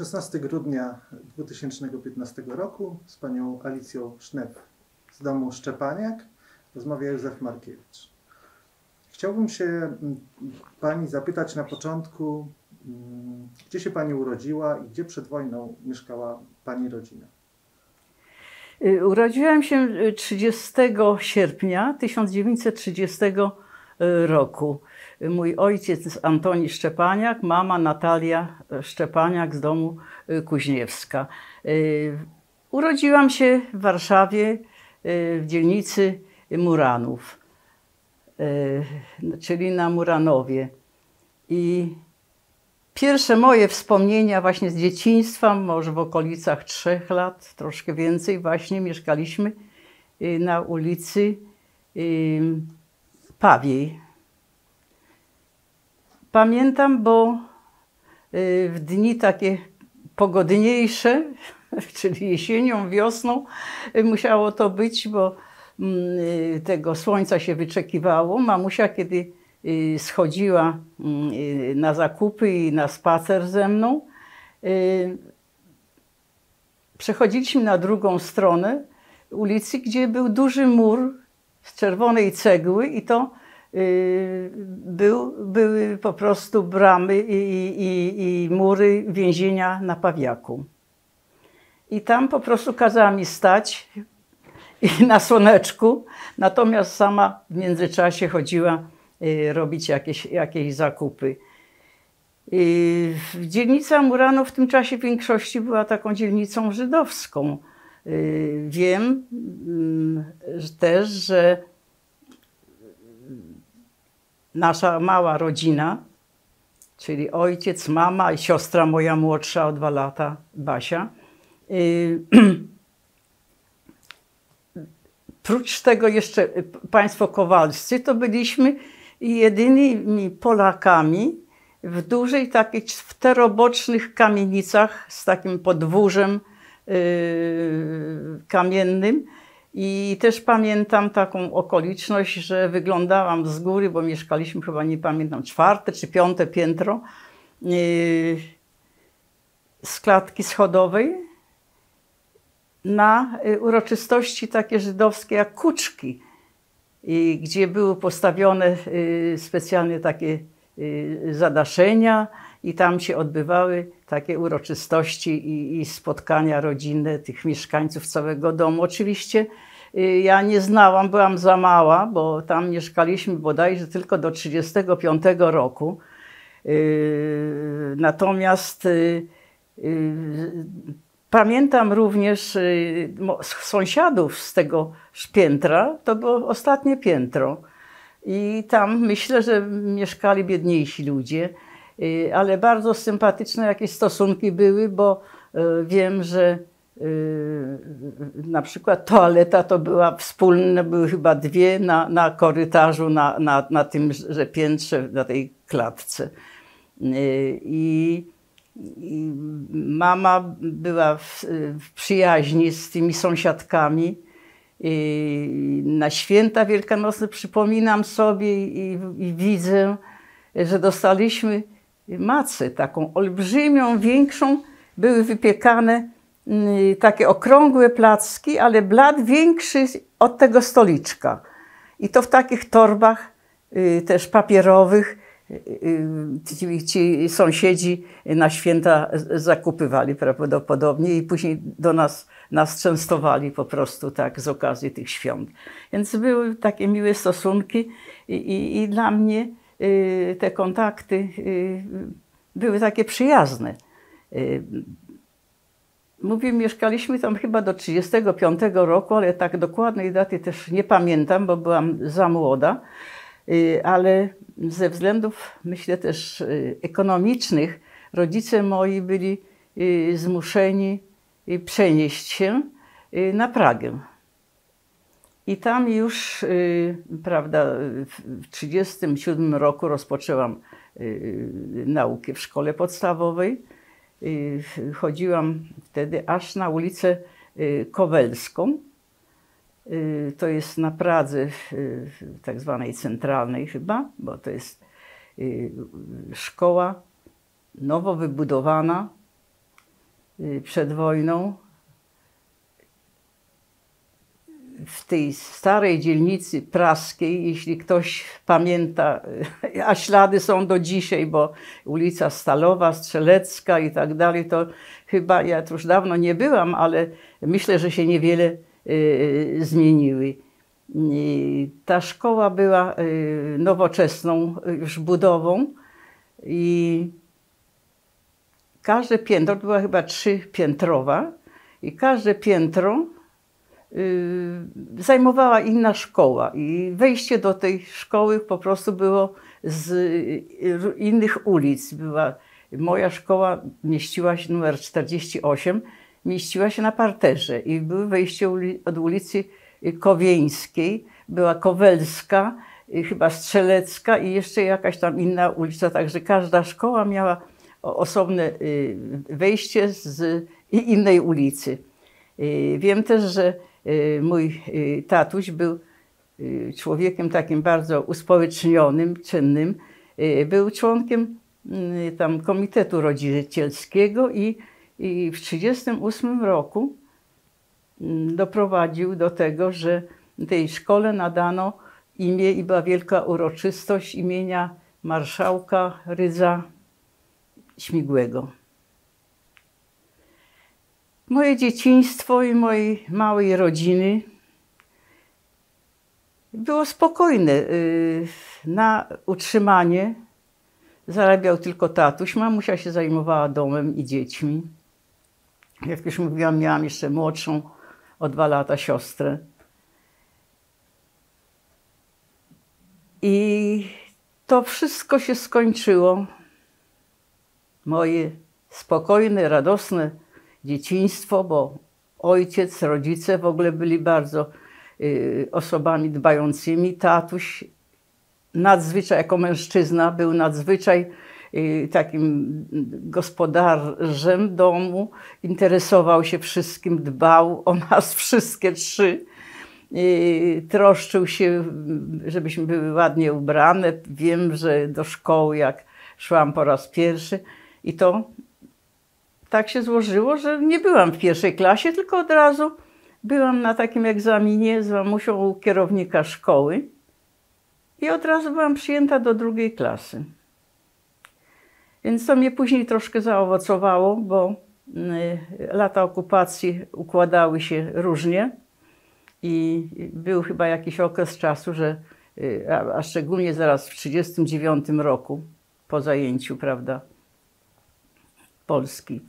16 grudnia 2015 roku z panią Alicją Sznep z domu Szczepaniak rozmawia Józef Markiewicz. Chciałbym się pani zapytać na początku, gdzie się pani urodziła i gdzie przed wojną mieszkała pani rodzina? Urodziłam się 30 sierpnia 1930 roku. Mój ojciec Antoni Szczepaniak, mama Natalia Szczepaniak z domu Kuźniewska. Urodziłam się w Warszawie w dzielnicy Muranów, czyli na Muranowie. I pierwsze moje wspomnienia właśnie z dzieciństwa, może w okolicach 3 lat, troszkę więcej właśnie, mieszkaliśmy na ulicy Pawiej. Pamiętam, bo w dni takie pogodniejsze, czyli jesienią, wiosną musiało to być, bo tego słońca się wyczekiwało. Mamusia, kiedy schodziła na zakupy i na spacer ze mną, przechodziliśmy na drugą stronę ulicy, gdzie był duży mur z czerwonej cegły i to były po prostu bramy i mury więzienia na Pawiaku. I tam po prostu kazała mi stać na słoneczku, natomiast sama w międzyczasie chodziła robić jakieś zakupy. Dzielnica Muranów w tym czasie w większości była taką dzielnicą żydowską. Wiem też, że nasza mała rodzina, czyli ojciec, mama i siostra moja młodsza o 2 lata, Basia, prócz tego jeszcze państwo Kowalscy, to byliśmy jedynymi Polakami w dużej takiej czterobocznych kamienicach z takim podwórzem kamiennym. I też pamiętam taką okoliczność, że wyglądałam z góry, bo mieszkaliśmy chyba, nie pamiętam, 4. czy 5. piętro, z klatki schodowej na uroczystości takie żydowskie jak kuczki, gdzie były postawione specjalnie takie zadaszenia i tam się odbywały takie uroczystości i spotkania rodzinne tych mieszkańców całego domu. Oczywiście ja nie znałam, byłam za mała, bo tam mieszkaliśmy bodajże tylko do 1935 roku. Natomiast pamiętam również sąsiadów z tego piętra, to było ostatnie piętro. I tam myślę, że mieszkali biedniejsi ludzie, ale bardzo sympatyczne jakieś stosunki były, bo wiem, że na przykład toaleta to była wspólna, były chyba 2 na korytarzu, na tym piętrze, na tej klatce. I mama była w przyjaźni z tymi sąsiadkami. I na święta wielkanocne przypominam sobie i widzę, że dostaliśmy macę taką olbrzymią, większą. Były wypiekane takie okrągłe placki, ale blat większy od tego stoliczka. I to w takich torbach też papierowych ci sąsiedzi na święta zakupywali prawdopodobnie i później do nas częstowali po prostu tak z okazji tych świąt. Więc były takie miłe stosunki i dla mnie te kontakty były takie przyjazne. Mówię, mieszkaliśmy tam chyba do 1935 roku, ale tak dokładnej daty też nie pamiętam, bo byłam za młoda. Ale ze względów, myślę, też ekonomicznych, rodzice moi byli zmuszeni przenieść się na Pragę. I tam już, prawda, w 1937 roku rozpoczęłam naukę w szkole podstawowej. Chodziłam wtedy aż na ulicę Kowelską. To jest na Pradze, tak zwanej centralnej chyba, bo to jest szkoła nowo wybudowana, przed wojną w tej starej dzielnicy praskiej, jeśli ktoś pamięta, a ślady są do dzisiaj, bo ulica Stalowa, Strzelecka i tak dalej, to chyba, ja tu już dawno nie byłam, ale myślę, że się niewiele zmieniły. Ta szkoła była nowoczesną już budową i każde piętro, to była chyba trzypiętrowa, i każde piętro zajmowała inna szkoła i wejście do tej szkoły po prostu było z innych ulic. Moja szkoła mieściła się, numer 48, mieściła się na parterze i było wejście od ulicy Kowieńskiej, była Kowelska, chyba Strzelecka i jeszcze jakaś tam inna ulica, także każda szkoła miała osobne wejście z innej ulicy. Wiem też, że mój tatuś był człowiekiem takim bardzo uspołecznionym, czynnym. Był członkiem tam Komitetu Rodzicielskiego i w 1938 roku doprowadził do tego, że tej szkole nadano imię i była wielka uroczystość imienia marszałka Rydza Śmigłego. Moje dzieciństwo i mojej małej rodziny było spokojne. Na utrzymanie zarabiał tylko tatuś. Mamusia się zajmowała domem i dziećmi. Jak już mówiłam, miałam jeszcze młodszą o 2 lata siostrę. I to wszystko się skończyło. Moje spokojne, radosne dzieciństwo, bo ojciec, rodzice w ogóle byli bardzo osobami dbającymi. Tatuś nadzwyczaj, jako mężczyzna, był nadzwyczaj takim gospodarzem domu. Interesował się wszystkim, dbał o nas wszystkie trzy. Troszczył się, żebyśmy były ładnie ubrane. Wiem, że do szkoły, jak szłam po raz pierwszy i to tak się złożyło, że nie byłam w pierwszej klasie, tylko od razu byłam na takim egzaminie z mamusią u kierownika szkoły i od razu byłam przyjęta do 2. klasy. Więc to mnie później troszkę zaowocowało, bo lata okupacji układały się różnie i był chyba jakiś okres czasu, że, a szczególnie zaraz w 1939 roku, po zajęciu, prawda, Polski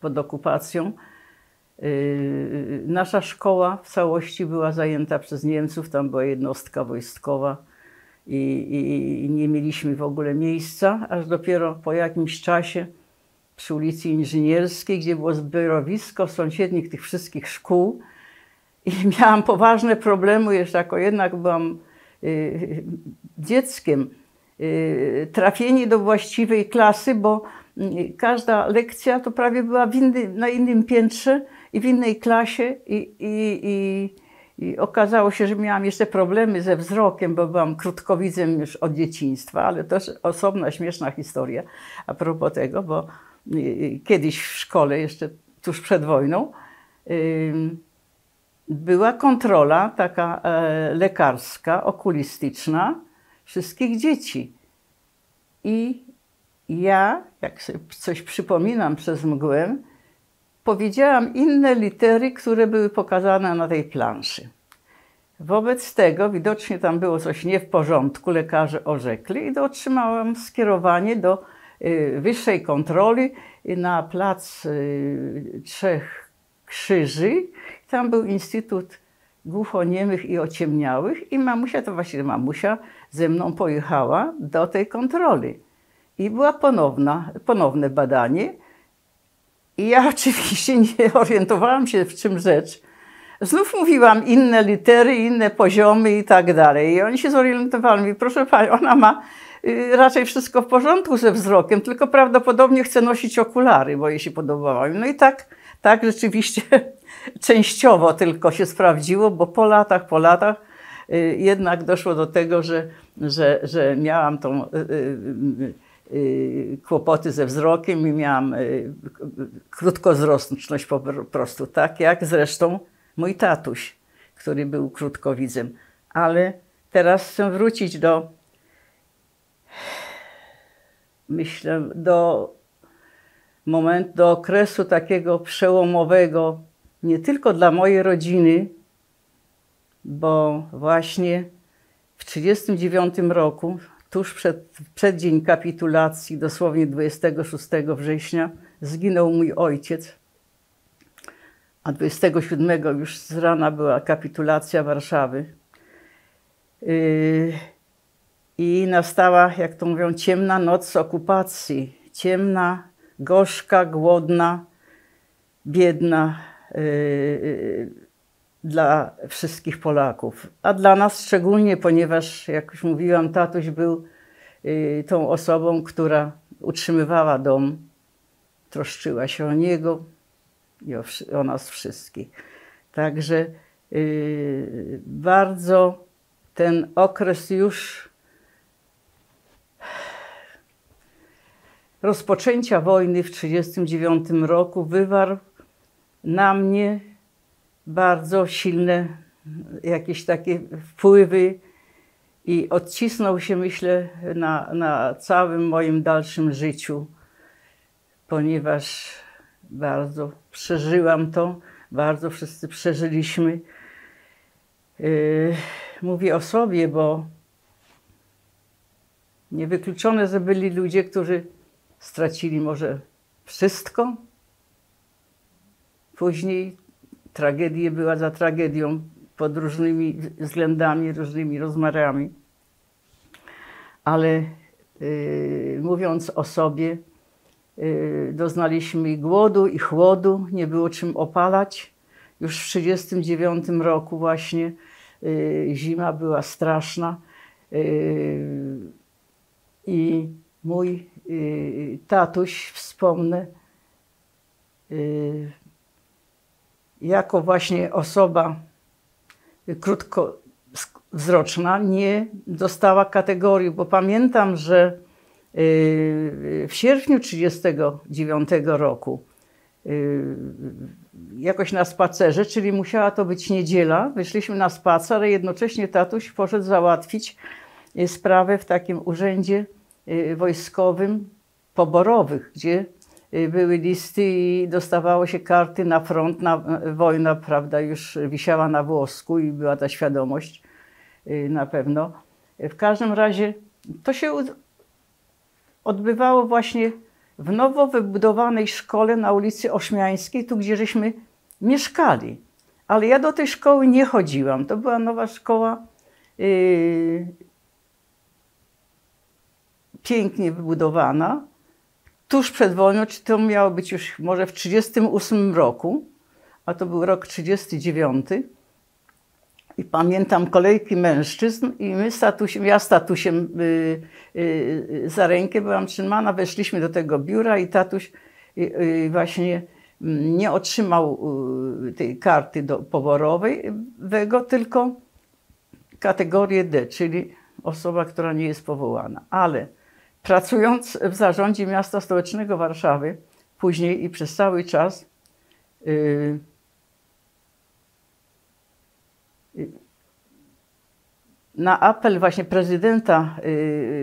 pod okupacją. Nasza szkoła w całości była zajęta przez Niemców, tam była jednostka wojskowa i nie mieliśmy w ogóle miejsca, aż dopiero po jakimś czasie przy ulicy Inżynierskiej, gdzie było zbiorowisko sąsiednich tych wszystkich szkół i miałam poważne problemy, jeszcze jako jednak byłam dzieckiem, trafienie do właściwej klasy, bo każda lekcja to prawie była na innym piętrze i w innej klasie i okazało się, że miałam jeszcze problemy ze wzrokiem, bo byłam krótkowidzem już od dzieciństwa, ale to też osobna, śmieszna historia a propos tego, bo kiedyś w szkole, jeszcze tuż przed wojną, była kontrola taka lekarska, okulistyczna wszystkich dzieci. I ja, jak sobie coś przypominam przez mgłę, powiedziałam inne litery, które były pokazane na tej planszy. Wobec tego widocznie tam było coś nie w porządku, lekarze orzekli i otrzymałam skierowanie do wyższej kontroli na plac Trzech Krzyży. Tam był Instytut Głuchoniemych i Ociemniałych i mamusia, to właśnie mamusia, ze mną pojechała do tej kontroli. I było ponowne badanie i ja oczywiście nie orientowałam się, w czym rzecz. Znów mówiłam inne litery, inne poziomy i tak dalej. I oni się zorientowali. Proszę pani, ona ma raczej wszystko w porządku ze wzrokiem, tylko prawdopodobnie chce nosić okulary, bo jej się podobało. No i tak rzeczywiście częściowo tylko się sprawdziło, bo po latach jednak doszło do tego, że miałam tą kłopoty ze wzrokiem i miałam krótkozroczność po prostu, tak jak zresztą mój tatuś, który był krótkowidzem. Ale teraz chcę wrócić do, myślę, do okresu takiego przełomowego, nie tylko dla mojej rodziny, bo właśnie w 1939 roku, tuż przed dzień kapitulacji, dosłownie 26 września, zginął mój ojciec, a 27 już z rana była kapitulacja Warszawy. I nastała, jak to mówią, ciemna noc okupacji. Ciemna, gorzka, głodna, biedna dla wszystkich Polaków. A dla nas szczególnie, ponieważ, jak już mówiłam, tatuś był tą osobą, która utrzymywała dom, troszczyła się o niego i o nas wszystkich. Także bardzo ten okres już rozpoczęcia wojny w 1939 roku wywarł na mnie bardzo silne jakieś takie wpływy i odcisnął się, myślę, na całym moim dalszym życiu, ponieważ bardzo przeżyłam to, bardzo wszyscy przeżyliśmy. Mówię o sobie, bo niewykluczone, że byli ludzie, którzy stracili może wszystko. Później tragedia była za tragedią pod różnymi względami, różnymi rozmiarami. Ale mówiąc o sobie, doznaliśmy i głodu, i chłodu, nie było czym opalać. Już w 1939 roku właśnie zima była straszna i mój tatuś, wspomnę, jako właśnie osoba krótkowzroczna nie dostała kategorii, bo pamiętam, że w sierpniu 1939 roku jakoś na spacerze, czyli musiała to być niedziela, wyszliśmy na spacer, ale jednocześnie tatuś poszedł załatwić sprawę w takim urzędzie wojskowym poborowych, gdzie były listy i dostawało się karty na front, wojna, prawda, już wisiała na włosku i była ta świadomość na pewno. W każdym razie to się odbywało właśnie w nowo wybudowanej szkole na ulicy Ośmiańskiej, tu gdzie żeśmy mieszkali. Ale ja do tej szkoły nie chodziłam. To była nowa szkoła, pięknie wybudowana. Tuż przed wojną, czy to miało być już może w 1938 roku, a to był rok 1939. I pamiętam kolejki mężczyzn i ja z tatusiem za rękę byłam trzymana, weszliśmy do tego biura i tatuś właśnie nie otrzymał tej karty poborowej, tylko kategorię D, czyli osoba, która nie jest powołana. Ale pracując w zarządzie miasta stołecznego Warszawy później i przez cały czas, na apel właśnie prezydenta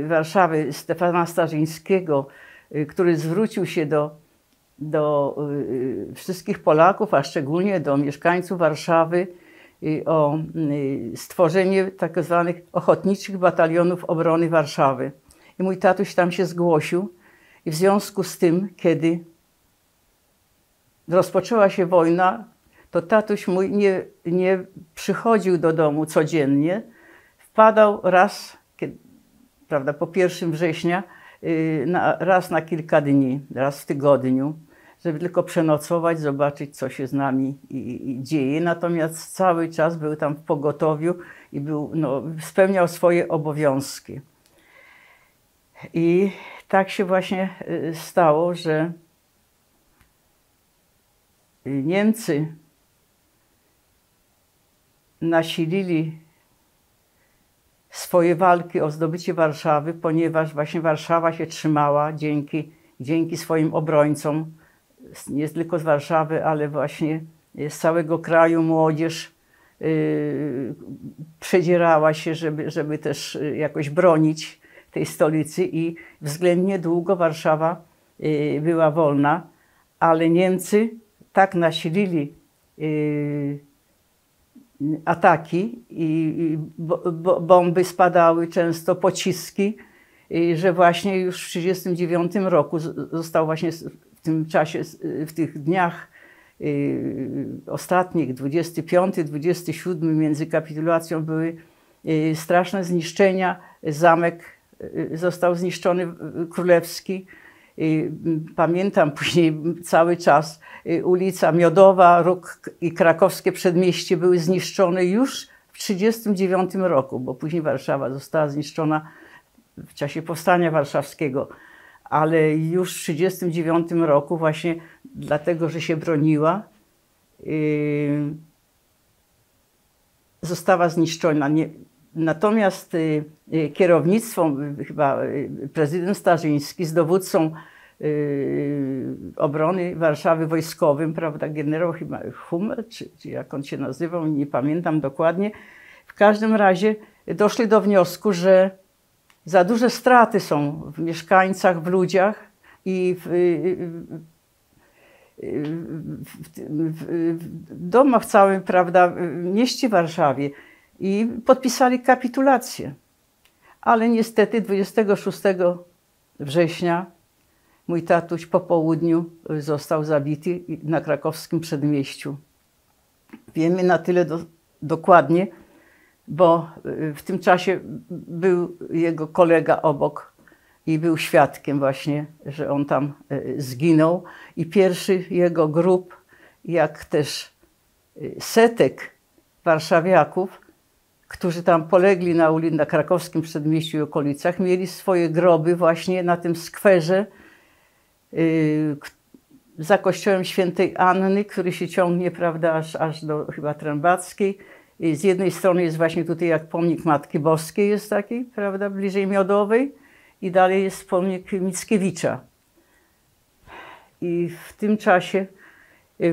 Warszawy, Stefana Starzyńskiego, który zwrócił się do wszystkich Polaków, a szczególnie do mieszkańców Warszawy, o stworzenie tak zwanych ochotniczych batalionów obrony Warszawy. I mój tatuś tam się zgłosił i w związku z tym, kiedy rozpoczęła się wojna, to tatuś mój nie przychodził do domu codziennie. Wpadał raz, prawda, po 1 września, raz na kilka dni, raz w tygodniu, żeby tylko przenocować, zobaczyć, co się z nami dzieje. Natomiast cały czas był tam w pogotowiu i spełniał swoje obowiązki. I tak się właśnie stało, że Niemcy nasilili swoje walki o zdobycie Warszawy, ponieważ właśnie Warszawa się trzymała dzięki swoim obrońcom, nie tylko z Warszawy, ale właśnie z całego kraju młodzież przedzierała się, żeby też jakoś bronić tej stolicy i względnie długo Warszawa była wolna, ale Niemcy tak nasilili ataki i bomby spadały, często pociski, że właśnie już w 1939 roku został właśnie w tym czasie, w tych dniach ostatnich, 25, 27, między kapitulacją były straszne zniszczenia. Zamek został zniszczony królewski. Pamiętam później cały czas ulica Miodowa, Róg i krakowskie przedmieście były zniszczone już w 1939 roku, bo później Warszawa została zniszczona w czasie Powstania Warszawskiego. Ale już w 1939 roku właśnie dlatego, że się broniła, została zniszczona. Natomiast kierownictwo, chyba prezydent Starzyński z dowódcą obrony Warszawy wojskowym, prawda, generał chyba Hummel, czy jak on się nazywał, nie pamiętam dokładnie. W każdym razie doszli do wniosku, że za duże straty są w mieszkańcach, w ludziach i w domach całym, prawda, w mieście Warszawie. I podpisali kapitulację. Ale niestety 26 września mój tatuś po południu został zabity na krakowskim przedmieściu. Wiemy na tyle dokładnie, bo w tym czasie był jego kolega obok i był świadkiem właśnie, że on tam zginął. I pierwszy jego grób, jak też setek warszawiaków, którzy tam polegli na krakowskim przedmieściu i okolicach, mieli swoje groby właśnie na tym skwerze za kościołem Świętej Anny, który się ciągnie, prawda, aż do chyba Trębackiej. I z jednej strony jest właśnie tutaj jak pomnik Matki Boskiej jest taki, prawda, bliżej Miodowej i dalej jest pomnik Mickiewicza. I w tym czasie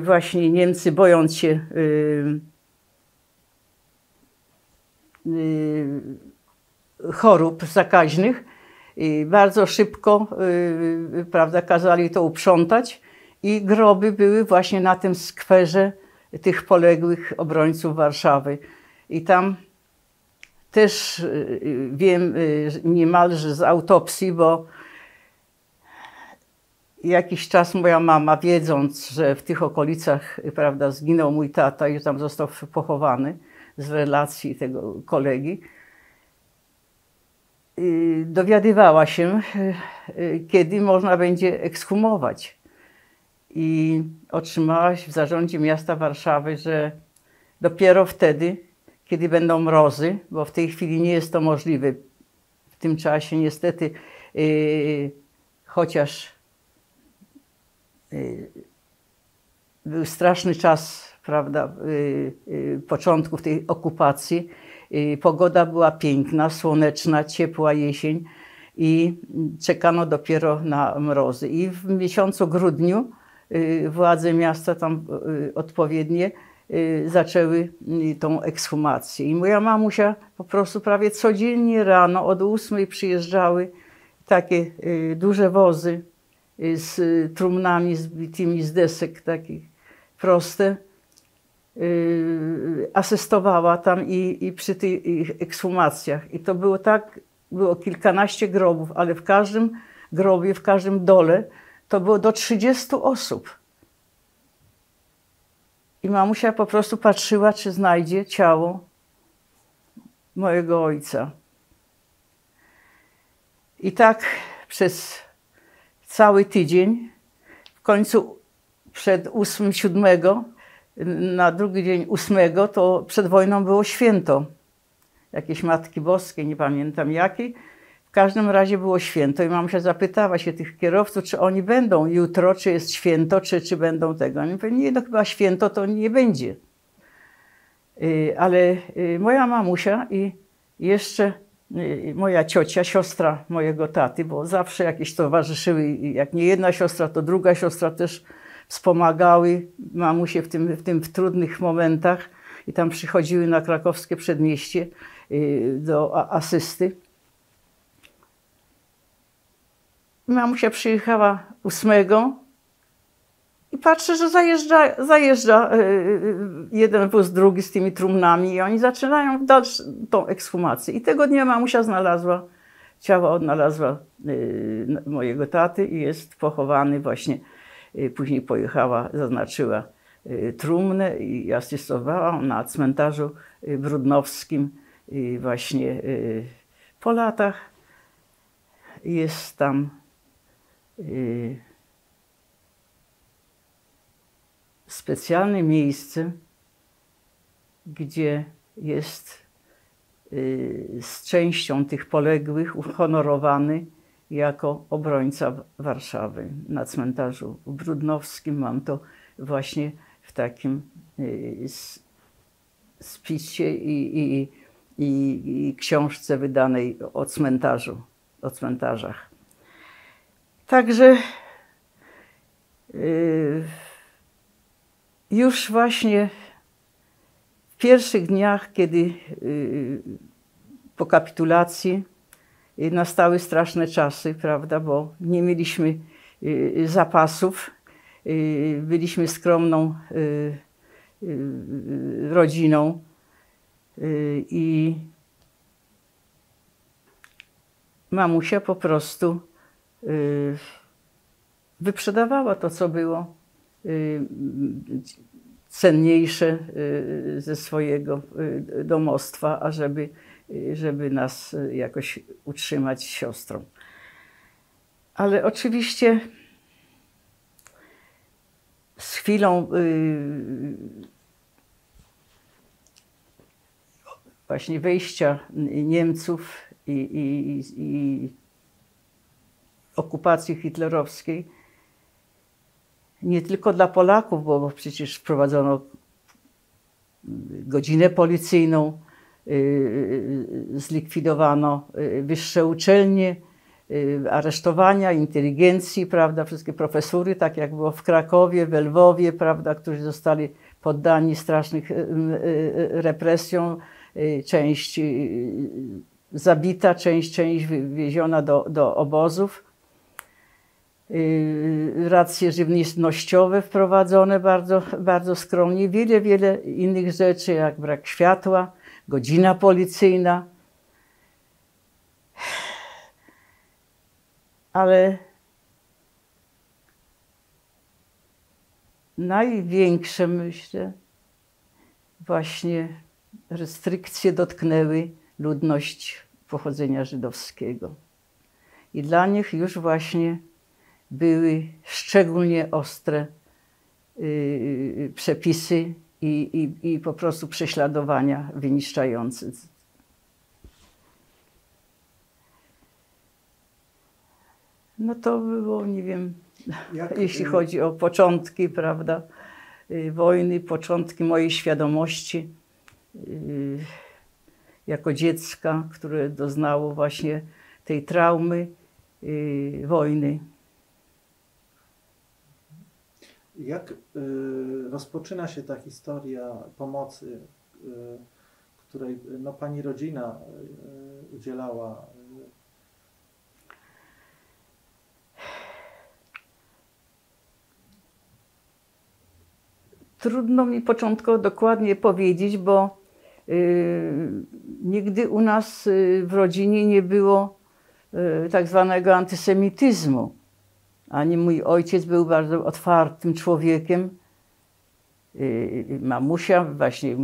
właśnie Niemcy, bojąc się chorób zakaźnych, bardzo szybko, prawda, kazali to uprzątać i groby były właśnie na tym skwerze tych poległych obrońców Warszawy. I tam też wiem niemalże z autopsji, bo jakiś czas moja mama, wiedząc, że w tych okolicach, prawda, zginął mój tata i tam został pochowany, z relacji tego kolegi, dowiadywała się, kiedy można będzie ekshumować. I otrzymała w zarządzie miasta Warszawy, że dopiero wtedy, kiedy będą mrozy, bo w tej chwili nie jest to możliwe. W tym czasie niestety, chociaż był straszny czas, prawda, początków tej okupacji. Pogoda była piękna, słoneczna, ciepła jesień i czekano dopiero na mrozy. I w miesiącu grudniu władze miasta tam odpowiednie zaczęły tą ekshumację. I moja mamusia po prostu prawie codziennie rano od 8 przyjeżdżały takie duże wozy z trumnami zbitymi z desek, takich proste. Asystowała tam i przy tych ekshumacjach. I to było tak, było kilkanaście grobów, ale w każdym grobie, w każdym dole to było do 30 osób. I mamusia po prostu patrzyła, czy znajdzie ciało mojego ojca. I tak przez cały tydzień, w końcu przed 8-7, na drugi dzień 8, to przed wojną było święto. Jakieś Matki Boskiej, nie pamiętam jakiej. W każdym razie było święto i mamusia zapytała się tych kierowców, czy oni będą jutro, czy jest święto, czy będą tego. Oni powiedzieli, nie, no chyba święto to nie będzie. Ale moja mamusia i jeszcze moja ciocia, siostra mojego taty, bo zawsze jakieś towarzyszyły, jak nie jedna siostra, to druga siostra też wspomagały mamusię w trudnych momentach i tam przychodziły na krakowskie przedmieście do asysty. Mamusia przyjechała 8 i patrzę, że zajeżdża jeden wóz, drugi z tymi trumnami i oni zaczynają tą ekshumację. I tego dnia mamusia znalazła, ciało odnalazła mojego taty i jest pochowany właśnie. Później pojechała, zaznaczyła trumnę i asystowała na cmentarzu brudnowskim właśnie po latach. Jest tam specjalne miejsce, gdzie jest z częścią tych poległych uhonorowany jako obrońca Warszawy. Na cmentarzu brudnowskim mam to właśnie w takim spisie i książce wydanej o cmentarzach. Także już właśnie w pierwszych dniach, kiedy po kapitulacji nastały straszne czasy, prawda, bo nie mieliśmy zapasów, byliśmy skromną rodziną i mamusia po prostu wyprzedawała to, co było cenniejsze ze swojego domostwa, żeby nas jakoś utrzymać siostrą. Ale oczywiście z chwilą właśnie wejścia Niemców i okupacji hitlerowskiej, nie tylko dla Polaków, bo przecież wprowadzono godzinę policyjną, zlikwidowano wyższe uczelnie, aresztowania inteligencji, prawda, wszystkie profesury, tak jak było w Krakowie, we Lwowie, prawda, którzy zostali poddani strasznym represjom, część zabita, część wywieziona do obozów. Racje żywnościowe wprowadzone bardzo, bardzo skromnie, wiele innych rzeczy, jak brak światła, godzina policyjna. Ale największe, myślę, właśnie restrykcje dotknęły ludność pochodzenia żydowskiego. I dla nich już właśnie były szczególnie ostre przepisy i po prostu prześladowania wyniszczające. No to było, nie wiem, jeśli chodzi o początki, prawda, wojny, początki mojej świadomości jako dziecka, które doznało właśnie tej traumy wojny. Jak rozpoczyna się ta historia pomocy, której no, pani rodzina udzielała? Trudno mi początkowo dokładnie powiedzieć, bo nigdy u nas w rodzinie nie było tak zwanego antysemityzmu. Ani mój ojciec był bardzo otwartym człowiekiem. Mamusia właśnie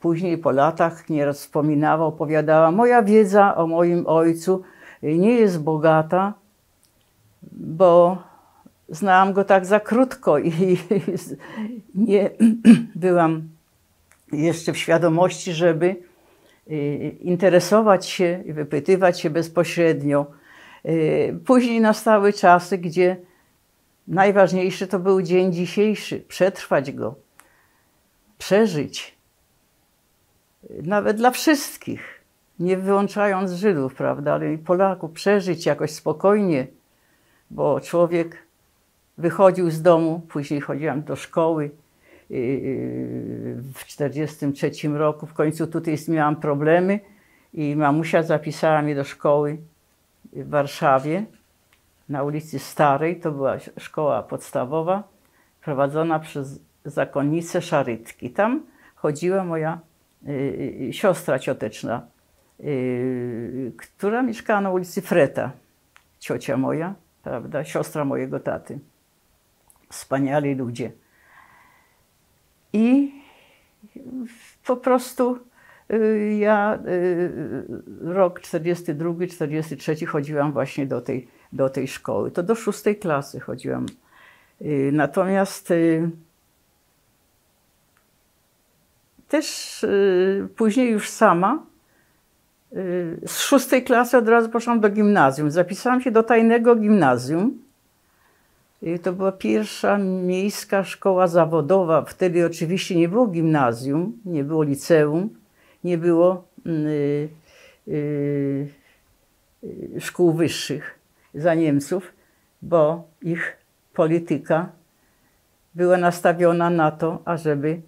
później po latach nieraz wspominała, opowiadała, moja wiedza o moim ojcu nie jest bogata, bo znałam go tak za krótko i nie byłam jeszcze w świadomości, żeby interesować się i wypytywać się bezpośrednio. Później nastały czasy, gdzie najważniejszy to był dzień dzisiejszy, przetrwać go, przeżyć. Nawet dla wszystkich. nie wyłączając Żydów, prawda, ale i Polaków, przeżyć jakoś spokojnie, bo człowiek wychodził z domu, później chodziłam do szkoły. W 1943 roku w końcu tutaj miałam problemy i mamusia zapisała mnie do szkoły w Warszawie, na ulicy Starej, to była szkoła podstawowa, prowadzona przez zakonnicę Szarytki. Tam chodziła moja siostra cioteczna, która mieszkała na ulicy Freta, ciocia moja, prawda, siostra mojego taty. Wspaniali ludzie. I po prostu ja rok 42, 43 chodziłam właśnie do tej szkoły. To do 6 klasy chodziłam. Natomiast też później już sama z 6 klasy od razu poszłam do gimnazjum. Zapisałam się do tajnego gimnazjum. To była pierwsza miejska szkoła zawodowa. Wtedy oczywiście nie było gimnazjum, nie było liceum, nie było szkół wyższych za Niemców, bo ich polityka była nastawiona na to, ażeby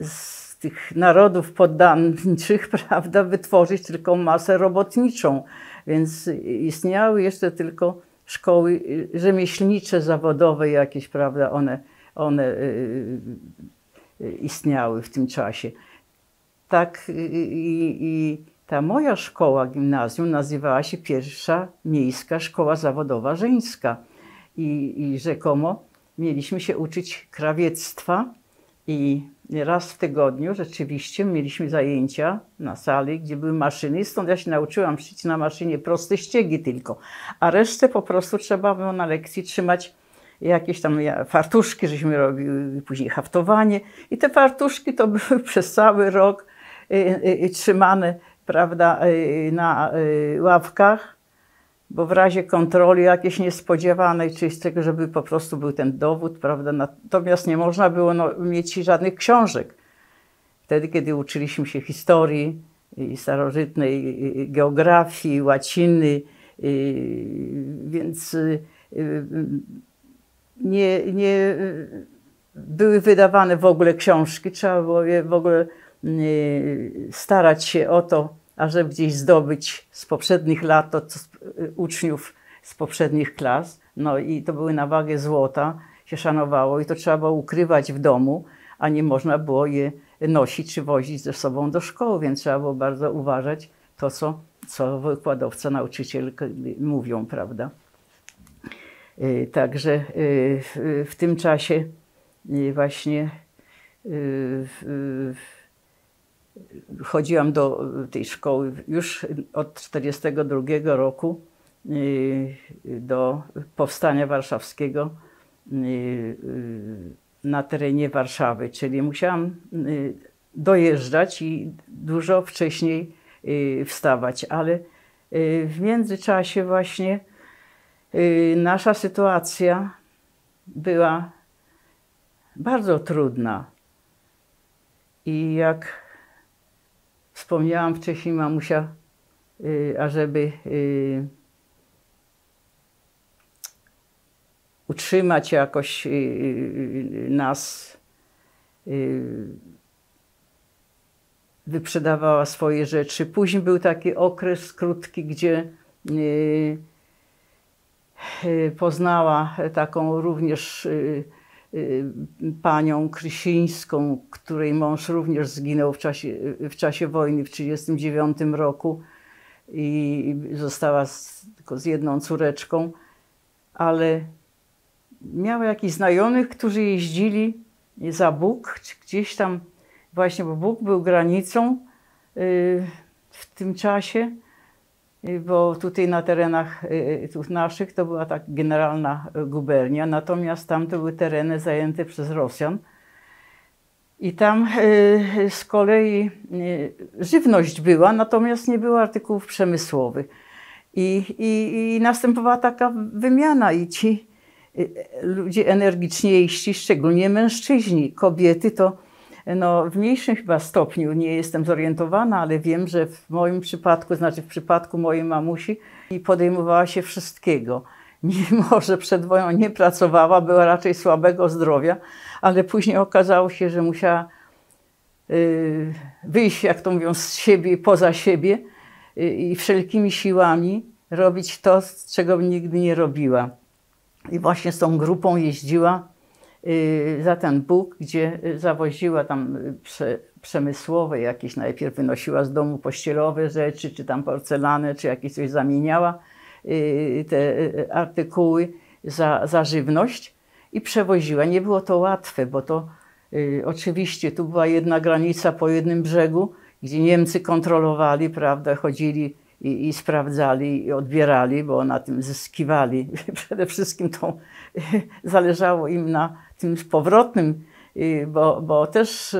z tych narodów poddańczych, prawda, wytworzyć tylko masę robotniczą. Więc istniały jeszcze tylko szkoły rzemieślnicze, zawodowe jakieś, prawda, one istniały w tym czasie. Tak i ta moja szkoła gimnazjum nazywała się Pierwsza Miejska Szkoła Zawodowa Żeńska. I rzekomo mieliśmy się uczyć krawiectwa i raz w tygodniu rzeczywiście mieliśmy zajęcia na sali, gdzie były maszyny. Stąd ja się nauczyłam szyć na maszynie proste ściegi tylko, a resztę po prostu trzeba było na lekcji trzymać jakieś tam fartuszki, żeśmy robili, później haftowanie. I te fartuszki to były przez cały rok trzymane, prawda, na ławkach, bo w razie kontroli jakiejś niespodziewanej, czyli z tego, żeby po prostu był ten dowód, prawda? Natomiast nie można było mieć żadnych książek. Wtedy, kiedy uczyliśmy się historii i starożytnej, i geografii, łaciny, więc nie były wydawane w ogóle książki. Trzeba było je w ogóle starać się o to, ażeby gdzieś zdobyć z poprzednich lat od uczniów z poprzednich klas. No i to były na wagę złota, się szanowało i to trzeba było ukrywać w domu, a nie można było je nosić czy wozić ze sobą do szkoły, więc trzeba było bardzo uważać to, co wykładowca, nauczyciel mówią, prawda. Także w tym czasie właśnie chodziłam do tej szkoły już od 1942 roku do powstania warszawskiego na terenie Warszawy, czyli musiałam dojeżdżać i dużo wcześniej wstawać, ale w międzyczasie właśnie nasza sytuacja była bardzo trudna i jak wspomniałam wcześniej, mamusia, ażeby utrzymać jakoś nas, wyprzedawała swoje rzeczy. Później był taki okres krótki, gdzie poznała taką również panią Krysińską, której mąż również zginął w czasie wojny w 1939 roku i została tylko z jedną córeczką, ale miała jakichś znajomych, którzy jeździli za Bóg, gdzieś tam właśnie, bo Bóg był granicą w tym czasie, bo tutaj na terenach naszych to była tak generalna gubernia, natomiast tam to były tereny zajęte przez Rosjan. I tam z kolei żywność była, natomiast nie było artykułów przemysłowych. I następowała taka wymiana i ci ludzie energiczniejsi, szczególnie mężczyźni, kobiety to No, w mniejszym chyba stopniu, nie jestem zorientowana, ale wiem, że w moim przypadku, znaczy w przypadku mojej mamusi, podejmowała się wszystkiego. Mimo że przed wojną nie pracowała, była raczej słabego zdrowia, ale później okazało się, że musiała wyjść, jak to mówią, z siebie, poza siebie i wszelkimi siłami robić to, czego nigdy nie robiła. I właśnie z tą grupą jeździła za ten Bóg, gdzie zawoziła tam przemysłowe jakieś, najpierw wynosiła z domu pościelowe rzeczy, czy tam porcelanę, czy jakieś coś zamieniała, te artykuły za żywność i przewoziła. Nie było to łatwe, bo to oczywiście tu była jedna granica po jednym brzegu, gdzie Niemcy kontrolowali, prawda, chodzili i sprawdzali i odbierali, bo na tym zyskiwali. Przede wszystkim to zależało im na tym powrotnym, bo też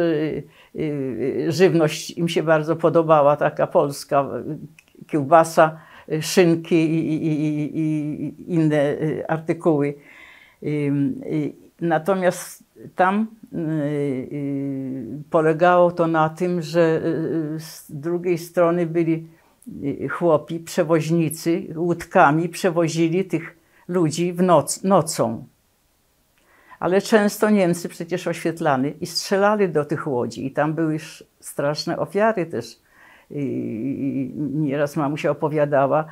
żywność im się bardzo podobała, taka polska kiełbasa, szynki i inne artykuły. Natomiast tam polegało to na tym, że z drugiej strony byli chłopi, przewoźnicy, łódkami przewozili tych ludzi w nocą. Ale często Niemcy przecież oświetlali i strzelali do tych łodzi. I tam były straszne ofiary też. I nieraz mamusia opowiadała,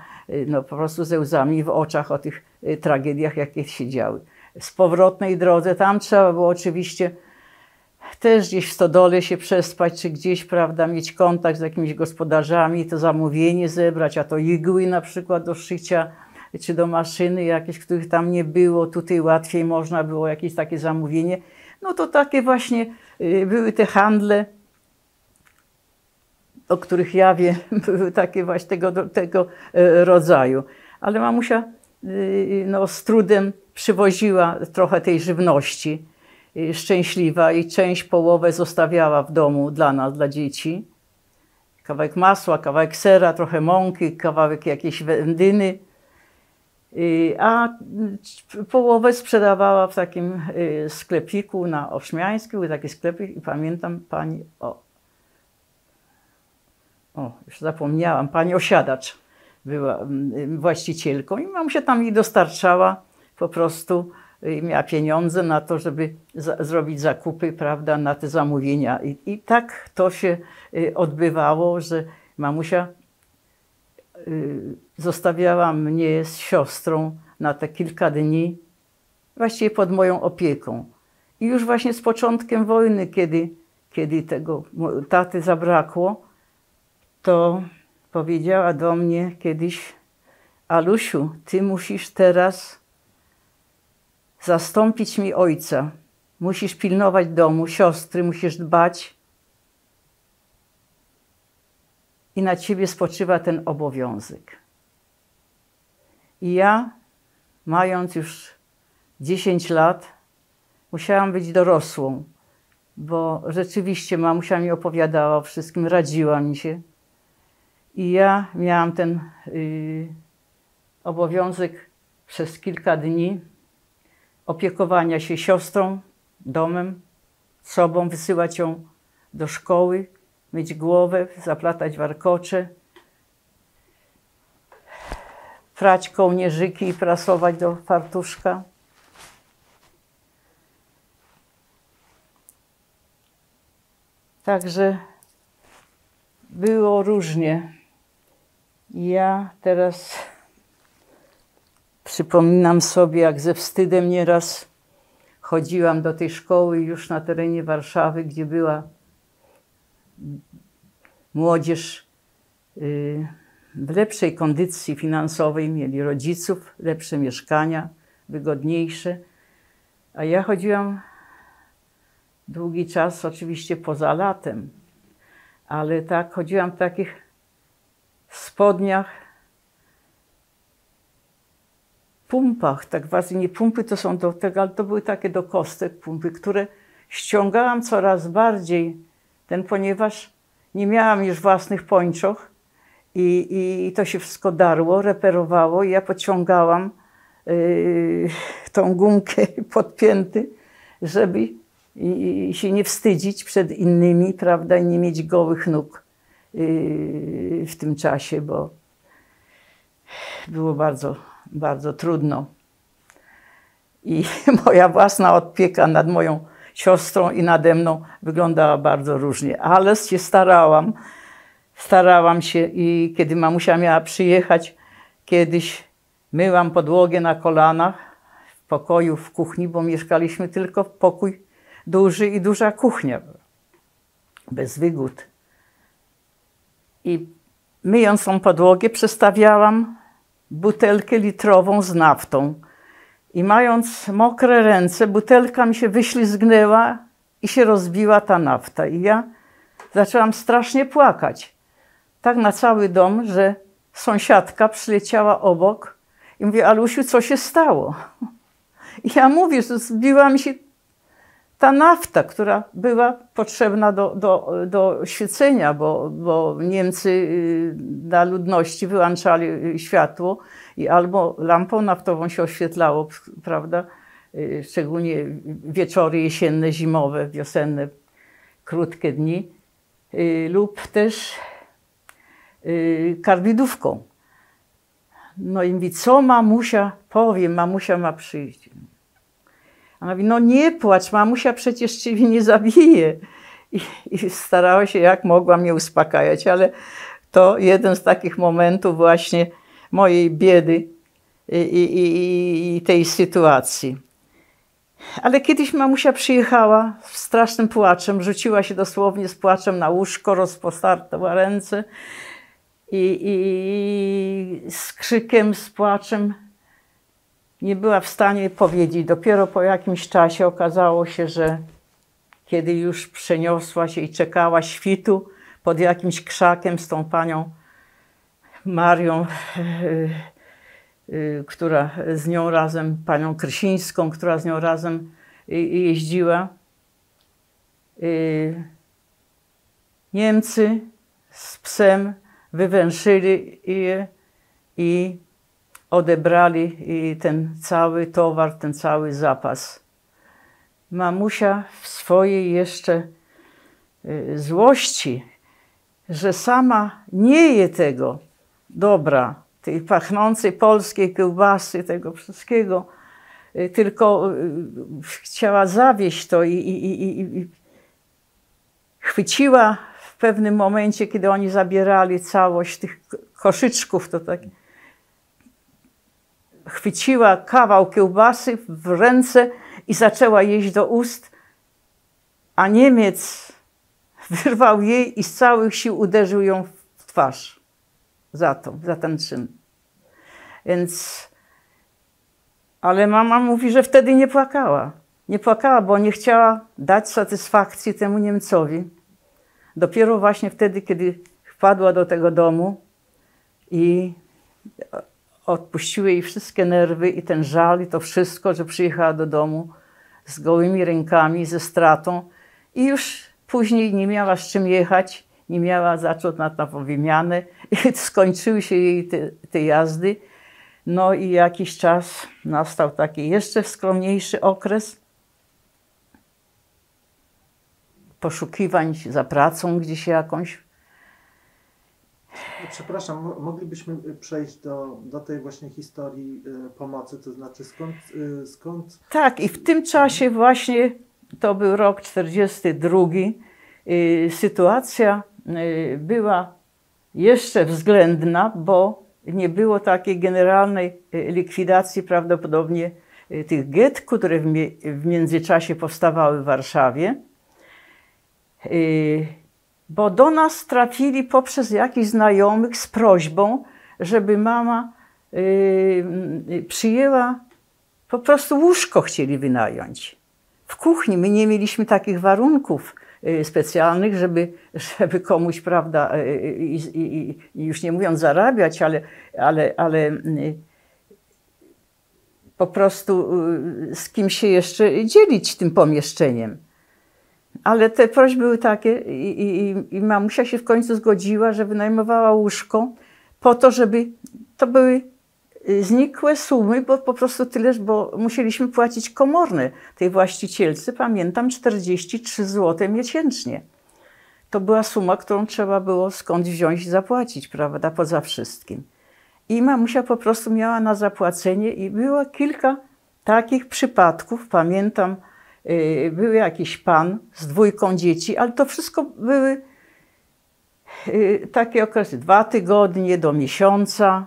no po prostu ze łzami w oczach o tych tragediach, jakie się działy. Z powrotnej drodze, tam trzeba było oczywiście też gdzieś w stodole się przespać, czy gdzieś, prawda, mieć kontakt z jakimiś gospodarzami, to zamówienie zebrać, a to igły na przykład do szycia, czy do maszyny jakieś, których tam nie było, tutaj łatwiej można było jakieś takie zamówienie. No to takie właśnie były te handle, o których ja wiem, były takie właśnie tego rodzaju. Ale mamusia no, z trudem przywoziła trochę tej żywności, szczęśliwa, i część, połowę zostawiała w domu dla nas, dla dzieci. Kawałek masła, kawałek sera, trochę mąki, kawałek jakiejś wędliny, a połowę sprzedawała w takim sklepiku na Ośmiańskiej, był taki sklepik i pamiętam pani, już zapomniałam, pani Osiadacz była właścicielką i mamusia tam jej dostarczała po prostu, miała pieniądze na to, żeby zrobić zakupy, prawda, na te zamówienia. I tak to się odbywało, że mamusia zostawiała mnie z siostrą na te kilka dni, właściwie pod moją opieką. I już właśnie z początkiem wojny, kiedy tego taty zabrakło, to powiedziała do mnie kiedyś: Alusiu, ty musisz teraz zastąpić mi ojca. Musisz pilnować domu, siostry, musisz dbać. I na ciebie spoczywa ten obowiązek. I ja, mając już 10 lat, musiałam być dorosłą, bo rzeczywiście mamusia mi opowiadała o wszystkim, radziła mi się. I ja miałam ten obowiązek przez kilka dni opiekowania się siostrą, domem, sobą, wysyłać ją do szkoły, myć głowę, zaplatać warkocze, prać kołnierzyki i prasować do fartuszka. Także było różnie. Ja teraz przypominam sobie, jak ze wstydem nieraz chodziłam do tej szkoły już na terenie Warszawy, gdzie była młodzież w lepszej kondycji finansowej, mieli rodziców, lepsze mieszkania, wygodniejsze. A ja chodziłam długi czas, oczywiście poza latem, ale tak chodziłam w takich spodniach, pumpach, tak właśnie, nie pumpy to są do tego, ale to były takie do kostek pumpy, które ściągałam coraz bardziej, ponieważ nie miałam już własnych pończoch i to się wszystko darło, reperowało i ja pociągałam tą gumkę podpięty, żeby i się nie wstydzić przed innymi, prawda, i nie mieć gołych nóg w tym czasie, bo było bardzo, bardzo trudno. I moja własna opieka nad moją siostrą i nade mną wyglądała bardzo różnie, ale się starałam. Starałam się i kiedy mamusia miała przyjechać, kiedyś myłam podłogę na kolanach w pokoju, w kuchni, bo mieszkaliśmy tylko w pokój duży i duża kuchnia, bez wygód. I myjąc tą podłogę przestawiałam butelkę litrową z naftą. I mając mokre ręce, butelka mi się wyślizgnęła i się rozbiła ta nafta. I ja zaczęłam strasznie płakać. Tak na cały dom, że sąsiadka przyleciała obok i mówi: Alusiu, co się stało? I ja mówię, że zbiła mi się ta nafta, która była potrzebna do świecenia, bo Niemcy dla ludności wyłączali światło i albo lampą naftową się oświetlało, prawda? Szczególnie wieczory jesienne, zimowe, wiosenne, krótkie dni, lub też karbidówką. No i mówi: co mamusia powie, mamusia ma przyjść. Ona mówi: no nie płacz, mamusia przecież ciebie nie zabije. I starała się jak mogła mnie uspokajać, ale to jeden z takich momentów właśnie mojej biedy i tej sytuacji. Ale kiedyś mamusia przyjechała z strasznym płaczem, rzuciła się dosłownie z płaczem na łóżko, rozpostartała ręce i z krzykiem, z płaczem nie była w stanie powiedzieć. Dopiero po jakimś czasie okazało się, że kiedy już przeniosła się i czekała świtu pod jakimś krzakiem z tą panią Marią, która z nią razem, panią Krysińską, która z nią razem jeździła. Niemcy z psem wywęszyli je i odebrali ten cały towar, ten cały zapas. Mamusia w swojej jeszcze złości, że sama nie je tego dobra, tej pachnącej polskiej kiełbasy, tego wszystkiego, tylko chciała zawieść to i chwyciła w pewnym momencie, kiedy oni zabierali całość tych koszyczków, to tak, chwyciła kawał kiełbasy w ręce i zaczęła jeść do ust, a Niemiec wyrwał jej i z całych sił uderzył ją w twarz za ten czyn. Więc, ale mama mówi, że wtedy nie płakała. Nie płakała, bo nie chciała dać satysfakcji temu Niemcowi. Dopiero właśnie wtedy, kiedy wpadła do tego domu i odpuściły jej wszystkie nerwy i ten żal i to wszystko, że przyjechała do domu z gołymi rękami, ze stratą i już później nie miała z czym jechać, nie miała zacząć na tą wymianę i skończyły się jej te jazdy. No i jakiś czas nastał taki jeszcze skromniejszy okres poszukiwań za pracą gdzieś jakąś. Przepraszam, moglibyśmy przejść do tej właśnie historii pomocy, to znaczy skąd... Tak, i w tym czasie właśnie, to był rok 1942, sytuacja była jeszcze względna, bo nie było takiej generalnej likwidacji prawdopodobnie tych gett, które w międzyczasie powstawały w Warszawie. Bo do nas trafili poprzez jakichś znajomych z prośbą, żeby mama przyjęła, po prostu łóżko chcieli wynająć. W kuchni my nie mieliśmy takich warunków specjalnych, żeby komuś, prawda, już nie mówiąc zarabiać, ale po prostu z kim się jeszcze dzielić tym pomieszczeniem. Ale te prośby były takie i mamusia się w końcu zgodziła, że wynajmowała łóżko po to, żeby to były znikłe sumy, bo po prostu tyle, bo musieliśmy płacić komorne tej właścicielce, pamiętam 43 zł miesięcznie. To była suma, którą trzeba było skąd wziąć i zapłacić, prawda, poza wszystkim. I mamusia po prostu miała na zapłacenie i było kilka takich przypadków, pamiętam, był jakiś pan z dwójką dzieci, ale to wszystko były takie okresy, 2 tygodnie do miesiąca.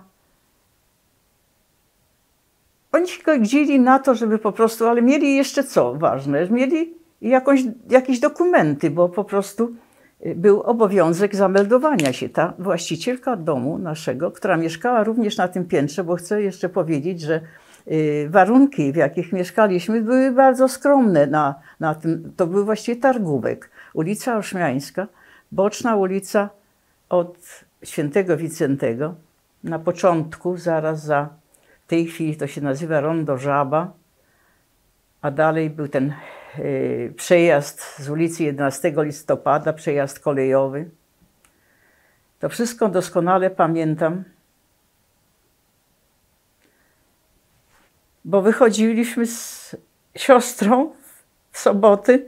Oni się godzili na to, żeby po prostu, ale mieli jeszcze co ważne, mieli jakieś dokumenty, bo po prostu był obowiązek zameldowania się. Ta właścicielka domu naszego, która mieszkała również na tym piętrze, bo chcę jeszcze powiedzieć, że warunki, w jakich mieszkaliśmy, były bardzo skromne na tym. To był właściwie targówek. Ulica Ośmiańska, boczna ulica od Świętego Wincentego. Na początku, zaraz za, w tej chwili to się nazywa Rondo Żaba, a dalej był ten przejazd z ulicy 11 Listopada, przejazd kolejowy. To wszystko doskonale pamiętam, bo wychodziliśmy z siostrą w soboty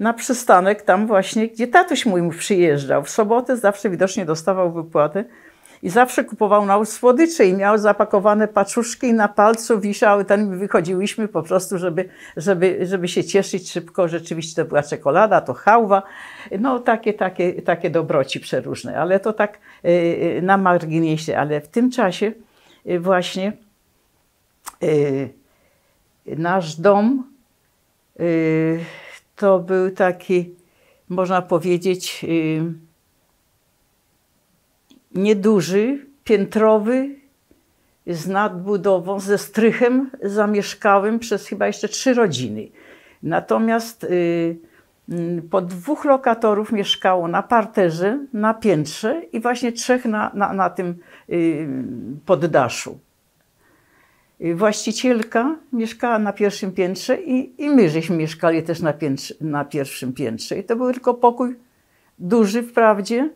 na przystanek tam właśnie, gdzie tatuś mój przyjeżdżał. W sobotę zawsze widocznie dostawał wypłatę i zawsze kupował nam słodycze i miał zapakowane paczuszki i na palcu wisiały. Ten wychodziłyśmy po prostu, żeby się cieszyć szybko. Rzeczywiście to była czekolada, to chałwa, no takie dobroci przeróżne, ale to tak na marginesie. Ale w tym czasie właśnie nasz dom to był taki, można powiedzieć, nieduży, piętrowy, z nadbudową, ze strychem zamieszkałym przez chyba jeszcze 3 rodziny. Natomiast po 2 lokatorów mieszkało na parterze, na piętrze i właśnie 3 na tym poddaszu. Właścicielka mieszkała na pierwszym piętrze i my żeśmy mieszkali też na pierwszym piętrze. I to był tylko pokój duży wprawdzie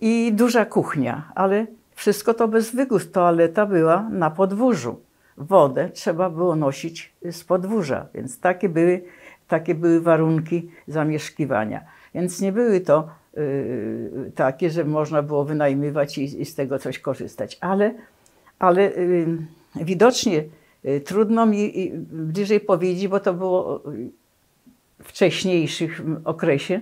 i duża kuchnia, ale wszystko to bez wygód. Toaleta była na podwórzu. Wodę trzeba było nosić z podwórza, więc takie były warunki zamieszkiwania. Więc nie były to takie, że można było wynajmywać i z tego coś korzystać, ale widocznie trudno mi bliżej powiedzieć, bo to było w wcześniejszym okresie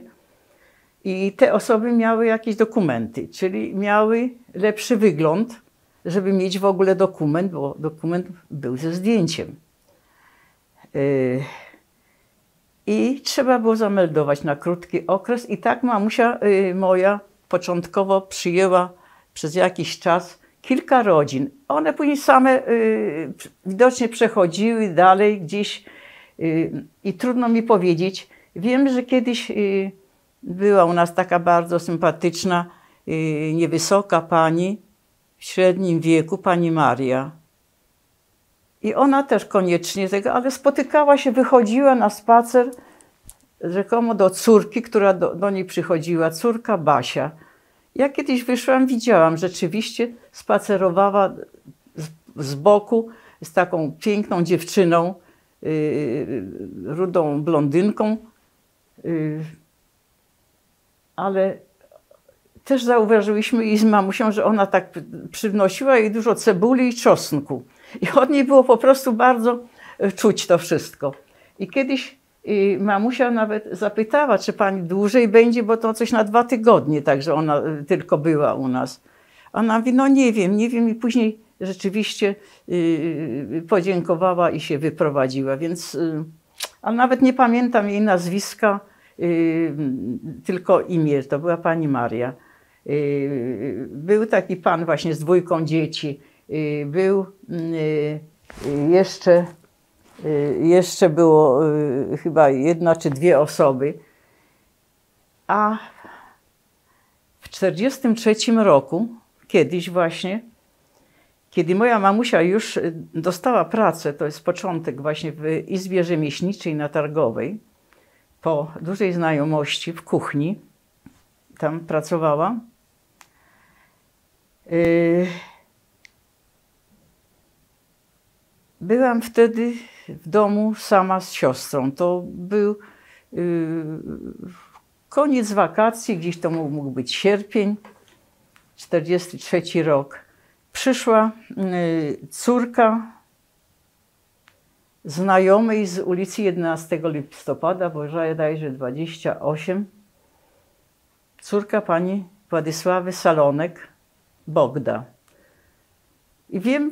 i te osoby miały jakieś dokumenty, czyli miały lepszy wygląd, żeby mieć w ogóle dokument, bo dokument był ze zdjęciem. I trzeba było zameldować na krótki okres i tak mamusia moja początkowo przyjęła przez jakiś czas kilka rodzin. One później same widocznie przechodziły dalej gdzieś i trudno mi powiedzieć. Wiem, że kiedyś była u nas taka bardzo sympatyczna, niewysoka pani w średnim wieku, pani Maria. I ona też koniecznie tego, ale spotykała się, wychodziła na spacer rzekomo do córki, która do niej przychodziła, córka Basia. Ja kiedyś wyszłam, widziałam, rzeczywiście spacerowała z boku z taką piękną dziewczyną, rudą blondynką, ale też zauważyliśmy i z mamusią, że ona tak przynosiła jej dużo cebuli i czosnku. I od niej było po prostu bardzo czuć to wszystko. I kiedyś mamusia nawet zapytała, czy pani dłużej będzie, bo to coś na 2 tygodnie, także ona tylko była u nas. Ona mówi, no nie wiem i później rzeczywiście podziękowała i się wyprowadziła, więc, ale nawet nie pamiętam jej nazwiska, tylko imię, to była pani Maria. Był taki pan właśnie z 2 dziećmi, był jeszcze było chyba 1 czy 2 osoby. A w 1943 roku, kiedyś właśnie, kiedy moja mamusia już dostała pracę, to jest początek właśnie w Izbie Rzemieślniczej na Targowej, po dużej znajomości w kuchni, tam pracowała, Byłam wtedy w domu sama z siostrą. To był koniec wakacji, gdzieś to mógł być sierpień, 1943 rok. Przyszła córka znajomej z ulicy 11 listopada, bodajże 28, córka pani Władysławy Salonek, Bogda. I wiem,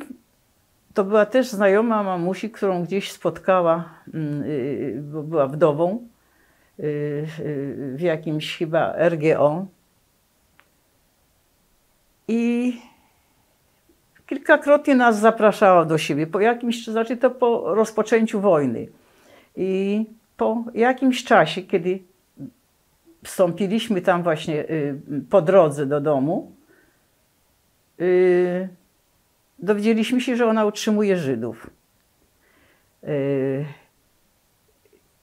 to była też znajoma mamusi, którą gdzieś spotkała, bo była wdową w jakimś chyba RGO. I kilkakrotnie nas zapraszała do siebie, po jakimś, znaczy to po rozpoczęciu wojny. I po jakimś czasie, kiedy wstąpiliśmy tam właśnie po drodze do domu, dowiedzieliśmy się, że ona utrzymuje Żydów.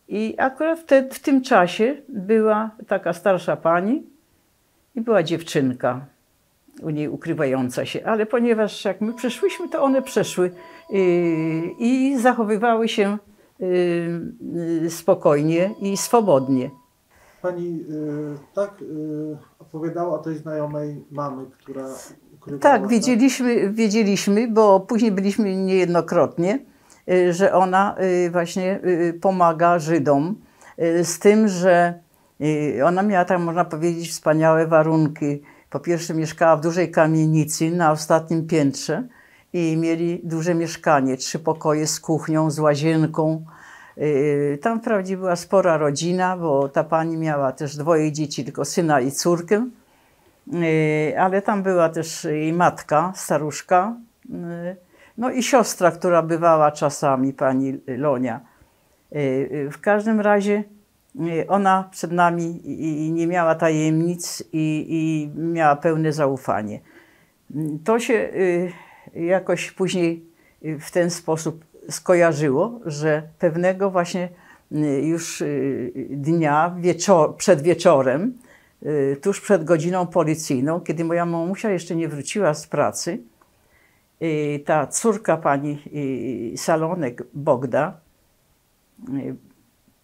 I akurat w tym czasie była taka starsza pani i była dziewczynka u niej ukrywająca się, ale ponieważ jak my przyszłyśmy, to one przeszły i zachowywały się spokojnie i swobodnie. Pani tak opowiadała o tej znajomej mamy, która ukrywała. Tak, wiedzieliśmy, bo później byliśmy niejednokrotnie, że ona właśnie pomaga Żydom, z tym, że ona miała, tak można powiedzieć, wspaniałe warunki. Po pierwsze mieszkała w dużej kamienicy na ostatnim piętrze i mieli duże mieszkanie, 3 pokoje z kuchnią, z łazienką. Tam wprawdzie była spora rodzina, bo ta pani miała też 2 dzieci, tylko syna i córkę, ale tam była też jej matka, staruszka, no i siostra, która bywała czasami, pani Lonia. W każdym razie ona przed nami nie miała tajemnic i miała pełne zaufanie. To się jakoś później w ten sposób skojarzyło, że pewnego właśnie już dnia, przed wieczorem, tuż przed godziną policyjną, kiedy moja mamusia jeszcze nie wróciła z pracy, ta córka pani Salonek, Bogda,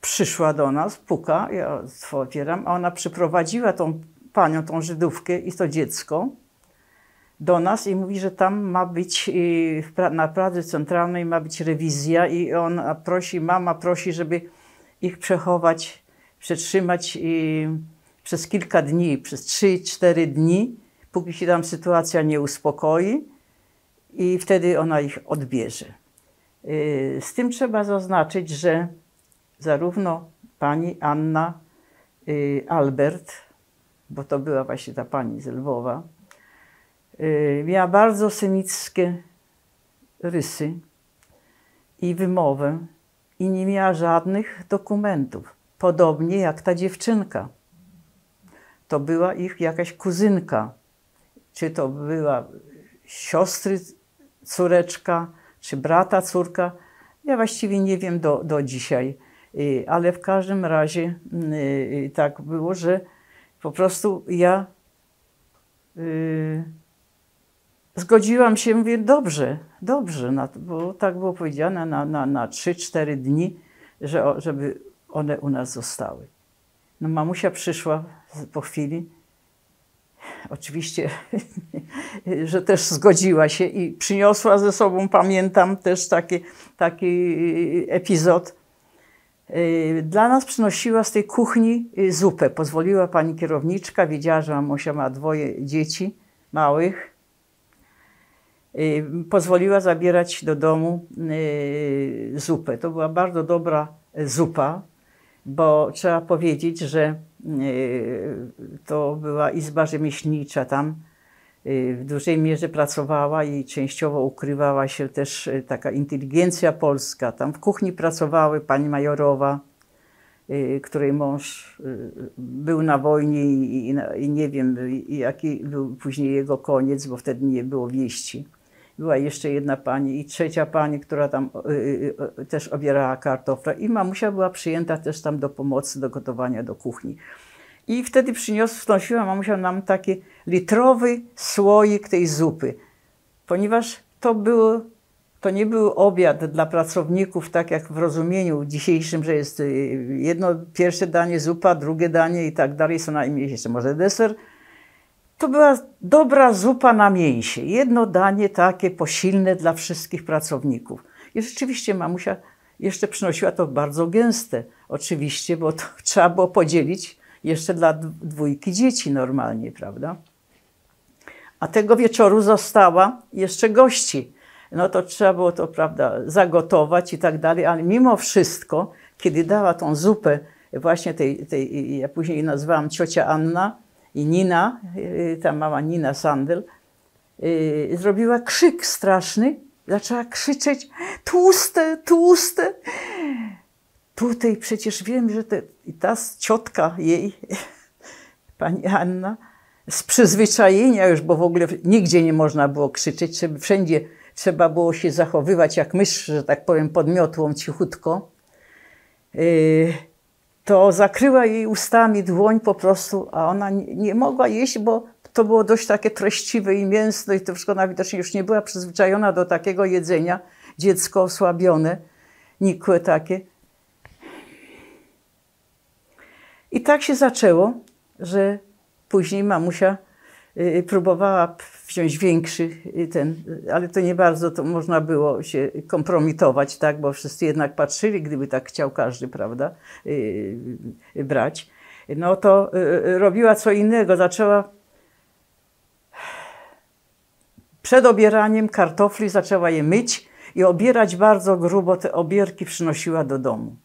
przyszła do nas, puka, ja otwieram, a ona przyprowadziła tą panią, tą Żydówkę i to dziecko do nas i mówi, że tam ma być, na Pradze Centralnej ma być rewizja i ona prosi, mama prosi, żeby ich przechować, przetrzymać przez kilka dni, przez 3–4 dni, póki się tam sytuacja nie uspokoi i wtedy ona ich odbierze. Z tym trzeba zaznaczyć, że zarówno pani Anna Albert, bo to była właśnie ta pani z Lwowa, miała bardzo synickie rysy i wymowę i nie miała żadnych dokumentów. Podobnie jak ta dziewczynka. To była ich jakaś kuzynka. Czy to była siostry córeczka, czy brata córka. Ja właściwie nie wiem do dzisiaj. Ale w każdym razie tak było, że po prostu ja zgodziłam się, mówię, dobrze, bo tak było powiedziane, na 3–4 dni, żeby one u nas zostały. No, mamusia przyszła po chwili, oczywiście, że też zgodziła się i przyniosła ze sobą, pamiętam też taki epizod. Dla nas przynosiła z tej kuchni zupę. Pozwoliła pani kierowniczka, wiedziała, że mamusia ma 2 dzieci małych. Pozwoliła zabierać do domu zupę. To była bardzo dobra zupa, bo trzeba powiedzieć, że to była izba rzemieślnicza tam. W dużej mierze pracowała i częściowo ukrywała się też taka inteligencja polska. Tam w kuchni pracowały pani Majorowa, której mąż był na wojnie i nie wiem, jaki był później jego koniec, bo wtedy nie było wieści. Była jeszcze jedna pani i trzecia pani, która tam też obierała kartofle. I mamusia była przyjęta też tam do pomocy, do gotowania do kuchni. I wtedy wznosiła mamusia nam taki litrowy słoik tej zupy, ponieważ to było To nie był obiad dla pracowników, tak jak w rozumieniu dzisiejszym, że jest jedno pierwsze danie, zupa, drugie danie i tak dalej, co najmniej jeszcze może deser. To była dobra zupa na mięsie. Jedno danie takie posilne dla wszystkich pracowników. I rzeczywiście mamusia jeszcze przynosiła to bardzo gęste, oczywiście, bo to trzeba było podzielić jeszcze dla dwójki dzieci normalnie, prawda? A tego wieczoru została jeszcze gości. No to trzeba było to, prawda, zagotować i tak dalej, ale mimo wszystko, kiedy dała tą zupę właśnie tej ja później jej nazwałam ciocia Anna i Nina, ta mała Nina Sandel, zrobiła krzyk straszny, zaczęła krzyczeć: tłuste, tłuste. Tutaj przecież wiem, że ta ciotka jej, pani Anna, z przyzwyczajenia już, bo w ogóle nigdzie nie można było krzyczeć, wszędzie trzeba było się zachowywać jak mysz, że tak powiem, podmiotłą, cichutko, to zakryła jej ustami dłoń po prostu, a ona nie mogła jeść, bo to było dość takie treściwe i mięsne i to wszystko, ona widocznie już nie była przyzwyczajona do takiego jedzenia, dziecko osłabione, nikłe takie. I tak się zaczęło, że później mamusia próbowała wziąć większy ten, ale to nie bardzo to można było się kompromitować, tak, bo wszyscy jednak patrzyli, gdyby tak chciał każdy, prawda, brać. No to robiła co innego, zaczęła przed obieraniem kartofli, zaczęła je myć i obierać bardzo grubo, te obierki przynosiła do domu.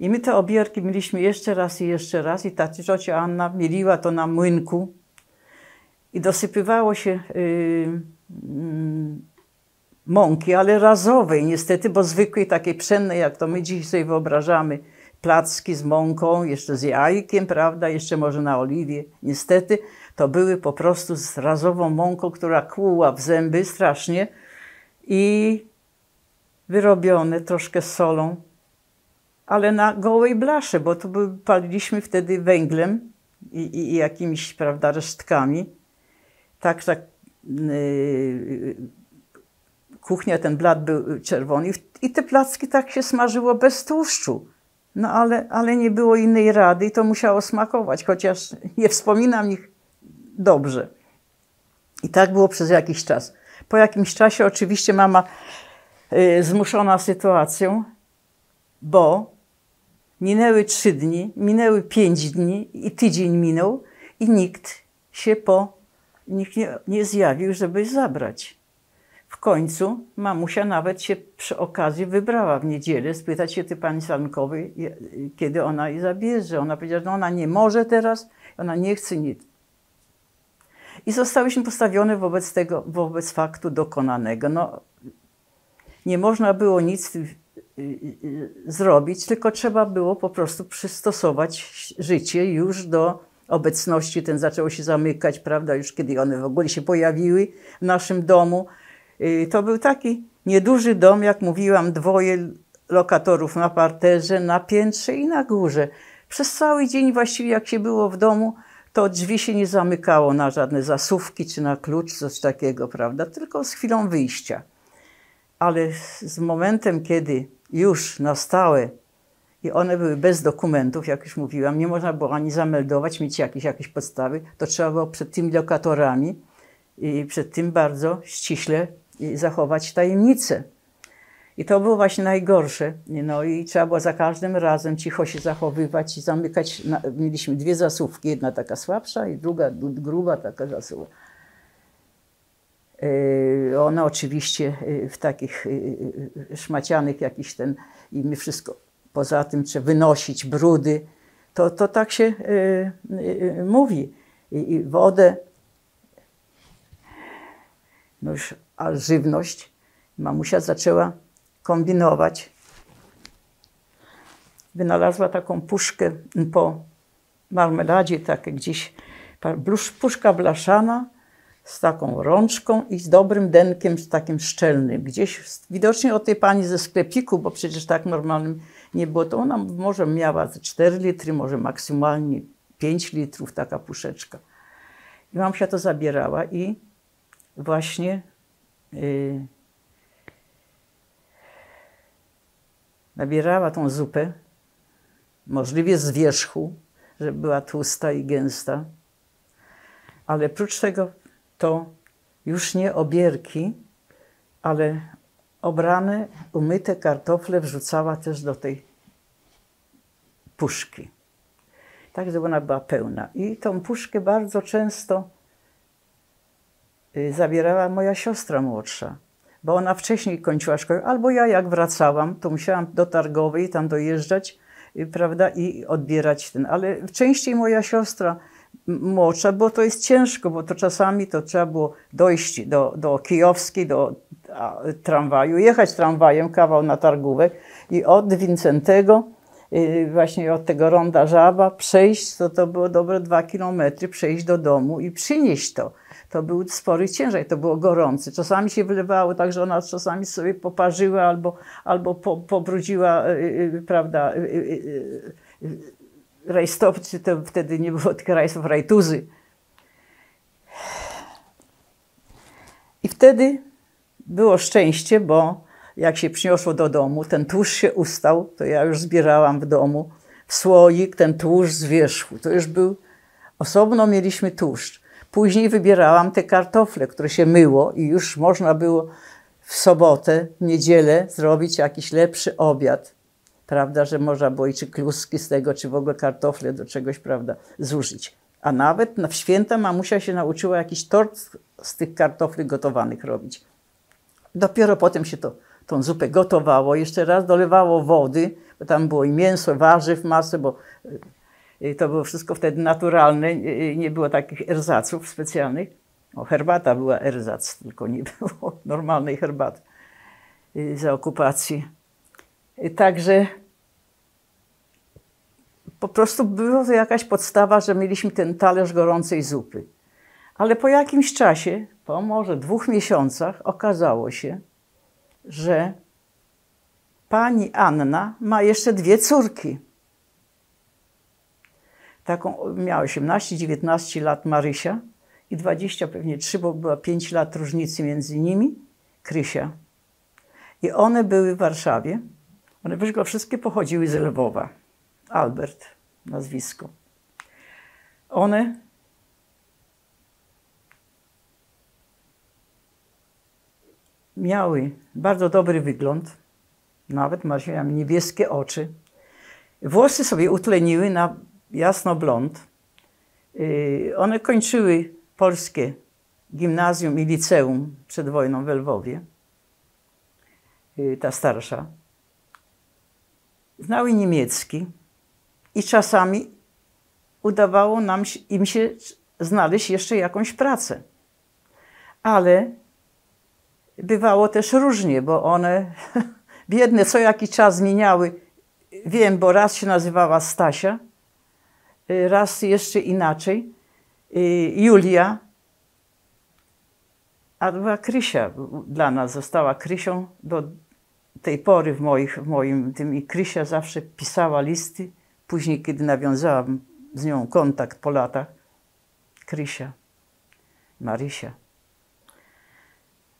I my te obierki mieliśmy jeszcze raz i ta ciocia Anna mieliła to na młynku i dosypywało się mąki, ale razowej niestety, bo zwykłej takiej pszennej, jak to my dzisiaj sobie wyobrażamy, placki z mąką, jeszcze z jajkiem, prawda, jeszcze może na oliwie. Niestety to były po prostu z razową mąką, która kłuła w zęby strasznie i wyrobione troszkę z solą, ale na gołej blasze, bo to paliliśmy wtedy węglem i jakimiś, prawda, resztkami. Tak kuchnia, ten blat był czerwony i te placki tak się smażyło bez tłuszczu. No ale nie było innej rady i to musiało smakować, chociaż nie wspominam ich dobrze. I tak było przez jakiś czas. Po jakimś czasie oczywiście mama zmuszona sytuacją, bo minęły 3 dni, minęły 5 dni i tydzień minął i nikt nie zjawił, żeby zabrać. W końcu mamusia nawet się przy okazji wybrała w niedzielę spytać się tej pani Sankowej, kiedy ona jej zabierze. Ona powiedziała, że ona nie może teraz, ona nie chce nic. I zostałyśmy postawione wobec tego, wobec faktu dokonanego. No, nie można było nic zrobić, tylko trzeba było po prostu przystosować życie już do obecności. Ten zaczęło się zamykać, prawda, już kiedy one w ogóle się pojawiły w naszym domu. To był taki nieduży dom, jak mówiłam, 2 lokatorów na parterze, na piętrze i na górze. Przez cały dzień właściwie jak się było w domu, to drzwi się nie zamykało na żadne zasuwki czy na klucz, coś takiego, prawda, tylko z chwilą wyjścia. Ale z momentem, kiedy już na stałe i one były bez dokumentów, jak już mówiłam, nie można było ani zameldować, mieć jakieś podstawy, to trzeba było przed tymi lokatorami i przed tym bardzo ściśle zachować tajemnicę. I to było właśnie najgorsze. No i trzeba było za każdym razem cicho się zachowywać i zamykać. Mieliśmy 2 zasuwki, jedna taka słabsza i druga gruba taka zasuwa. Ona oczywiście w takich szmacianych jakiś ten i my wszystko poza tym, czy wynosić brudy, to tak się mówi. I wodę, no już, a żywność, mamusia zaczęła kombinować. Wynalazła taką puszkę po marmeladzie, tak gdzieś, puszka blaszana, z taką rączką i z dobrym denkiem, z takim szczelnym. Gdzieś widocznie od tej pani ze sklepiku, bo przecież tak normalnym nie było, to ona może miała 4 litry, może maksymalnie 5 litrów taka puszeczka. I mamusia to zabierała i właśnie nabierała tą zupę, możliwie z wierzchu, żeby była tłusta i gęsta, ale prócz tego to już nie obierki, ale obrane, umyte kartofle wrzucała też do tej puszki. Tak, żeby ona była pełna. I tą puszkę bardzo często zabierała moja siostra młodsza, bo ona wcześniej kończyła szkołę. Albo ja, jak wracałam, to musiałam do Targowej tam dojeżdżać, prawda, i odbierać ten. Ale częściej moja siostra młodsza, bo to jest ciężko, bo to czasami to trzeba było dojść do Kijowskiej, do tramwaju, jechać tramwajem kawał na Targówek i od Wincentego, właśnie od tego ronda Żaba, przejść, to było dobre 2 kilometry, przejść do domu i przynieść to. To był spory ciężar, to było gorące. Czasami się wylewało tak, że ona czasami sobie poparzyła albo pobrudziła, prawda, rajstopcy, to wtedy nie było tych rajstów, rajtuzy. I wtedy było szczęście, bo jak się przyniosło do domu, ten tłuszcz się ustał, to ja już zbierałam w domu w słoik ten tłuszcz z wierzchu. To już był, osobno mieliśmy tłuszcz. Później wybierałam te kartofle, które się myło i już można było w sobotę, w niedzielę zrobić jakiś lepszy obiad. Prawda, że można było i czy kluski z tego, czy w ogóle kartofle do czegoś, prawda, zużyć. A nawet w święta mamusia się nauczyła jakiś tort z tych kartofli gotowanych robić. Dopiero potem się tą zupę gotowało, jeszcze raz dolewało wody, bo tam było i mięso, warzyw, masę, bo to było wszystko wtedy naturalne, nie było takich erzaców specjalnych. O, herbata była erzac, tylko nie było normalnej herbaty za okupacji. Także po prostu była to jakaś podstawa, że mieliśmy ten talerz gorącej zupy. Ale po jakimś czasie, po może 2 miesiącach, okazało się, że pani Anna ma jeszcze 2 córki. Taką miała 18, 19 lat Marysia i 20 pewnie 3, bo była 5 lat różnicy między nimi, Krysia. I one były w Warszawie. One wszystkie pochodziły z Lwowa. Albert, nazwisko. One miały bardzo dobry wygląd. Nawet miały niebieskie oczy. Włosy sobie utleniły na jasno blond. One kończyły polskie gimnazjum i liceum przed wojną we Lwowie. Ta starsza. Znały niemiecki i czasami udawało im się znaleźć jeszcze jakąś pracę. Ale bywało też różnie, bo one biedne co jakiś czas zmieniały. Wiem, bo raz się nazywała Stasia, raz jeszcze inaczej, Julia, a była Krysia dla nas, została Krysią do tej pory w moim tym. I Krysia zawsze pisała listy. Później, kiedy nawiązałam z nią kontakt po latach, Krysia, Marysia.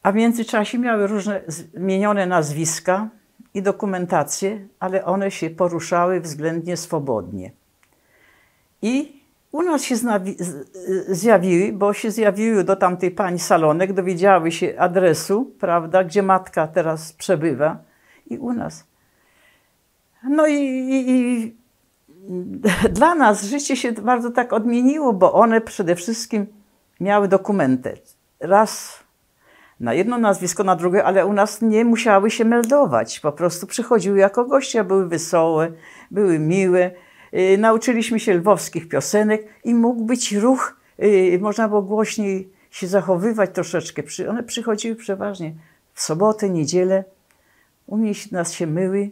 A w międzyczasie miały różne zmienione nazwiska i dokumentacje, ale one się poruszały względnie swobodnie. I u nas się zjawiły, bo się zjawiły do tamtej pani Salonek, dowiedziały się adresu, prawda, gdzie matka teraz przebywa. I u nas. No i dla nas życie się bardzo tak odmieniło, bo one przede wszystkim miały dokumenty. Raz na jedno nazwisko, na drugie, ale u nas nie musiały się meldować. Po prostu przychodziły jako goście, były wesołe, były miłe. Nauczyliśmy się lwowskich piosenek i mógł być ruch, można było głośniej się zachowywać troszeczkę. One przychodziły przeważnie w sobotę, niedzielę. U mnie nas się myły,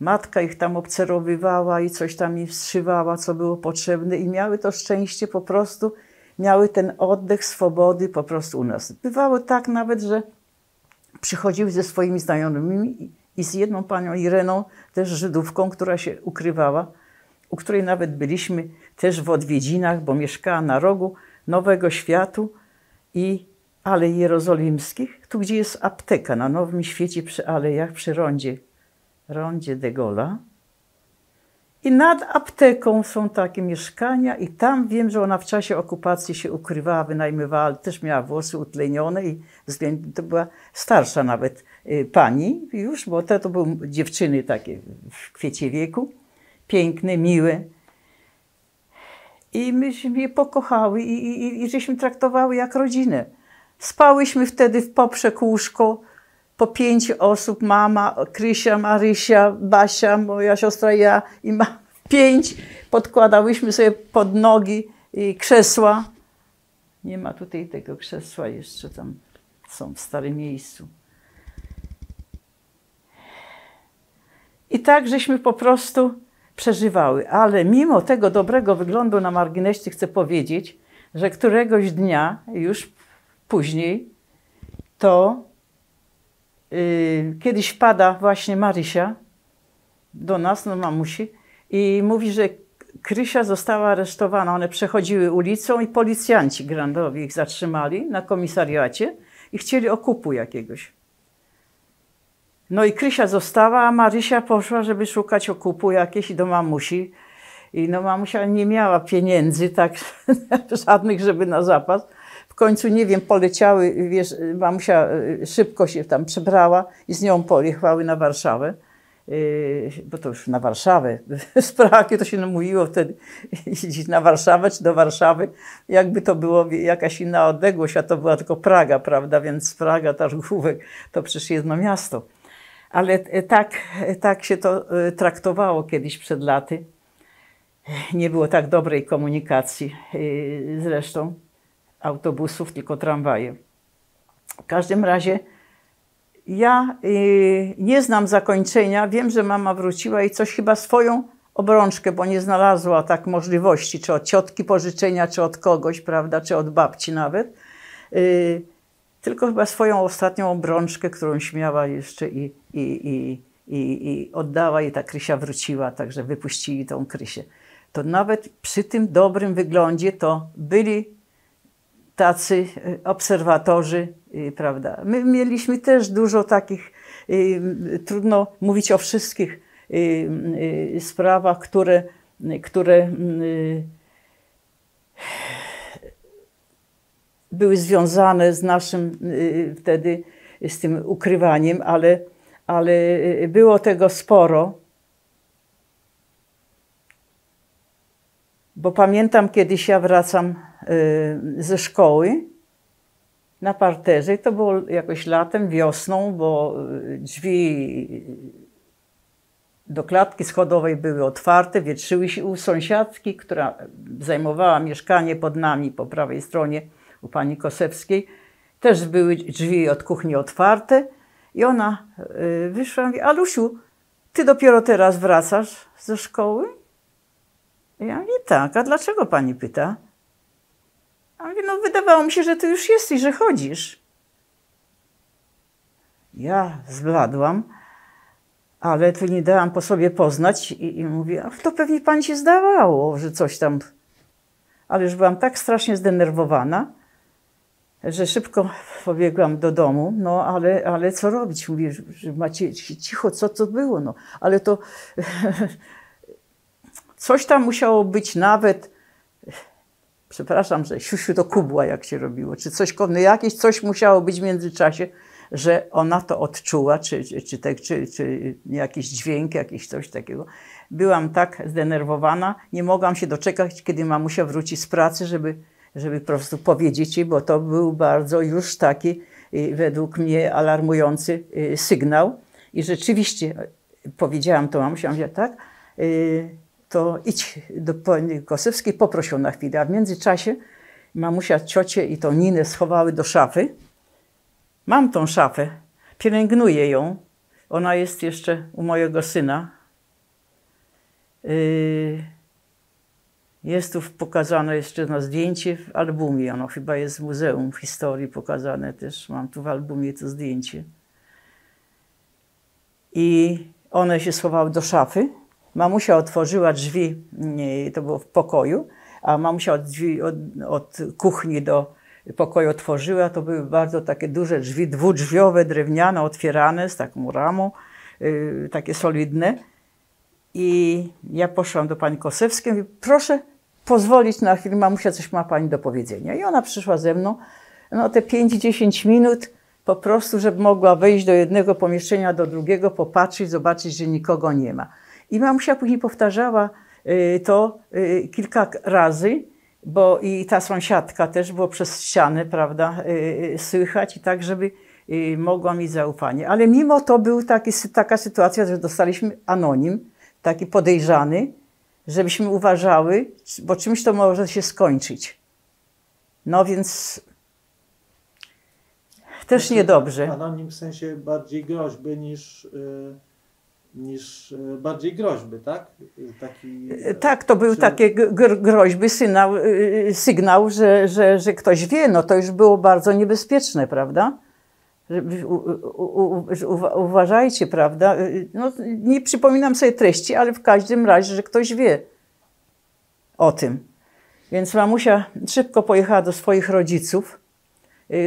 matka ich tam obcerowywała i coś tam im wstrzywała, co było potrzebne i miały to szczęście, po prostu miały ten oddech swobody po prostu u nas. Bywało tak nawet, że przychodziły ze swoimi znajomymi i z jedną panią Ireną, też Żydówką, która się ukrywała, u której nawet byliśmy też w odwiedzinach, bo mieszkała na rogu Nowego Światu i Alei Jerozolimskich, tu gdzie jest apteka, na Nowym Świecie, przy Alejach, przy rondzie rondzie de Gaulle'a. I nad apteką są takie mieszkania i tam wiem, że ona w czasie okupacji się ukrywała, wynajmywała, ale też miała włosy utlenione i to była starsza nawet pani już, bo to były dziewczyny takie w kwiecie wieku, piękne, miłe. I myśmy je pokochały i żeśmy traktowały jak rodzinę. Spałyśmy wtedy w poprzek łóżko, po 5 osób, mama, Krysia, Marysia, Basia, moja siostra i ja, i ma 5, podkładałyśmy sobie pod nogi krzesła. Nie ma tutaj tego krzesła, jeszcze tam są w starym miejscu. I tak żeśmy po prostu przeżywały, ale mimo tego dobrego wyglądu na marginesie chcę powiedzieć, że któregoś dnia, już później, to kiedyś wpada właśnie Marysia do nas, no mamusi, i mówi, że Krysia została aresztowana. One przechodziły ulicą i policjanci grandowi ich zatrzymali na komisariacie i chcieli okupu jakiegoś. No i Krysia została, a Marysia poszła, żeby szukać okupu jakieś i do mamusi. I no mamusia nie miała pieniędzy tak żadnych, żeby na zapas. W końcu, nie wiem, poleciały, wiesz, mamusia szybko się tam przebrała i z nią pojechały na Warszawę, bo to już na Warszawę, z Pragi to się mówiło wtedy, jeździć na Warszawę czy do Warszawy, jakby to było jakaś inna odległość, a to była tylko Praga, prawda, więc Praga, Targówek, to przecież jedno miasto. Ale tak się to traktowało kiedyś przed laty. Nie było tak dobrej komunikacji zresztą. Autobusów, tylko tramwaje. W każdym razie ja nie znam zakończenia. Wiem, że mama wróciła i coś chyba swoją obrączkę, bo nie znalazła tak możliwości, czy od ciotki pożyczenia, czy od kogoś, prawda, czy od babci nawet. Tylko chyba swoją ostatnią obrączkę, którą miała jeszcze i oddała, i ta Krysia wróciła, także wypuścili tą Krysię. To nawet przy tym dobrym wyglądzie to byli tacy obserwatorzy, prawda. My mieliśmy też dużo takich, trudno mówić o wszystkich sprawach, które były związane z naszym wtedy, z tym ukrywaniem, ale było tego sporo. Bo pamiętam, kiedyś ja wracam ze szkoły na parterze. To było jakoś latem, wiosną, bo drzwi do klatki schodowej były otwarte, wietrzyły się u sąsiadki, która zajmowała mieszkanie pod nami po prawej stronie, u pani Kosewskiej. Też były drzwi od kuchni otwarte i ona wyszła i mówi: Alusiu, ty dopiero teraz wracasz ze szkoły? Ja mówię: tak, a dlaczego pani pyta? A mówię: no wydawało mi się, że ty już jesteś, że chodzisz. Ja zbladłam, ale tu nie dałam po sobie poznać i mówię: a to pewnie pani się zdawało, że coś tam. Ale już byłam tak strasznie zdenerwowana, że szybko pobiegłam do domu, no ale co robić? Mówię, że macie cicho, co było, no. Ale to... Coś tam musiało być nawet, przepraszam, że siusiu do kubła, jak się robiło, czy coś, no jakieś coś musiało być w międzyczasie, że ona to odczuła, czy jakiś dźwięk, jakieś coś takiego. Byłam tak zdenerwowana, nie mogłam się doczekać, kiedy mamusia wróci z pracy, żeby po prostu powiedzieć jej, bo to był bardzo już taki, według mnie, alarmujący sygnał. I rzeczywiście powiedziałam to mamusia, mówiła: tak, to idź do pani Kosewskiej, poproś ją na chwilę. A w międzyczasie mamusia, ciocię i tą Ninę schowały do szafy. Mam tą szafę, pielęgnuję ją. Ona jest jeszcze u mojego syna. Jest tu pokazane jeszcze na zdjęcie w albumie. Ono chyba jest w Muzeum Historii pokazane też. Mam tu w albumie to zdjęcie. I one się schowały do szafy. Mamusia otworzyła drzwi, to było w pokoju, a mamusia drzwi od kuchni do pokoju otworzyła. To były bardzo takie duże drzwi, dwudrzwiowe, drewniane, otwierane z taką ramą. takie solidne. I ja poszłam do pani Kosewskiej, mówię, proszę pozwolić na chwilę, mamusia, coś ma pani do powiedzenia. I ona przyszła ze mną, no te 5-10 minut po prostu, żeby mogła wejść do jednego pomieszczenia, do drugiego, popatrzeć, zobaczyć, że nikogo nie ma. I mamusia później powtarzała to kilka razy, bo i ta sąsiadka też było przez ścianę, prawda, słychać i tak, żeby mogła mieć zaufanie. Ale mimo to była taka sytuacja, że dostaliśmy anonim, taki podejrzany, żebyśmy uważały, bo czymś to może się skończyć. No więc też niedobrze. Anonim w sensie bardziej groźby niż bardziej groźby, tak? Taki... Tak, to był takie groźby, sygnał, że ktoś wie, no to już było bardzo niebezpieczne, prawda? Uważajcie, prawda? No, nie przypominam sobie treści, ale w każdym razie, że ktoś wie o tym. Więc mamusia szybko pojechała do swoich rodziców,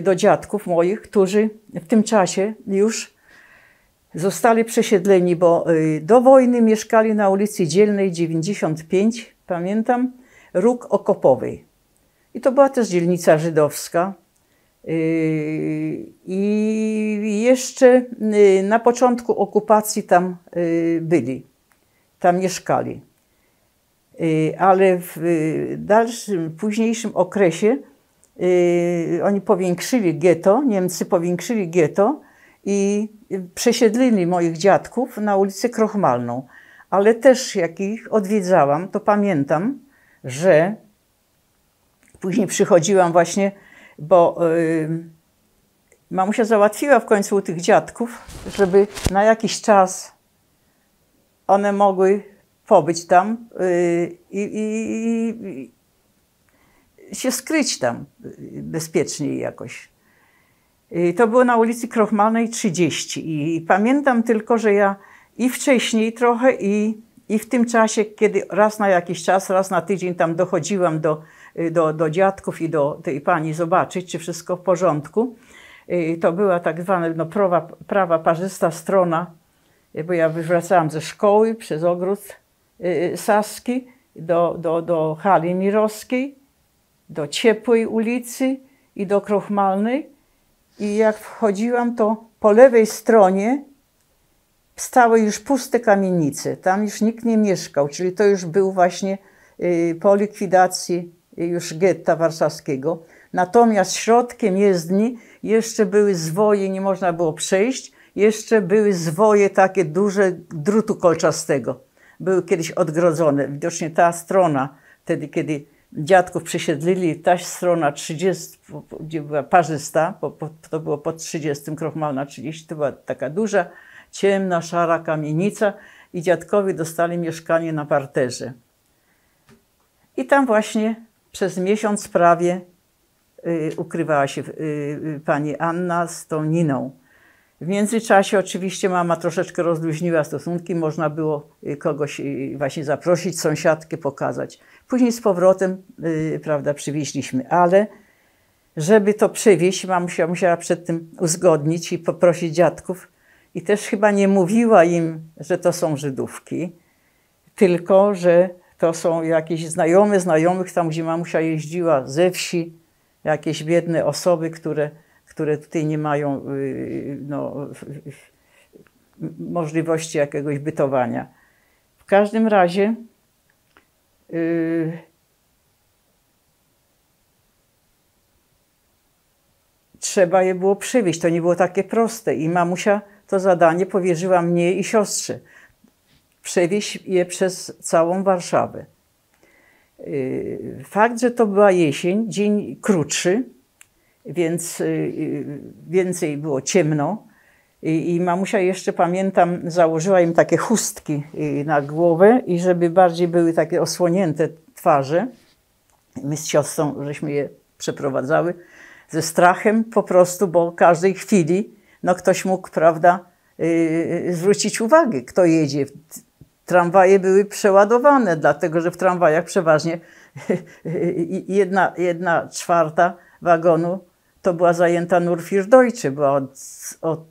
do dziadków moich, którzy w tym czasie już zostali przesiedleni, bo do wojny mieszkali na ulicy Dzielnej 95, pamiętam, Róg Okopowej. I to była też dzielnica żydowska. I jeszcze na początku okupacji tam byli, tam mieszkali. Ale w dalszym, późniejszym okresie oni powiększyli getto, Niemcy powiększyli getto i przesiedlili moich dziadków na ulicę Krochmalną. Ale też jak ich odwiedzałam, to pamiętam, że później przychodziłam właśnie, bo mamusia załatwiła w końcu u tych dziadków, żeby na jakiś czas one mogły pobyć tam i się skryć tam bezpieczniej jakoś. To było na ulicy Krochmalnej 30 i pamiętam tylko, że ja i wcześniej trochę i w tym czasie, kiedy raz na jakiś czas, raz na tydzień tam dochodziłam do dziadków i do tej pani zobaczyć, czy wszystko w porządku. To była tak zwana no, prawa parzysta strona, bo ja wracałam ze szkoły przez ogród Saski do hali Mirowskiej, do Ciepłej ulicy i do Krochmalnej. I jak wchodziłam, to po lewej stronie stały już puste kamienice. Tam już nikt nie mieszkał, czyli to już był właśnie po likwidacji już getta warszawskiego. Natomiast środkiem jezdni jeszcze były zwoje, nie można było przejść, jeszcze były zwoje takie duże drutu kolczastego. Były kiedyś odgrodzone. Widocznie ta strona, wtedy kiedy dziadków przesiedlili, ta strona 30, gdzie była parzysta, to było po 30, Krochmalna 30, to była taka duża, ciemna, szara kamienica i dziadkowie dostali mieszkanie na parterze. I tam właśnie przez miesiąc prawie ukrywała się pani Anna z tą Niną. W międzyczasie oczywiście mama troszeczkę rozluźniła stosunki, można było kogoś właśnie zaprosić, sąsiadkę pokazać. Później z powrotem, prawda, przywieźliśmy, ale żeby to przywieźć, mamusia musiała przed tym uzgodnić i poprosić dziadków. I też chyba nie mówiła im, że to są Żydówki, tylko że to są jakieś znajomych tam, gdzie mamusia jeździła ze wsi, jakieś biedne osoby, które tutaj nie mają no, możliwości jakiegoś bytowania. W każdym razie trzeba je było przywieźć. To nie było takie proste i mamusia to zadanie powierzyła mnie i siostrze. Przewieźć je przez całą Warszawę. Fakt, że to była jesień, dzień krótszy, więc więcej było ciemno. I mamusia jeszcze, pamiętam, założyła im takie chustki na głowę i żeby bardziej były takie osłonięte twarze. My z siostrą żeśmy je przeprowadzały ze strachem po prostu, bo każdej chwili no, ktoś mógł, prawda, zwrócić uwagę, kto jedzie. Tramwaje były przeładowane, dlatego że w tramwajach przeważnie 1/4 wagonu to była zajęta nur für Deutsche, była od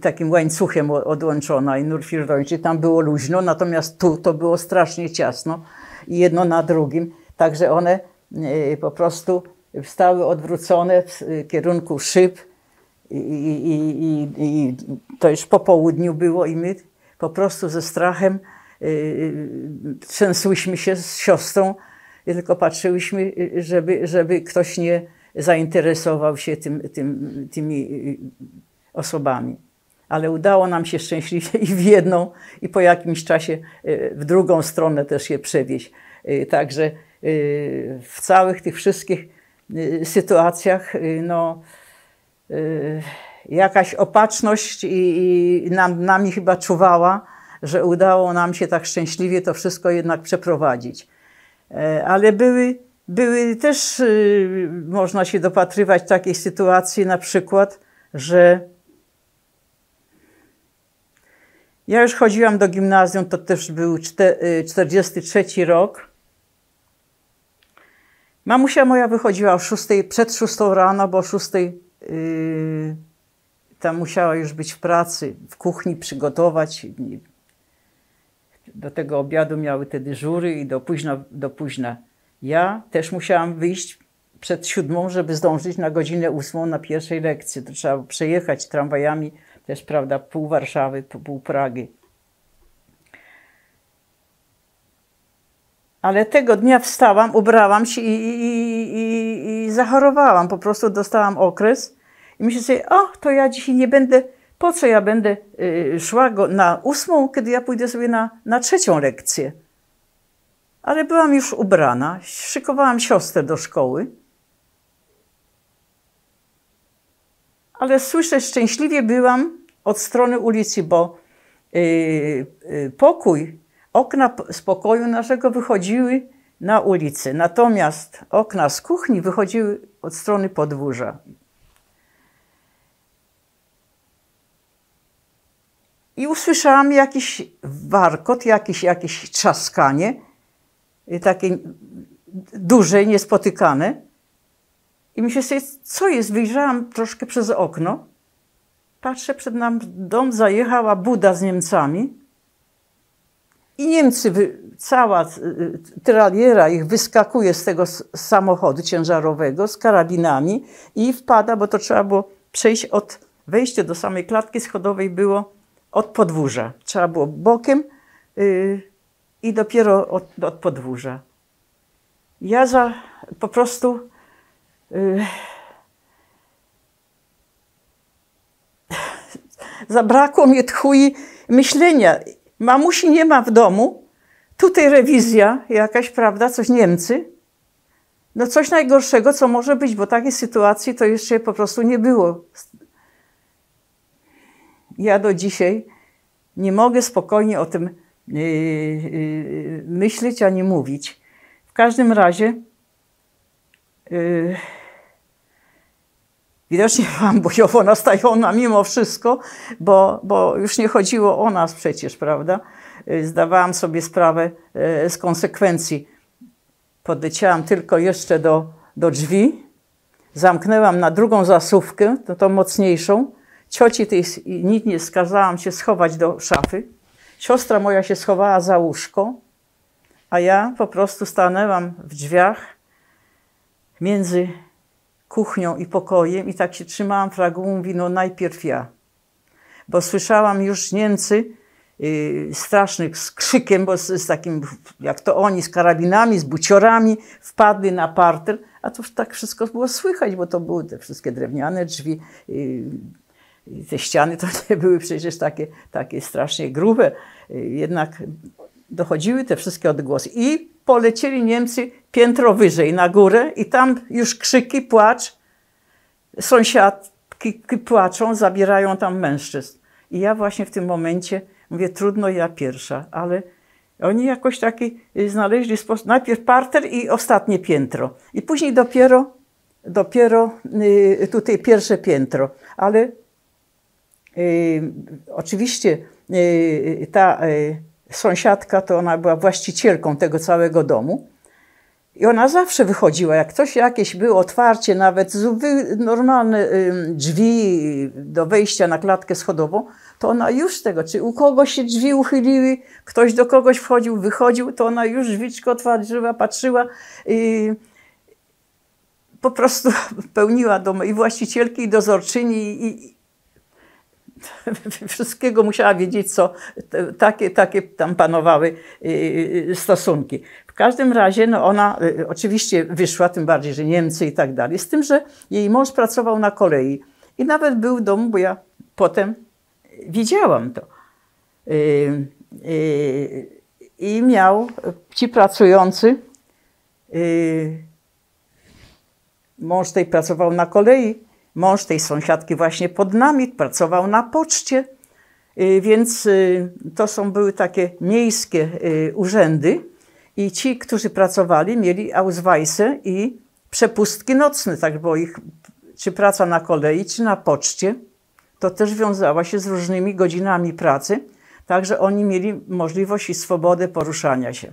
takim łańcuchem odłączona i Nurfirdończy, tam było luźno, natomiast tu to było strasznie ciasno i jedno na drugim, także one po prostu stały odwrócone w kierunku szyb i to już po południu było i my po prostu ze strachem trzęsłyśmy się z siostrą i tylko patrzyłyśmy, żeby ktoś nie zainteresował się tymi osobami. Ale udało nam się szczęśliwie i w jedną, i po jakimś czasie w drugą stronę też je przewieźć. Także w całych tych wszystkich sytuacjach no, jakaś opatrzność i nami chyba czuwała, że udało nam się tak szczęśliwie to wszystko jednak przeprowadzić. Ale były też, można się dopatrywać takiej sytuacji na przykład, że ja już chodziłam do gimnazjum, to też był 43 rok. Mamusia moja wychodziła o 6, przed 6 rano, bo o 6 tam musiała już być w pracy, w kuchni przygotować. Do tego obiadu miały te dyżury i do późna. Ja też musiałam wyjść przed 7, żeby zdążyć na godzinę 8 na pierwszej lekcji. To trzeba przejechać tramwajami też, prawda, pół Warszawy, pół Pragi. Ale tego dnia wstałam, ubrałam się i zachorowałam. Po prostu dostałam okres i myślę sobie, o, to ja dzisiaj nie będę, po co ja będę szła na 8, kiedy ja pójdę sobie na 3 lekcję. Ale byłam już ubrana, szykowałam siostrę do szkoły. Ale słyszę, szczęśliwie byłam od strony ulicy, bo okna z pokoju naszego wychodziły na ulicę, natomiast okna z kuchni wychodziły od strony podwórza. I usłyszałam jakiś warkot, jakieś trzaskanie, takie duże, niespotykane. I myślę sobie, co jest? Wyjrzałam troszkę przez okno, patrzę, przed nami dom zajechała buda z Niemcami i Niemcy, cała traliera ich wyskakuje z tego samochodu ciężarowego z karabinami i wpada, bo to trzeba było przejść od wejścia do samej klatki schodowej było od podwórza. Trzeba było bokiem i dopiero od podwórza. Ja po prostu zabrakło mnie tchu i myślenia. Mamusi nie ma w domu, tutaj rewizja jakaś, prawda, coś Niemcy. No coś najgorszego, co może być, bo takiej sytuacji to jeszcze po prostu nie było. Ja do dzisiaj nie mogę spokojnie o tym myśleć ani mówić. W każdym razie widocznie byłam bojowo nastawiona mimo wszystko, bo już nie chodziło o nas przecież, prawda? Zdawałam sobie sprawę z konsekwencji. Podleciałam tylko jeszcze do drzwi, zamknęłam na drugą zasuwkę, tą mocniejszą. Cioci tej nikt nie skazałam się schować do szafy. Siostra moja się schowała za łóżko, a ja po prostu stanęłam w drzwiach między kuchnią i pokojem i tak się trzymałam fragu, mówi, no najpierw ja. Bo słyszałam już Niemcy strasznych z krzykiem, bo z takim, jak to oni, z karabinami, z buciorami wpadli na parter, a to tak wszystko było słychać, bo to były te wszystkie drewniane drzwi, te ściany to nie były przecież takie strasznie grube, jednak dochodziły te wszystkie odgłosy. I polecieli Niemcy piętro wyżej na górę i tam już krzyki, płacz, sąsiadki płaczą, zabierają tam mężczyzn. I ja właśnie w tym momencie mówię, trudno, ja pierwsza, ale oni jakoś taki znaleźli sposób, najpierw parter i ostatnie piętro i później dopiero tutaj pierwsze piętro, ale oczywiście ta sąsiadka, to ona była właścicielką tego całego domu. I ona zawsze wychodziła, jak coś jakieś było, otwarcie nawet, normalne drzwi do wejścia na klatkę schodową, to ona już z tego, czy u kogoś się drzwi uchyliły, ktoś do kogoś wchodził, wychodził, to ona już drzwiczko otworzyła, patrzyła i po prostu pełniła dom i właścicielki, i dozorczyni, i wszystkiego musiała wiedzieć, co takie tam panowały stosunki. W każdym razie no ona oczywiście wyszła, tym bardziej, że Niemcy i tak dalej. Z tym, że jej mąż pracował na kolei i nawet był w domu, bo ja potem widziałam to. I miał ci pracujący, mąż tej pracował na kolei, mąż tej sąsiadki właśnie pod nami pracował na poczcie, więc to były takie miejskie urzędy i ci, którzy pracowali, mieli ausweise i przepustki nocne, tak było ich, czy praca na kolei, czy na poczcie, to też wiązała się z różnymi godzinami pracy, także oni mieli możliwość i swobodę poruszania się.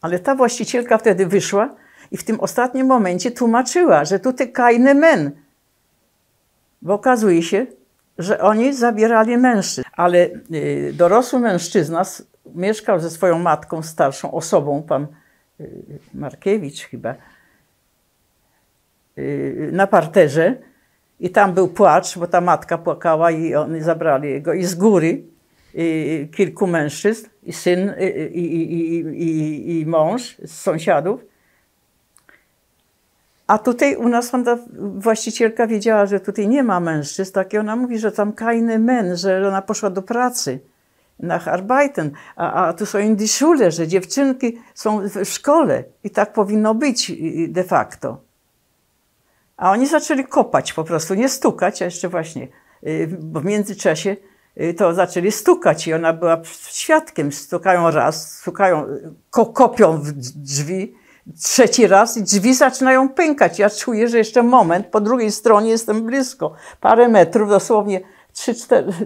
Ale ta właścicielka wtedy wyszła i w tym ostatnim momencie tłumaczyła, że tutaj keine men, bo okazuje się, że oni zabierali mężczyzn. Ale dorosły mężczyzna mieszkał ze swoją matką, starszą osobą, pan Markiewicz chyba, na parterze i tam był płacz, bo ta matka płakała i oni zabrali go i z góry kilku mężczyzn, i syn, i mąż z sąsiadów. A tutaj u nas właścicielka wiedziała, że tutaj nie ma mężczyzn, tak i ona mówi, że tam keine men, że ona poszła do pracy, nach Arbeiten, a tu są in die Schule, że dziewczynki są w szkole i tak powinno być de facto. A oni zaczęli kopać po prostu, nie stukać, a jeszcze właśnie, bo w międzyczasie to zaczęli stukać i ona była świadkiem, stukają raz, stukają, kopią w drzwi, trzeci raz i drzwi zaczynają pękać. Ja czuję, że jeszcze moment, po drugiej stronie jestem blisko, parę metrów, dosłownie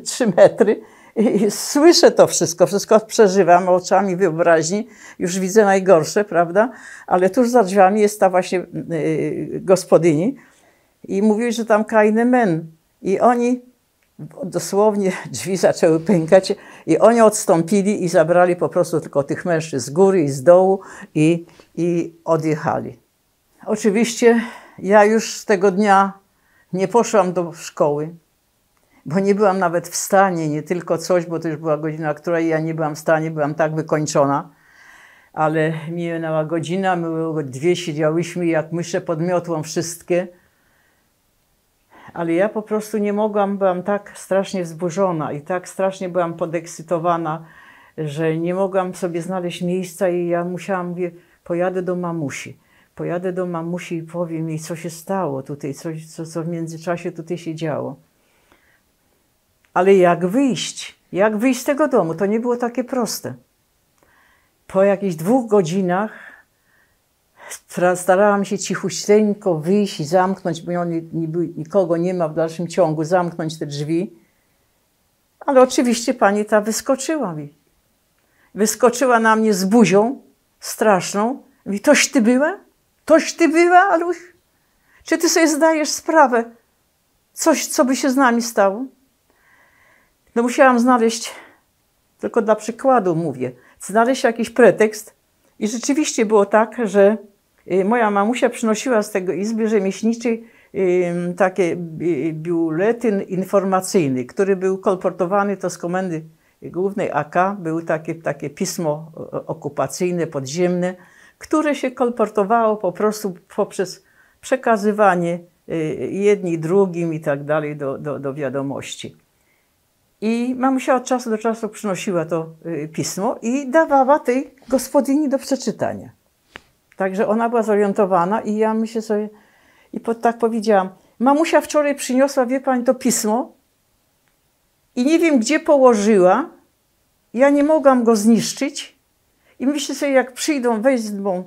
3 metry i słyszę to wszystko, przeżywam oczami wyobraźni, już widzę najgorsze, prawda? Ale tuż za drzwiami jest ta właśnie gospodyni i mówi, że tam keine men i oni dosłownie drzwi zaczęły pękać i oni odstąpili i zabrali po prostu tylko tych mężczyzn z góry i z dołu i odjechali. Oczywiście ja już z tego dnia nie poszłam do szkoły, bo nie byłam nawet w stanie, nie tylko coś, bo to już była godzina, której ja nie byłam w stanie, byłam tak wykończona, ale minęła godzina, minęło 2, siedziałyśmy jak mysze pod miotłą wszystkie. Ale ja po prostu nie mogłam, byłam tak strasznie wzburzona i tak strasznie byłam podekscytowana, że nie mogłam sobie znaleźć miejsca i ja musiałam, mówię, pojadę do mamusi i powiem jej, co się stało tutaj, co w międzyczasie tutaj się działo. Ale jak wyjść z tego domu, to nie było takie proste. Po jakichś 2 godzinach starałam się cichuśleńko wyjść i zamknąć, bo nikogo nie ma w dalszym ciągu, zamknąć te drzwi. Ale oczywiście pani ta wyskoczyła mi. Wyskoczyła na mnie z buzią straszną. Mówi, toś ty była? Toś ty była, Aluś? Czy ty sobie zdajesz sprawę? Coś, co by się z nami stało? No musiałam znaleźć, tylko dla przykładu mówię, znaleźć jakiś pretekst. I rzeczywiście było tak, że moja mamusia przynosiła z tego izby rzemieślniczej takie biuletyn informacyjny, który był kolportowany, to z Komendy Głównej AK, było takie pismo okupacyjne, podziemne, które się kolportowało po prostu poprzez przekazywanie jedni drugim i tak dalej do wiadomości. I mamusia od czasu do czasu przynosiła to pismo i dawała tej gospodyni do przeczytania. Także ona była zorientowana i ja myślę sobie, tak powiedziałam, mamusia wczoraj przyniosła, wie pani, to pismo i nie wiem, gdzie położyła, ja nie mogłam go zniszczyć i myślę sobie, jak przyjdą, wezmą,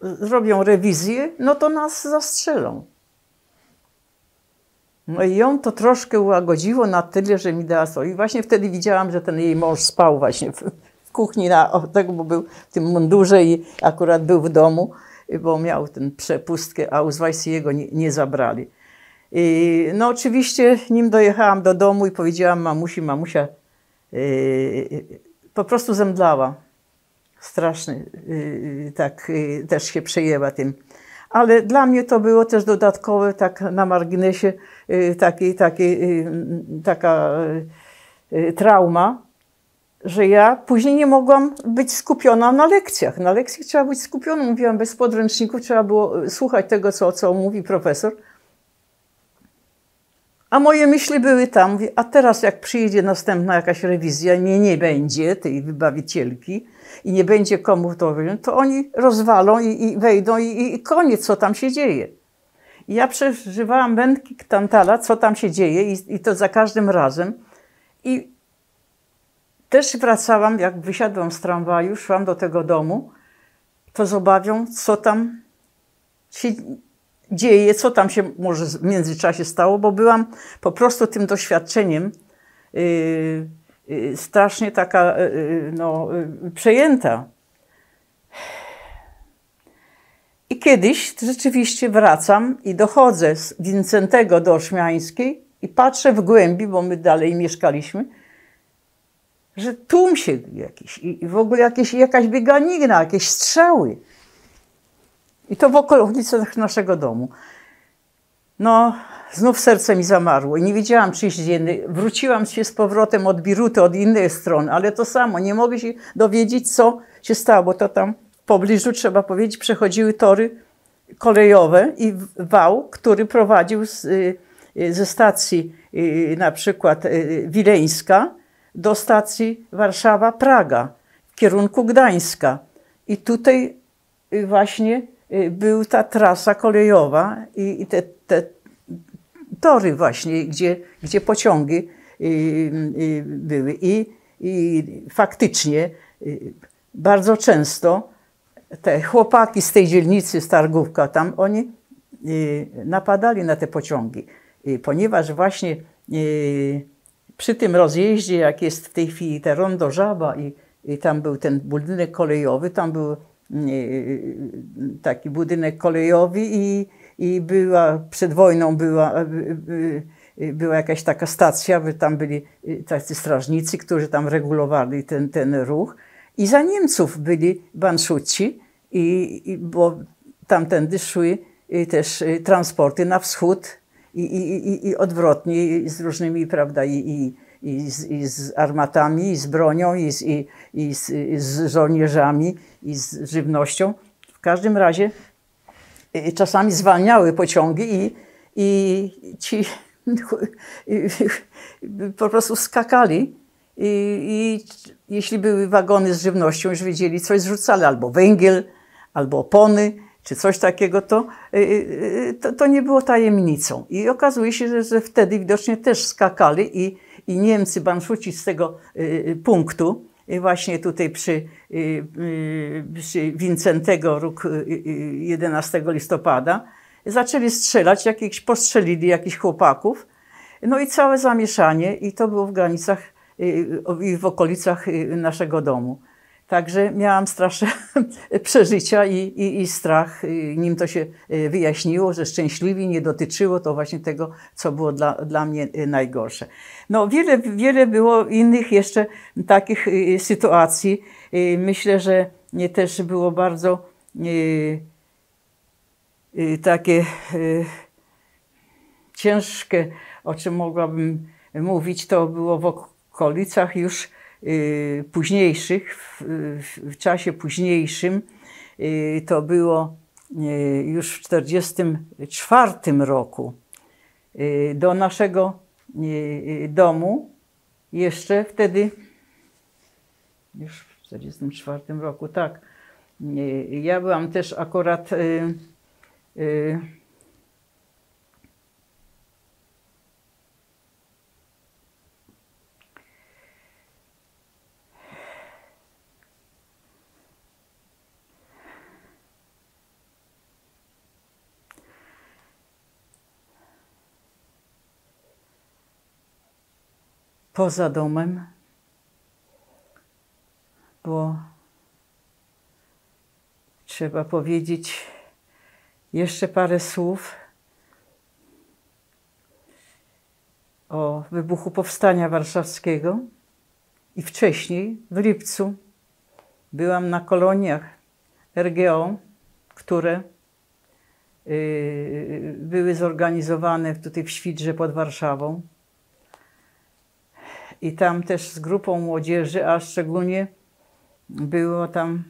zrobią rewizję, no to nas zastrzelą. No i ją to troszkę ułagodziło na tyle, że mi dała sobie. I właśnie wtedy widziałam, że ten jej mąż spał właśnie w kuchni, tak, bo był w tym mundurze i akurat był w domu, bo miał tę przepustkę, a Ausweis jego nie zabrali. I, no oczywiście, nim dojechałam do domu i powiedziałam mamusi, mamusia po prostu zemdlała. Strasznie tak też się przejęła tym. Ale dla mnie to było też dodatkowe, tak na marginesie, taka trauma, że ja później nie mogłam być skupiona na lekcjach. Na lekcjach trzeba być skupioną, mówiłam, bez podręczników, trzeba było słuchać tego, co mówi profesor. A moje myśli były tam, mówię, a teraz jak przyjdzie następna jakaś rewizja, mnie nie będzie, tej wybawicielki, i nie będzie komu to wziąć, to oni rozwalą i wejdą i koniec, co tam się dzieje. I ja przeżywałam męki tantala, co tam się dzieje i to za każdym razem. I też wracałam, jak wysiadłam z tramwaju, szłam do tego domu, to z obawią, co tam się dzieje, co tam się może w międzyczasie stało, bo byłam po prostu tym doświadczeniem strasznie taka no, przejęta. I kiedyś rzeczywiście wracam i dochodzę z Wincentego do Orszmiańskiej i patrzę w głębi, bo my dalej mieszkaliśmy, że tłum się jakiś i w ogóle jakaś bieganina, jakieś strzały. I to w okolicach naszego domu. No, znów serce mi zamarło i nie wiedziałam, czy iść dziennie. Wróciłam się z powrotem od Beirutu, od innej strony, ale to samo, nie mogę się dowiedzieć, co się stało, bo to tam w pobliżu, trzeba powiedzieć, przechodziły tory kolejowe i wał, który prowadził ze stacji na przykład Wileńska do stacji Warszawa-Praga w kierunku Gdańska. I tutaj właśnie była ta trasa kolejowa i te tory właśnie, gdzie pociągi były. I faktycznie bardzo często te chłopaki z tej dzielnicy, z Targówka, tam oni napadali na te pociągi, ponieważ właśnie przy tym rozjeździe, jak jest w tej chwili te rondo Żaba i tam był ten budynek kolejowy, tam był taki budynek kolejowy i była, przed wojną była jakaś taka stacja, by tam byli tacy strażnicy, którzy tam regulowali ten ruch. I za Niemców byli banszuci, bo tamtędy szły też transporty na wschód i odwrotnie i z różnymi, prawda, i z armatami, i z bronią, i z żołnierzami, i z żywnością. W każdym razie czasami zwalniały pociągi i ci po prostu skakali. I jeśli były wagony z żywnością, już wiedzieli, coś zrzucali, albo węgiel, albo opony, czy coś takiego, to nie było tajemnicą. I okazuje się, że wtedy widocznie też skakali i Niemcy, banszuci z tego punktu, właśnie tutaj przy Wincentego, róg 11 listopada, zaczęli strzelać, postrzelili jakichś chłopaków, no i całe zamieszanie, i to było w granicach i w okolicach naszego domu. Także miałam straszne przeżycia i strach, nim to się wyjaśniło, że szczęśliwie nie dotyczyło to właśnie tego, co było dla mnie najgorsze. No wiele było innych jeszcze takich sytuacji. Myślę, że też było bardzo takie ciężkie, o czym mogłabym mówić, to było w okolicach już późniejszych, w czasie późniejszym, to było już w 1944 roku. Do naszego domu jeszcze wtedy, już w 1944 roku, tak. Ja byłam też akurat poza domem. bo trzeba powiedzieć jeszcze parę słów o wybuchu Powstania Warszawskiego. I wcześniej, w lipcu, byłam na koloniach RGO, które były zorganizowane tutaj w Świdrze pod Warszawą. I tam też z grupą młodzieży, a szczególnie było tam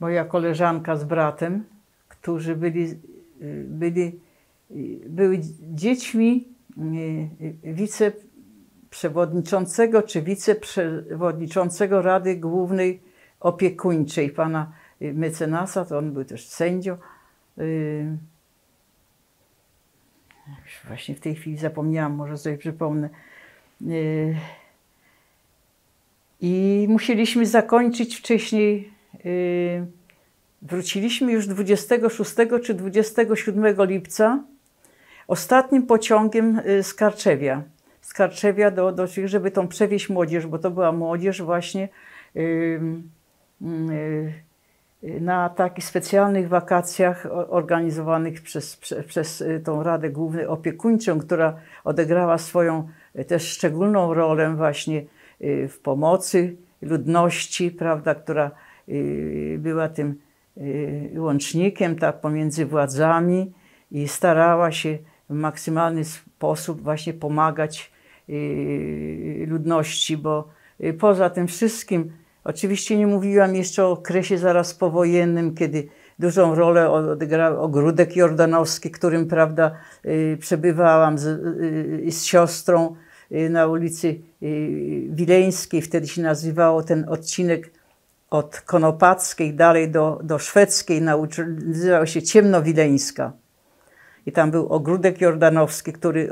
moja koleżanka z bratem, którzy były dziećmi wiceprzewodniczącego czy wiceprzewodniczącego Rady Głównej Opiekuńczej, pana mecenasa, to on był też sędzią. Właśnie w tej chwili zapomniałam, może sobie przypomnę. I musieliśmy zakończyć wcześniej, wróciliśmy już 26 czy 27 lipca ostatnim pociągiem z Karczewia. Z Karczewia do żeby tą przewieźć młodzież, bo to była młodzież właśnie na takich specjalnych wakacjach organizowanych przez tą Radę Główną Opiekuńczą, która odegrała swoją też szczególną rolę właśnie w pomocy ludności, prawda, która była tym łącznikiem pomiędzy władzami i starała się w maksymalny sposób właśnie pomagać ludności, bo poza tym wszystkim oczywiście nie mówiłam jeszcze o okresie zaraz powojennym, kiedy dużą rolę odegrał ogródek jordanowski, którym, prawda, przebywałam z siostrą na ulicy Wileńskiej. Wtedy się nazywało ten odcinek od Konopackiej dalej do Szwedzkiej, nazywał się Ciemnowileńska. I tam był ogródek jordanowski, który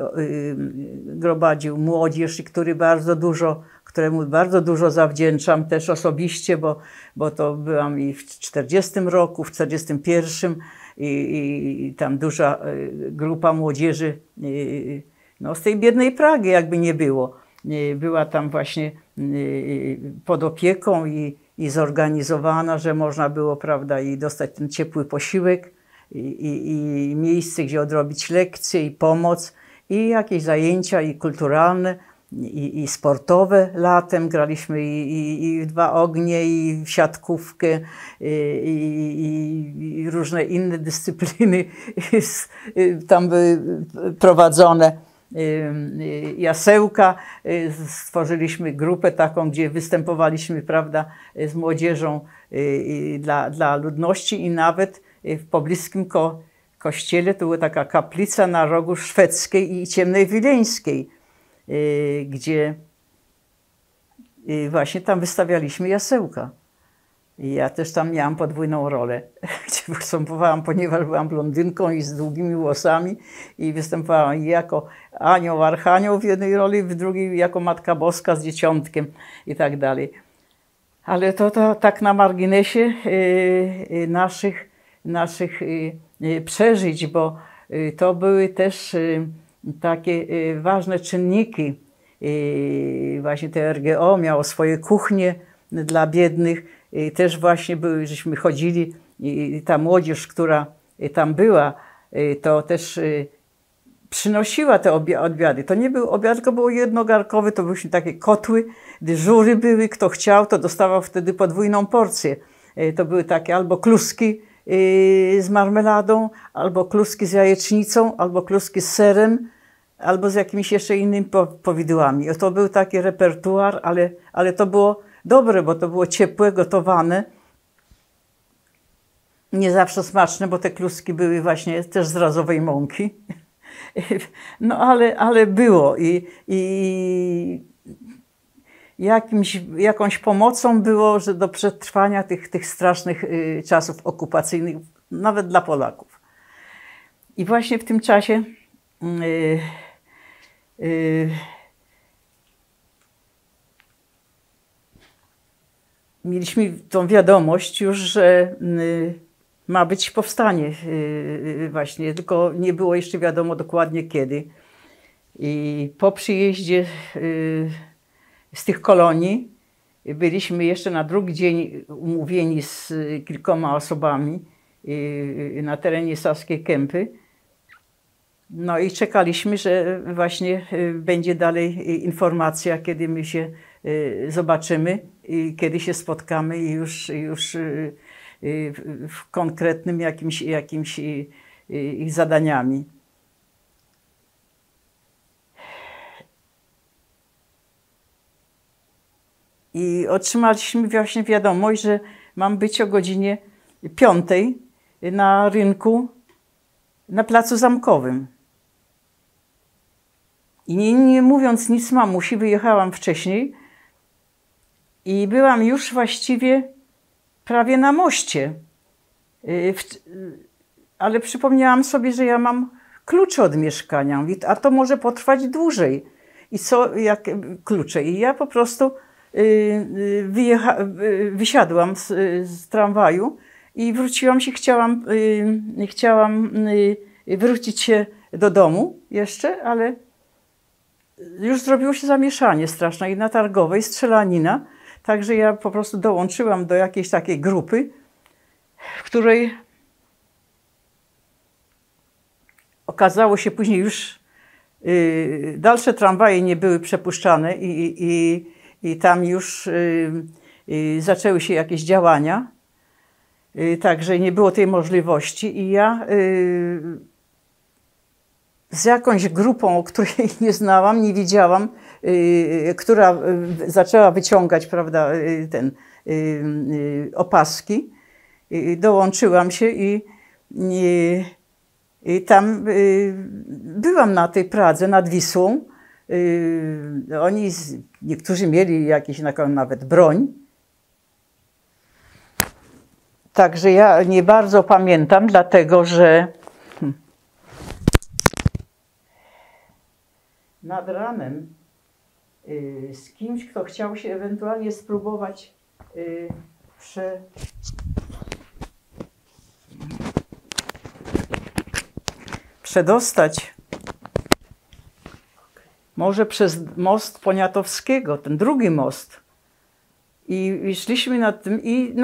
gromadził młodzież i któremu bardzo dużo zawdzięczam też osobiście, bo to byłam i w 40 roku, w 41 i tam duża grupa młodzieży no, z tej biednej Pragi jakby nie było. Była tam właśnie pod opieką i zorganizowana, że można było, prawda, i dostać ten ciepły posiłek i miejsce, gdzie odrobić lekcje i pomoc i jakieś zajęcia i kulturalne. I sportowe latem graliśmy i w dwa ognie, i w siatkówkę, i różne inne dyscypliny tam były prowadzone. Jasełka, stworzyliśmy grupę taką, gdzie występowaliśmy, prawda, z młodzieżą dla ludności i nawet w pobliskim kościele to była taka kaplica na rogu Szwedzkiej i Ciemnej Wileńskiej, gdzie właśnie tam wystawialiśmy jasełka. Ja też tam miałam podwójną rolę. Występowałam, ponieważ byłam blondynką i z długimi włosami i występowałam jako anioł, archanioł w jednej roli, w drugiej jako Matka Boska z dzieciątkiem i tak dalej. Ale to tak na marginesie naszych przeżyć, bo to były też takie ważne czynniki. Właśnie te RGO miało swoje kuchnie dla biednych. Też właśnie były, żeśmy chodzili i ta młodzież, która tam była, to też przynosiła te obiady. To nie był obiad, tylko było jednogarkowy, to były takie kotły, dyżury były, kto chciał, to dostawał wtedy podwójną porcję. To były takie albo kluski z marmeladą, albo kluski z jajecznicą, albo kluski z serem, albo z jakimiś jeszcze innymi powidłami. To był taki repertuar, ale to było dobre, bo to było ciepłe, gotowane. Nie zawsze smaczne, bo te kluski były właśnie też z razowej mąki. No ale było i jakąś pomocą było, że do przetrwania tych strasznych czasów okupacyjnych, nawet dla Polaków. I właśnie w tym czasie mieliśmy tą wiadomość już, że ma być powstanie właśnie, tylko nie było jeszcze wiadomo dokładnie kiedy. I po przyjeździe z tych kolonii byliśmy jeszcze na drugi dzień umówieni z kilkoma osobami na terenie Saskiej Kępy. No i czekaliśmy, że właśnie będzie dalej informacja, kiedy my się zobaczymy i kiedy się spotkamy i już w konkretnym jakimś ich zadaniami. I otrzymaliśmy właśnie wiadomość, że mam być o godzinie 5 na rynku na Placu Zamkowym. I nie mówiąc nic mamusi, wyjechałam wcześniej i byłam już właściwie prawie na moście. Ale przypomniałam sobie, że ja mam klucze od mieszkania, a to może potrwać dłużej. I co, jak klucze? I ja po prostu wysiadłam z tramwaju i wróciłam się, chciałam wrócić się do domu jeszcze, ale już zrobiło się zamieszanie straszne i na Targowej strzelanina. Także ja po prostu dołączyłam do jakiejś takiej grupy, w której okazało się później już dalsze tramwaje nie były przepuszczane i tam już zaczęły się jakieś działania. Także nie było tej możliwości i ja z jakąś grupą, o której nie znałam, nie wiedziałam, która zaczęła wyciągać, prawda, ten opaski, dołączyłam się i tam byłam na tej Pradze nad Wisłą. Oni, niektórzy mieli jakieś nawet broń. Także ja nie bardzo pamiętam, dlatego że nad ranem z kimś, kto chciał się ewentualnie spróbować przedostać może przez most Poniatowskiego, ten drugi most. I szliśmy nad tym i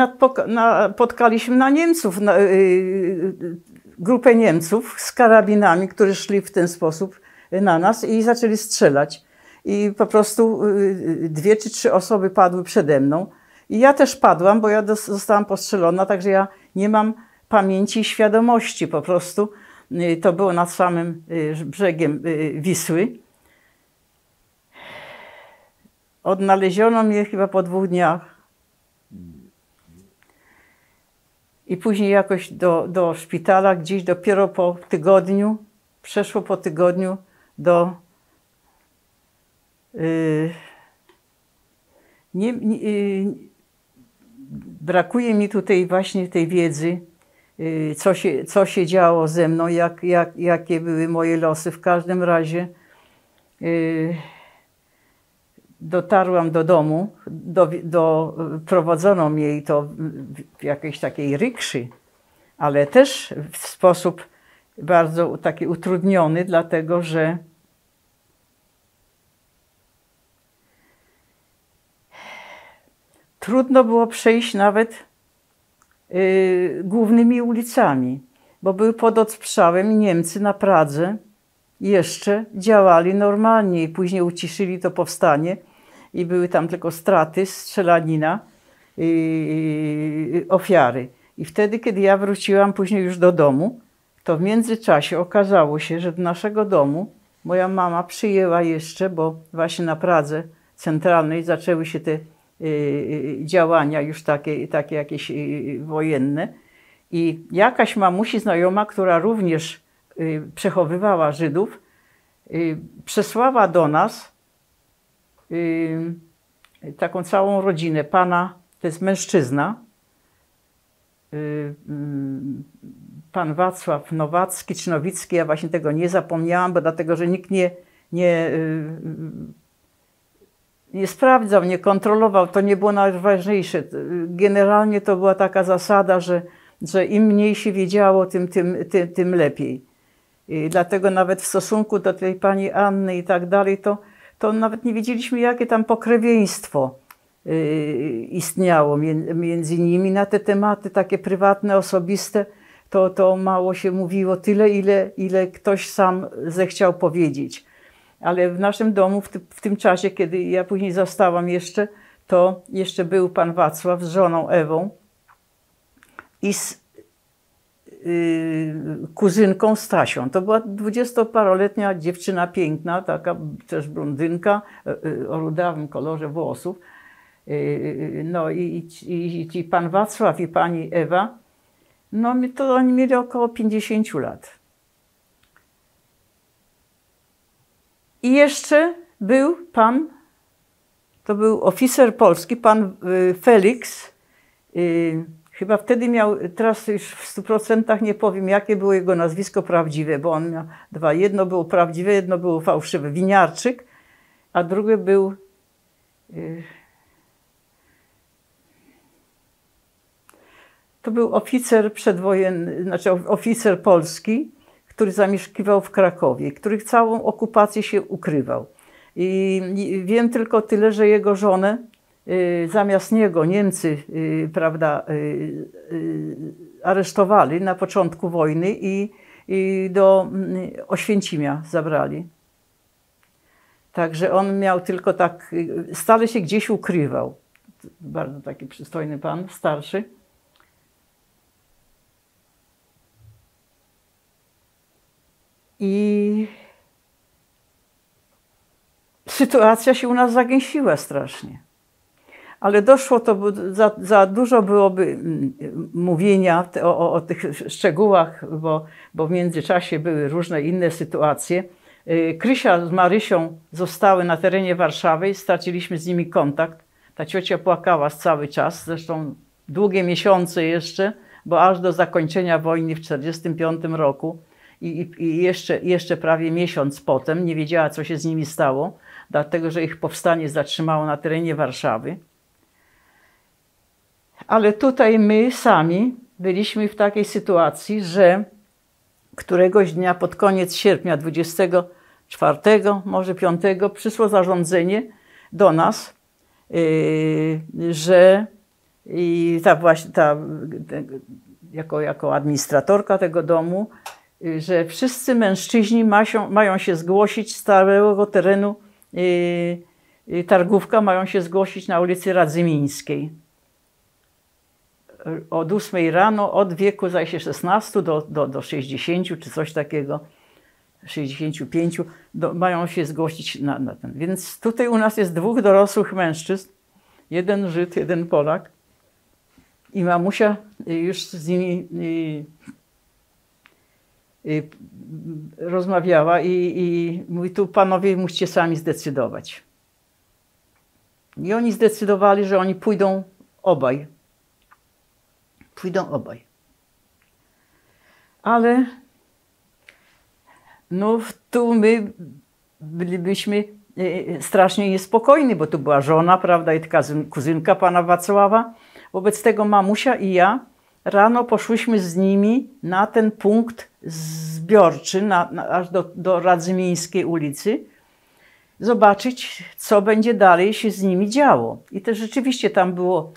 spotkaliśmy na Niemców, grupę Niemców z karabinami, którzy szli w ten sposób na nas i zaczęli strzelać. I po prostu 2 czy 3 osoby padły przede mną. I ja też padłam, bo ja zostałam postrzelona, także ja nie mam pamięci i świadomości po prostu. To było nad samym brzegiem Wisły. Odnaleziono mnie chyba po 2 dniach. I później jakoś do szpitala, gdzieś dopiero po tygodniu, przeszło po tygodniu do... brakuje mi tutaj właśnie tej wiedzy, co się działo ze mną, jakie były moje losy. W każdym razie dotarłam do domu, prowadzono mnie i to w jakiejś takiej rykszy, ale też w sposób bardzo taki utrudniony, dlatego że trudno było przejść nawet głównymi ulicami, bo były pod odstrzałem i Niemcy na Pradze jeszcze działali normalnie i później uciszyli to powstanie. I były tam tylko straty, strzelanina, ofiary. I wtedy, kiedy ja wróciłam później już do domu, to w międzyczasie okazało się, że do naszego domu moja mama przyjęła jeszcze, bo właśnie na Pradze Centralnej zaczęły się te działania już takie jakieś wojenne. I jakaś mamusi znajoma, która również przechowywała Żydów, przesłała do nas taką całą rodzinę pana, to jest mężczyzna, pan Wacław Nowacki czy Nowicki, ja właśnie tego nie zapomniałam, bo dlatego, że nikt nie sprawdzał, nie kontrolował, to nie było najważniejsze. Generalnie to była taka zasada, że im mniej się wiedziało, tym lepiej. I dlatego nawet w stosunku do tej pani Anny i tak dalej, to nawet nie wiedzieliśmy, jakie tam pokrewieństwo istniało między nimi. Na te tematy takie prywatne, osobiste, to mało się mówiło, tyle ile ktoś sam zechciał powiedzieć. Ale w naszym domu w tym czasie, kiedy ja później zostałam jeszcze, to jeszcze był pan Wacław z żoną Ewą i z kuzynką Stasią. To była 20-paroletnia dziewczyna piękna, taka też blondynka o rudawym kolorze włosów. No i pan Wacław i pani Ewa, no to oni mieli około 50 lat. I jeszcze był pan, to był oficer polski, pan Felix, chyba wtedy miał, teraz już w 100% nie powiem, jakie było jego nazwisko prawdziwe, bo on miał dwa, jedno było prawdziwe, jedno było fałszywe, Winiarczyk, a drugie był to był oficer przedwojenny, znaczy oficer polski, który zamieszkiwał w Krakowie, który całą okupację się ukrywał. I wiem tylko tyle, że jego żonę, zamiast niego Niemcy, prawda, aresztowali na początku wojny i do Oświęcimia zabrali. Także on miał tylko tak, stale się gdzieś ukrywał. Bardzo taki przystojny pan, starszy. I sytuacja się u nas zagęściła strasznie. Ale doszło to, bo za dużo byłoby mówienia o tych szczegółach, bo w międzyczasie były różne inne sytuacje. Krysia z Marysią zostały na terenie Warszawy i straciliśmy z nimi kontakt. Ta ciocia płakała cały czas, zresztą długie miesiące jeszcze, bo aż do zakończenia wojny w 1945 roku. I jeszcze prawie miesiąc potem nie wiedziała, co się z nimi stało, dlatego że ich powstanie zatrzymało na terenie Warszawy. Ale tutaj my sami byliśmy w takiej sytuacji, że któregoś dnia pod koniec sierpnia 24, może 5, przyszło zarządzenie do nas, że jako administratorka tego domu, że wszyscy mężczyźni mają się zgłosić z całego terenu Targówka, mają się zgłosić na ulicy Radzymińskiej. Od 8 rano, od wieku zdaje się 16 do 60 czy coś takiego, 65, mają się zgłosić na ten. Więc tutaj u nas jest dwóch dorosłych mężczyzn, jeden Żyd, jeden Polak i mamusia już z nimi rozmawiała i mówi, tu panowie musicie sami zdecydować. I oni zdecydowali, że oni pójdą obaj. Pójdą obaj. Ale no tu my bylibyśmy strasznie niespokojni, bo tu była żona, prawda, i kuzynka pana Wacława. Wobec tego mamusia i ja rano poszłyśmy z nimi na ten punkt zbiorczy, aż do Radzymińskiej ulicy, zobaczyć, co będzie dalej się z nimi działo. I też rzeczywiście tam było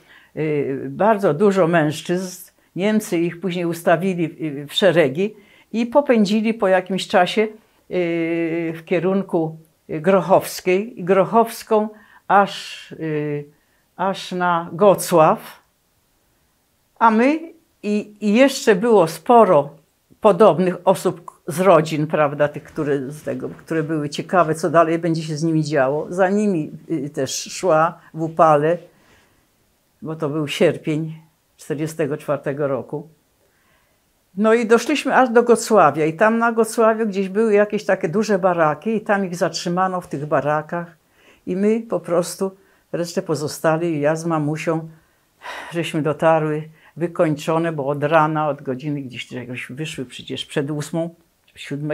bardzo dużo mężczyzn. Niemcy ich później ustawili w szeregi i popędzili po jakimś czasie w kierunku Grochowskiej. Grochowską aż na Gocław. A my i jeszcze było sporo podobnych osób z rodzin, prawda, tych, które były ciekawe, co dalej będzie się z nimi działo. Za nimi też szła w upale, bo to był sierpień 1944 roku. No i doszliśmy aż do Gocławia i tam na Gocławiu gdzieś były jakieś takie duże baraki i tam ich zatrzymano w tych barakach i my po prostu, resztę pozostali, ja z mamusią, żeśmy dotarły wykończone, bo od rana, od godziny gdzieś jakoś wyszły przecież przed 8, 7,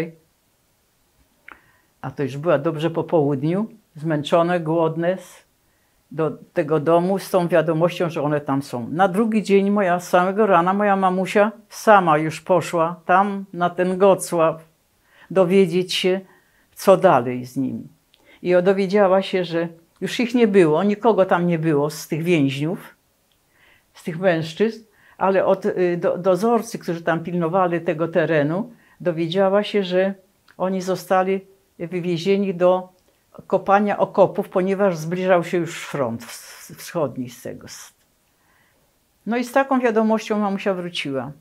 a to już była dobrze po południu, zmęczone, głodne do tego domu z tą wiadomością, że one tam są. Na drugi dzień z samego rana moja mamusia sama już poszła tam na ten Gocław dowiedzieć się, co dalej z nim. I dowiedziała się, że już ich nie było, nikogo tam nie było z tych więźniów, z tych mężczyzn, ale od dozorcy, którzy tam pilnowali tego terenu, dowiedziała się, że oni zostali wywiezieni do kopania okopów, ponieważ zbliżał się już front wschodni z tego. No i z taką wiadomością mamusia wróciła.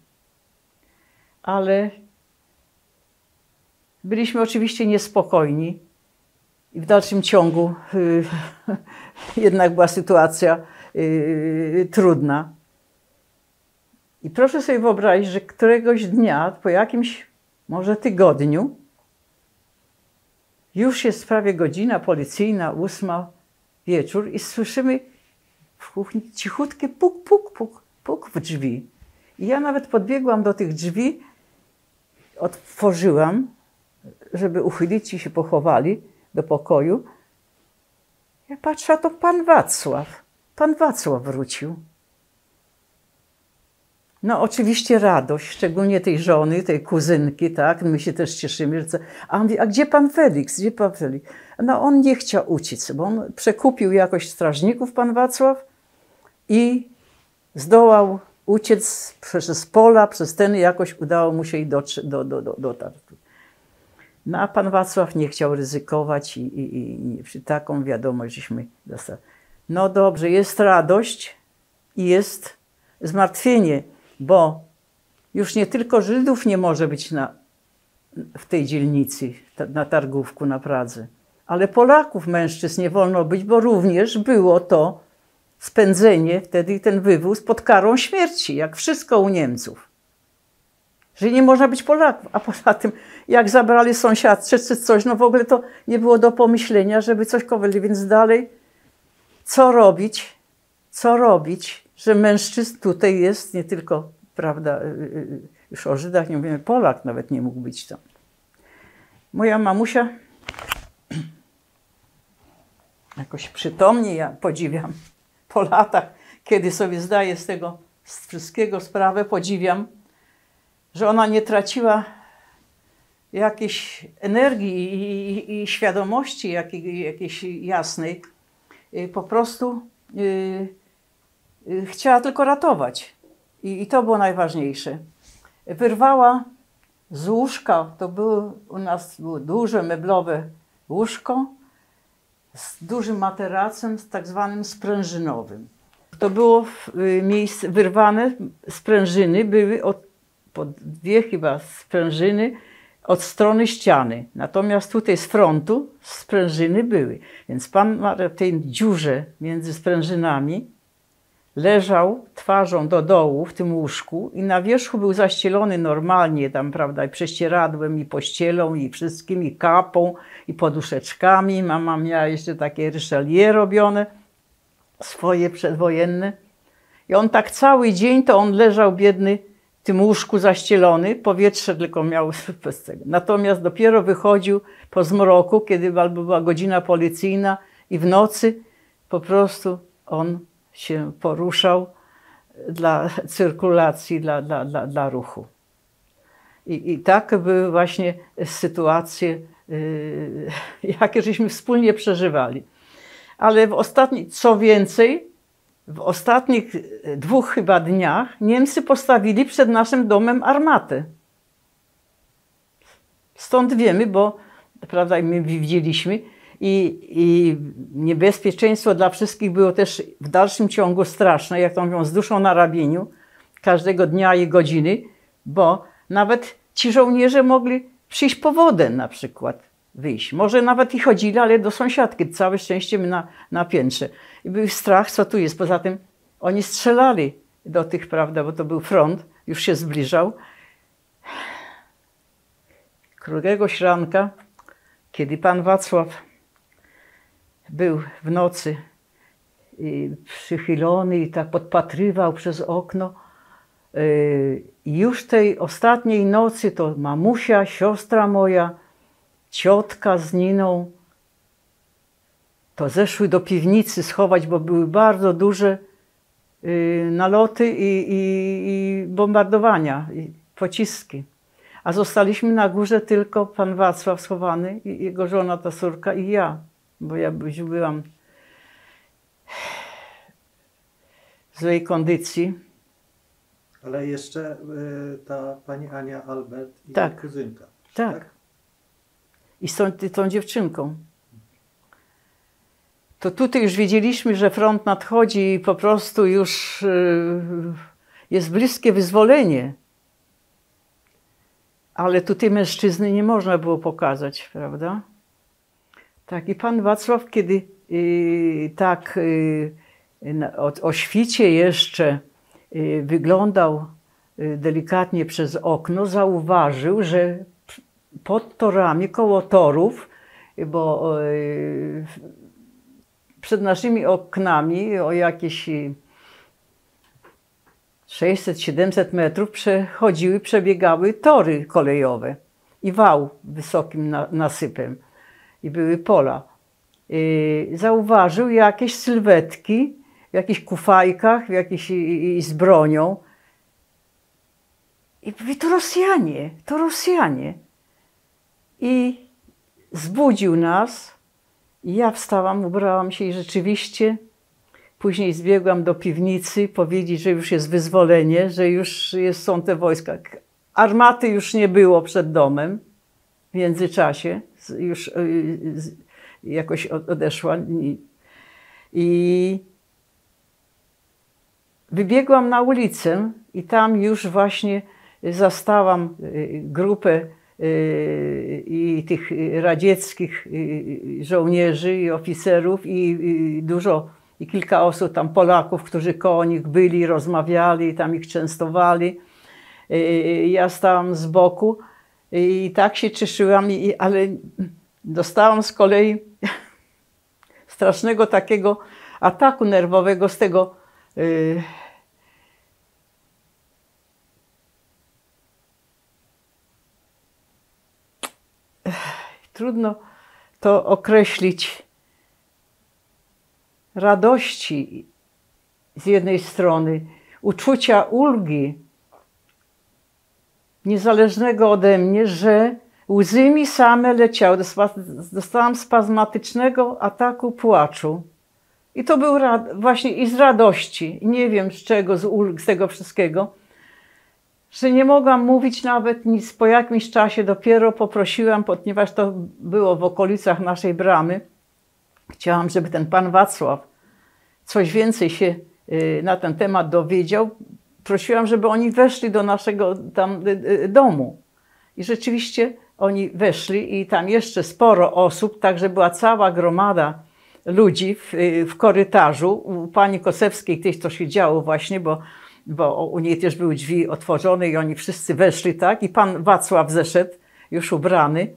Ale byliśmy oczywiście niespokojni i w dalszym ciągu jednak była sytuacja trudna. I proszę sobie wyobrazić, że któregoś dnia, po jakimś może tygodniu, już jest prawie godzina policyjna, 8 wieczór i słyszymy w kuchni cichutkie puk, puk, puk, puk w drzwi. I ja nawet podbiegłam do tych drzwi, otworzyłam, żeby uchylić i się pochowali do pokoju. Ja patrzę, a to pan Wacław. Pan Wacław wrócił. No oczywiście radość, szczególnie tej żony, tej kuzynki, tak? My się też cieszymy. Że... A on mówi, a gdzie pan Felix? Gdzie pan Felix? No on nie chciał uciec, bo on przekupił jakoś strażników pan Wacław i zdołał uciec przez pola, przez ten jakoś udało mu się i dotarć. No a pan Wacław nie chciał ryzykować i przy taką wiadomość żeśmy dostali. No dobrze, jest radość i jest zmartwienie, bo już nie tylko Żydów nie może być w tej dzielnicy, na Targówku, na Pradze, ale Polaków, mężczyzn nie wolno być, bo również było to spędzenie, wtedy ten wywóz pod karą śmierci, jak wszystko u Niemców. Że nie można być Polaków, a poza tym jak zabrali sąsiadcze czy coś, no w ogóle to nie było do pomyślenia, żeby coś kowali, więc dalej co robić, że mężczyzn tutaj jest nie tylko, prawda, już o Żydach nie mówimy, Polak nawet nie mógł być tam. Moja mamusia jakoś przytomnie, ja podziwiam po latach, kiedy sobie zdaję z tego z wszystkiego sprawę, podziwiam, że ona nie traciła jakiejś energii i świadomości jakiejś jasnej. Po prostu chciała tylko ratować. I to było najważniejsze. Wyrwała z łóżka, to było u nas było duże meblowe łóżko z dużym materacem, z tak zwanym sprężynowym. To było miejsce wyrwane sprężyny, były po dwie chyba sprężyny od strony ściany. Natomiast tutaj z frontu sprężyny były. Więc pan w tej dziurze między sprężynami leżał twarzą do dołu w tym łóżku i na wierzchu był zaścielony normalnie tam, prawda, i prześcieradłem, i pościelą, i wszystkim, i kapą, i poduszeczkami. Mama miała jeszcze takie ryszelier robione, swoje przedwojenne. I on tak cały dzień to on leżał biedny w tym łóżku zaścielony, powietrze tylko miał bez tego. Natomiast dopiero wychodził po zmroku, kiedy albo była godzina policyjna i w nocy po prostu on się poruszał dla cyrkulacji, dla ruchu. I tak były właśnie sytuacje, jakie żeśmy wspólnie przeżywali. Ale w ostatnich dwóch chyba dniach Niemcy postawili przed naszym domem armatę. Stąd wiemy, bo prawda, my widzieliśmy, i niebezpieczeństwo dla wszystkich było też w dalszym ciągu straszne, jak to mówią, z duszą na ramieniu, każdego dnia i godziny, bo nawet ci żołnierze mogli przyjść po wodę na przykład, wyjść. Może nawet i chodzili, ale do sąsiadki, całe szczęście my na piętrze. I był strach, co tu jest. Poza tym oni strzelali do tych, prawda, bo to był front, już się zbliżał. Któregoś ranka, kiedy pan Wacław był w nocy przychylony i tak podpatrywał przez okno. I już tej ostatniej nocy to mamusia, siostra moja, ciotka z Niną, to zeszły do piwnicy schować, bo były bardzo duże naloty i bombardowania, i pociski. A A zostaliśmy na górze tylko pan Wacław schowany, i jego żona, ta córka i ja, bo ja już byłam w złej kondycji. Ale jeszcze ta pani Ania Albert i tak, kuzynka. Tak. Tak. I z tą dziewczynką. To tutaj już wiedzieliśmy, że front nadchodzi i po prostu już jest bliskie wyzwolenie. Ale tutaj mężczyzny nie można było pokazać, prawda? Tak, i pan Wacław, kiedy tak o świcie jeszcze wyglądał delikatnie przez okno, zauważył, że pod torami, koło torów, bo przed naszymi oknami o jakieś 600-700 metrów przebiegały tory kolejowe i wał wysokim nasypem i były pola. Zauważył jakieś sylwetki w jakichś kufajkach, w jakichś, i z bronią. I mówi, to Rosjanie, to Rosjanie. I zbudził nas. I ja wstałam, ubrałam się i rzeczywiście później zbiegłam do piwnicy powiedzieć, że już jest wyzwolenie, że już są te wojska. Armaty już nie było przed domem w międzyczasie. Już jakoś odeszła. I wybiegłam na ulicę i tam już właśnie zastałam grupę i tych radzieckich żołnierzy i oficerów i dużo, i kilka osób tam Polaków, którzy koło nich byli, rozmawiali, tam ich częstowali. Ja stałam z boku i tak się cieszyłam, ale dostałam z kolei strasznego takiego ataku nerwowego z tego trudno to określić, radości z jednej strony, uczucia ulgi, niezależnego ode mnie, że łzy mi same leciały. Dostałam spazmatycznego ataku płaczu. I to był właśnie i z radości, i nie wiem z czego, z ulg, z tego wszystkiego, że nie mogłam mówić nawet nic. Po jakimś czasie dopiero poprosiłam, ponieważ to było w okolicach naszej bramy, chciałam, żeby ten pan Wacław coś więcej się na ten temat dowiedział. Prosiłam, żeby oni weszli do naszego tam domu. I rzeczywiście oni weszli i tam jeszcze sporo osób, także była cała gromada ludzi w korytarzu. U pani Kosewskiej też to się działo właśnie, bo u niej też były drzwi otworzone i oni wszyscy weszli, tak? I pan Wacław zeszedł już ubrany,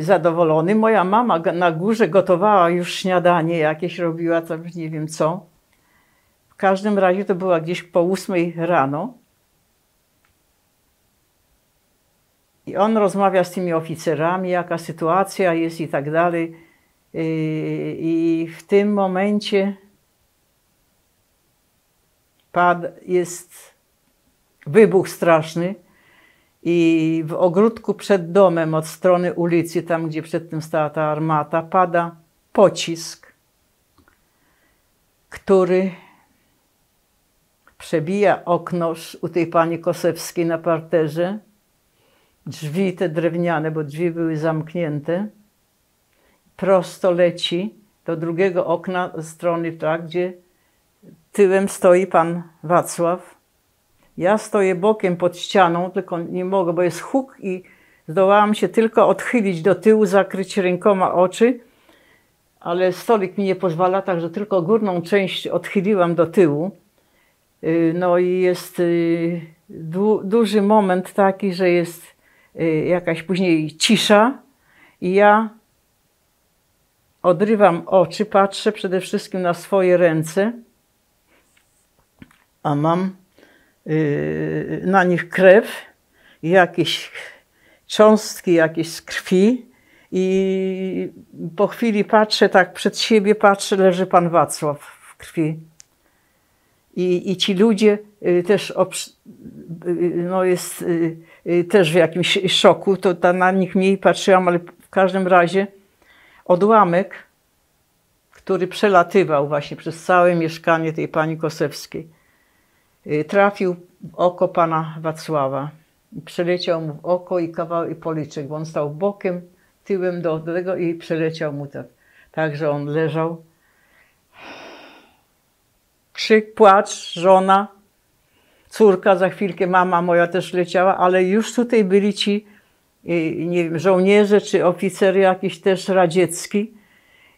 zadowolony. Moja mama na górze gotowała już śniadanie jakieś, robiła tam nie wiem co. W każdym razie to była gdzieś po 8 rano. I on rozmawia z tymi oficerami, jaka sytuacja jest i tak dalej. I w tym momencie jest wybuch straszny. I w ogródku przed domem, od strony ulicy, tam gdzie przedtem stała ta armata, pada pocisk, który przebija okno u tej pani Kosewskiej na parterze, drzwi te drewniane, bo drzwi były zamknięte, prosto leci do drugiego okna strony, tak, gdzie tyłem stoi pan Wacław. Ja stoję bokiem pod ścianą, tylko nie mogę, bo jest huk i zdołałam się tylko odchylić do tyłu, zakryć rękoma oczy, ale stolik mi nie pozwala, także tylko górną część odchyliłam do tyłu. No i jest duży moment taki, że jest jakaś później cisza i ja odrywam oczy, patrzę przede wszystkim na swoje ręce, a mam na nich krew, jakieś cząstki, jakieś z krwi i po chwili patrzę tak przed siebie, patrzę, leży pan Wacław w krwi. I ci ludzie też, no jest też w jakimś szoku, to na nich mniej patrzyłam, ale w każdym razie odłamek, który przelatywał właśnie przez całe mieszkanie tej pani Kosewskiej, trafił w oko pana Wacława. Przeleciał mu w oko i kawał i policzek, bo on stał bokiem, tyłem do tego i przeleciał mu tak. Także on leżał. Krzyk, płacz, żona, córka, za chwilkę mama moja też leciała, ale już tutaj byli ci, nie wiem, żołnierze czy oficery jakiś też radziecki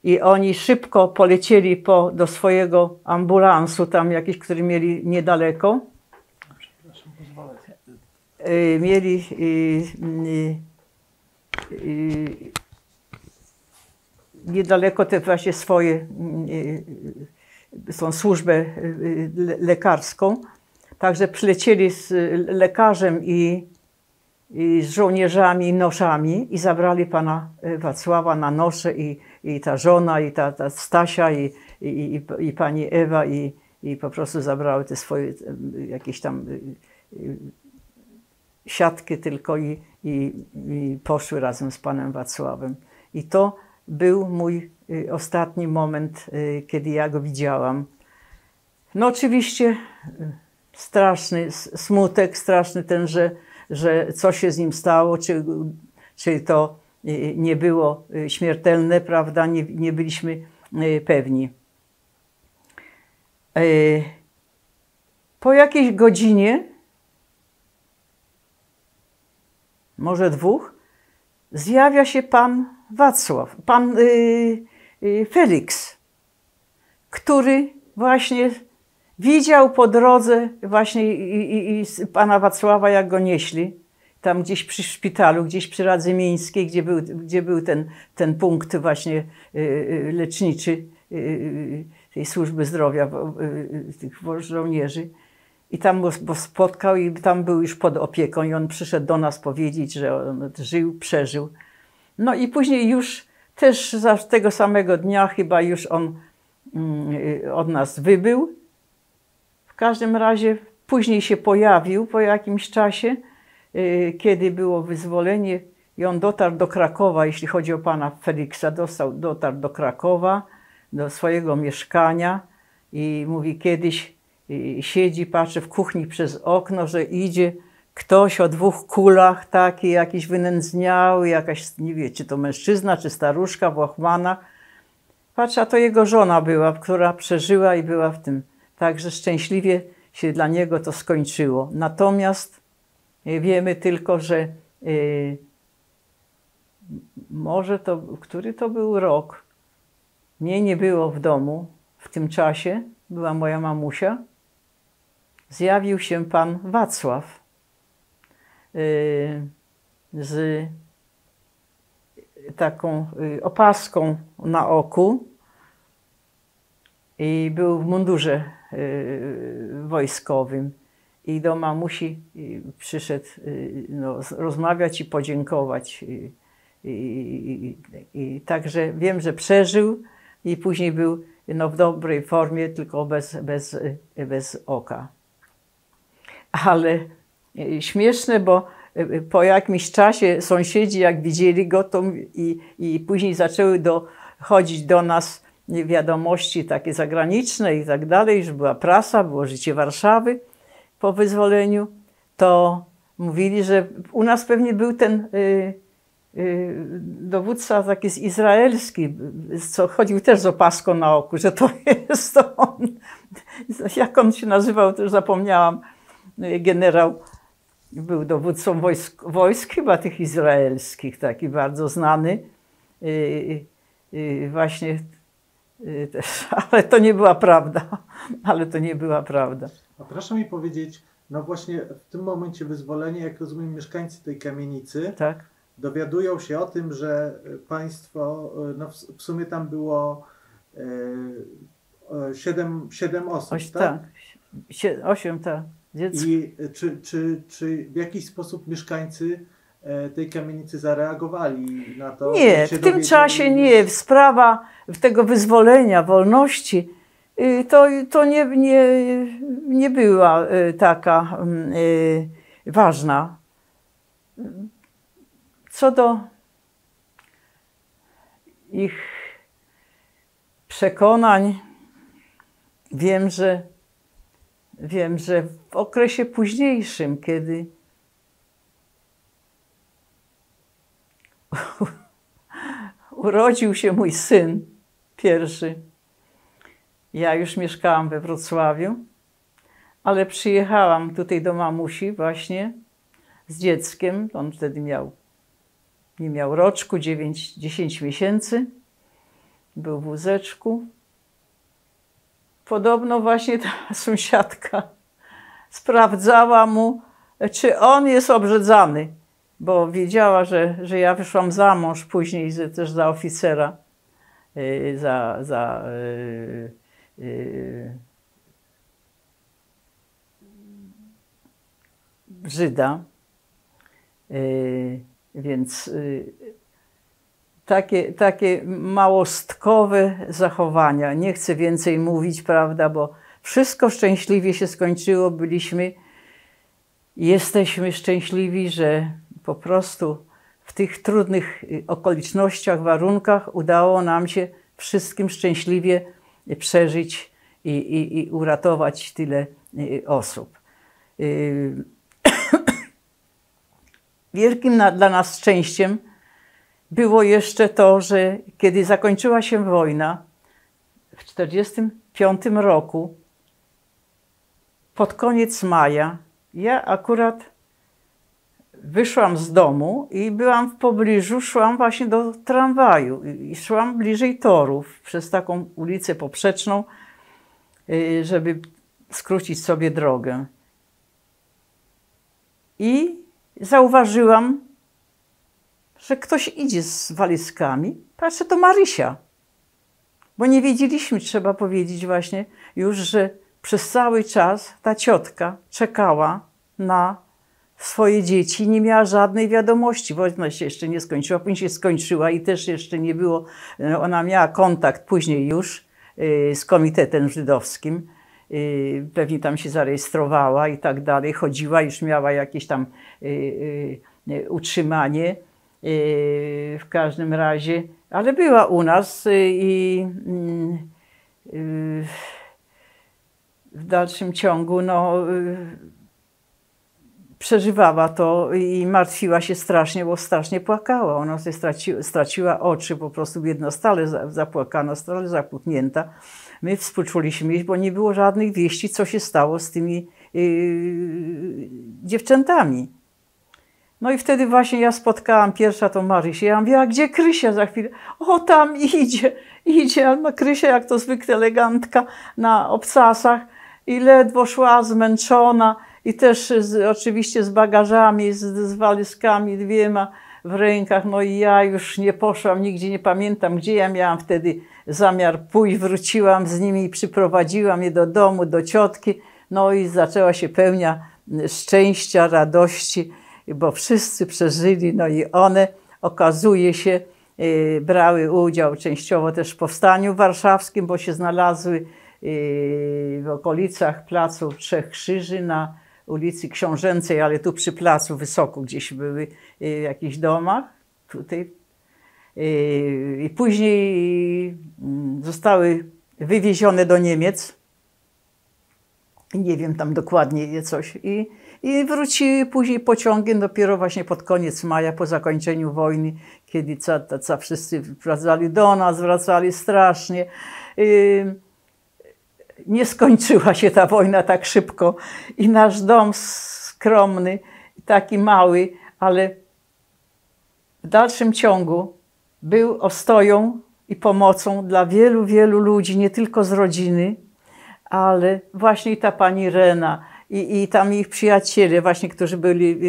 i oni szybko polecieli do swojego ambulansu tam jakiś, który mieli niedaleko. Mieli niedaleko te właśnie swoje służbę lekarską. Także przylecieli z lekarzem i z żołnierzami, noszami i zabrali pana Wacława na nosze i ta żona, i ta Stasia, i pani Ewa i po prostu zabrały te swoje jakieś tam siatki tylko i poszły razem z panem Wacławem. I to był mój ostatni moment, kiedy ja go widziałam. No oczywiście straszny smutek, straszny ten, że co się z nim stało, czy to nie było śmiertelne, prawda, nie byliśmy pewni. Po jakiejś godzinie, może dwóch, zjawia się pan Wacław, pan Felix, który właśnie widział po drodze właśnie i pana Wacława, jak go nieśli, tam gdzieś przy szpitalu, gdzieś przy Radzy Miejskiej, gdzie był ten punkt właśnie leczniczy tej służby zdrowia, tych żołnierzy. I tam go spotkał i tam był już pod opieką i on przyszedł do nas powiedzieć, że on żył, przeżył. No i później już też tego samego dnia chyba już on od nas wybył. W każdym razie później się pojawił po jakimś czasie, kiedy było wyzwolenie i on dotarł do Krakowa, jeśli chodzi o pana Feliksa, dotarł do Krakowa, do swojego mieszkania i mówi kiedyś, siedzi, patrzy w kuchni przez okno, że idzie ktoś o dwóch kulach, taki jakiś wynędzniały, jakaś, nie wiem, czy to mężczyzna, czy staruszka w łachmanach. Patrz, a to jego żona była, która przeżyła i była w tym. Także szczęśliwie się dla niego to skończyło. Natomiast wiemy tylko, że może to, który to był rok, mnie nie było w domu w tym czasie, była moja mamusia, zjawił się pan Wacław z taką opaską na oku i był w mundurze wojskowym i do mamusi przyszedł no, rozmawiać i podziękować. Także wiem, że przeżył i później był no, w dobrej formie, tylko bez oka. Ale śmieszne, bo po jakimś czasie sąsiedzi, jak widzieli go, to i później zaczęły chodzić do nas wiadomości takie zagraniczne i tak dalej, że była prasa, było życie Warszawy po wyzwoleniu, to mówili, że u nas pewnie był ten dowódca taki izraelski, co chodził też z opaską na oku, że to jest on. Jak on się nazywał, to już zapomniałam. Generał był dowódcą wojsk chyba tych izraelskich, taki bardzo znany. Właśnie też, ale to nie była prawda. Ale to nie była prawda. A proszę mi powiedzieć, no właśnie w tym momencie wyzwolenia, jak rozumiem, mieszkańcy tej kamienicy, tak, dowiadują się o tym, że państwo, no w sumie tam było 7 osób, tak? Tak, 8, tak. I czy w jakiś sposób mieszkańcy tej kamienicy zareagowali na to? Nie, w tym czasie nie. Sprawa tego wyzwolenia, wolności, to nie była taka ważna. Co do ich przekonań, wiem, że w okresie późniejszym, kiedy urodził się mój syn pierwszy, ja już mieszkałam we Wrocławiu, ale przyjechałam tutaj do mamusi właśnie z dzieckiem. On wtedy nie miał roczku, 10 miesięcy. Był w wózeczku. Podobno właśnie ta sąsiadka sprawdzała mu, czy on jest obrzydzany, bo wiedziała, że ja wyszłam za mąż później, też za oficera, za Żyda. Więc takie małostkowe zachowania. Nie chcę więcej mówić, prawda, bo wszystko szczęśliwie się skończyło. Jesteśmy szczęśliwi, że po prostu w tych trudnych okolicznościach, warunkach udało nam się wszystkim szczęśliwie przeżyć i uratować tyle osób. Wielkim dla nas szczęściem było jeszcze to, że kiedy zakończyła się wojna w 1945 roku, pod koniec maja, ja akurat wyszłam z domu i byłam w pobliżu, szłam właśnie do tramwaju i szłam bliżej torów przez taką ulicę poprzeczną, żeby skrócić sobie drogę. I zauważyłam, że ktoś idzie z walizkami. Patrzę, to Marysia. Bo nie wiedzieliśmy, trzeba powiedzieć właśnie już, że przez cały czas ta ciotka czekała na swoje dzieci. Nie miała żadnej wiadomości, bo ona się jeszcze nie skończyła. Później się skończyła i też jeszcze nie było. Ona miała kontakt później już z Komitetem Żydowskim. Pewnie tam się zarejestrowała i tak dalej. Chodziła, już miała jakieś tam utrzymanie w każdym razie. Ale była u nas i w dalszym ciągu przeżywała to i martwiła się strasznie, bo strasznie płakała. Ona sobie straciła oczy, po prostu biedna, stale zapłakana, stale zapłutnięta. My współczuliśmy jej, bo nie było żadnych wieści, co się stało z tymi dziewczętami. No i wtedy właśnie ja spotkałam pierwsza tą Marysię. Ja mówię, a gdzie Krysia za chwilę? O, tam idzie. No Krysia, jak to zwykle, elegantka na obcasach i ledwo szła, zmęczona i też oczywiście z bagażami, z walizkami dwiema w rękach. No i ja już nie poszłam nigdzie, nie pamiętam, gdzie ja miałam wtedy zamiar pójść. Wróciłam z nimi i przyprowadziłam je do domu, do ciotki. No i zaczęła się pełnia szczęścia, radości, bo wszyscy przeżyli, no i one, okazuje się, brały udział częściowo też w Powstaniu Warszawskim, bo się znalazły w okolicach placu Trzech Krzyży na ulicy Książęcej, ale tu przy placu wysoko gdzieś były w jakichś domach, tutaj. I później zostały wywiezione do Niemiec. Nie wiem tam dokładnie coś. I wróciły później pociągiem dopiero właśnie pod koniec maja, po zakończeniu wojny, kiedy wszyscy wracali do nas, wracali strasznie. Nie skończyła się ta wojna tak szybko i nasz dom skromny, taki mały, ale w dalszym ciągu był ostoją i pomocą dla wielu, wielu ludzi, nie tylko z rodziny, ale właśnie ta pani Rena i tam ich przyjaciele właśnie, którzy byli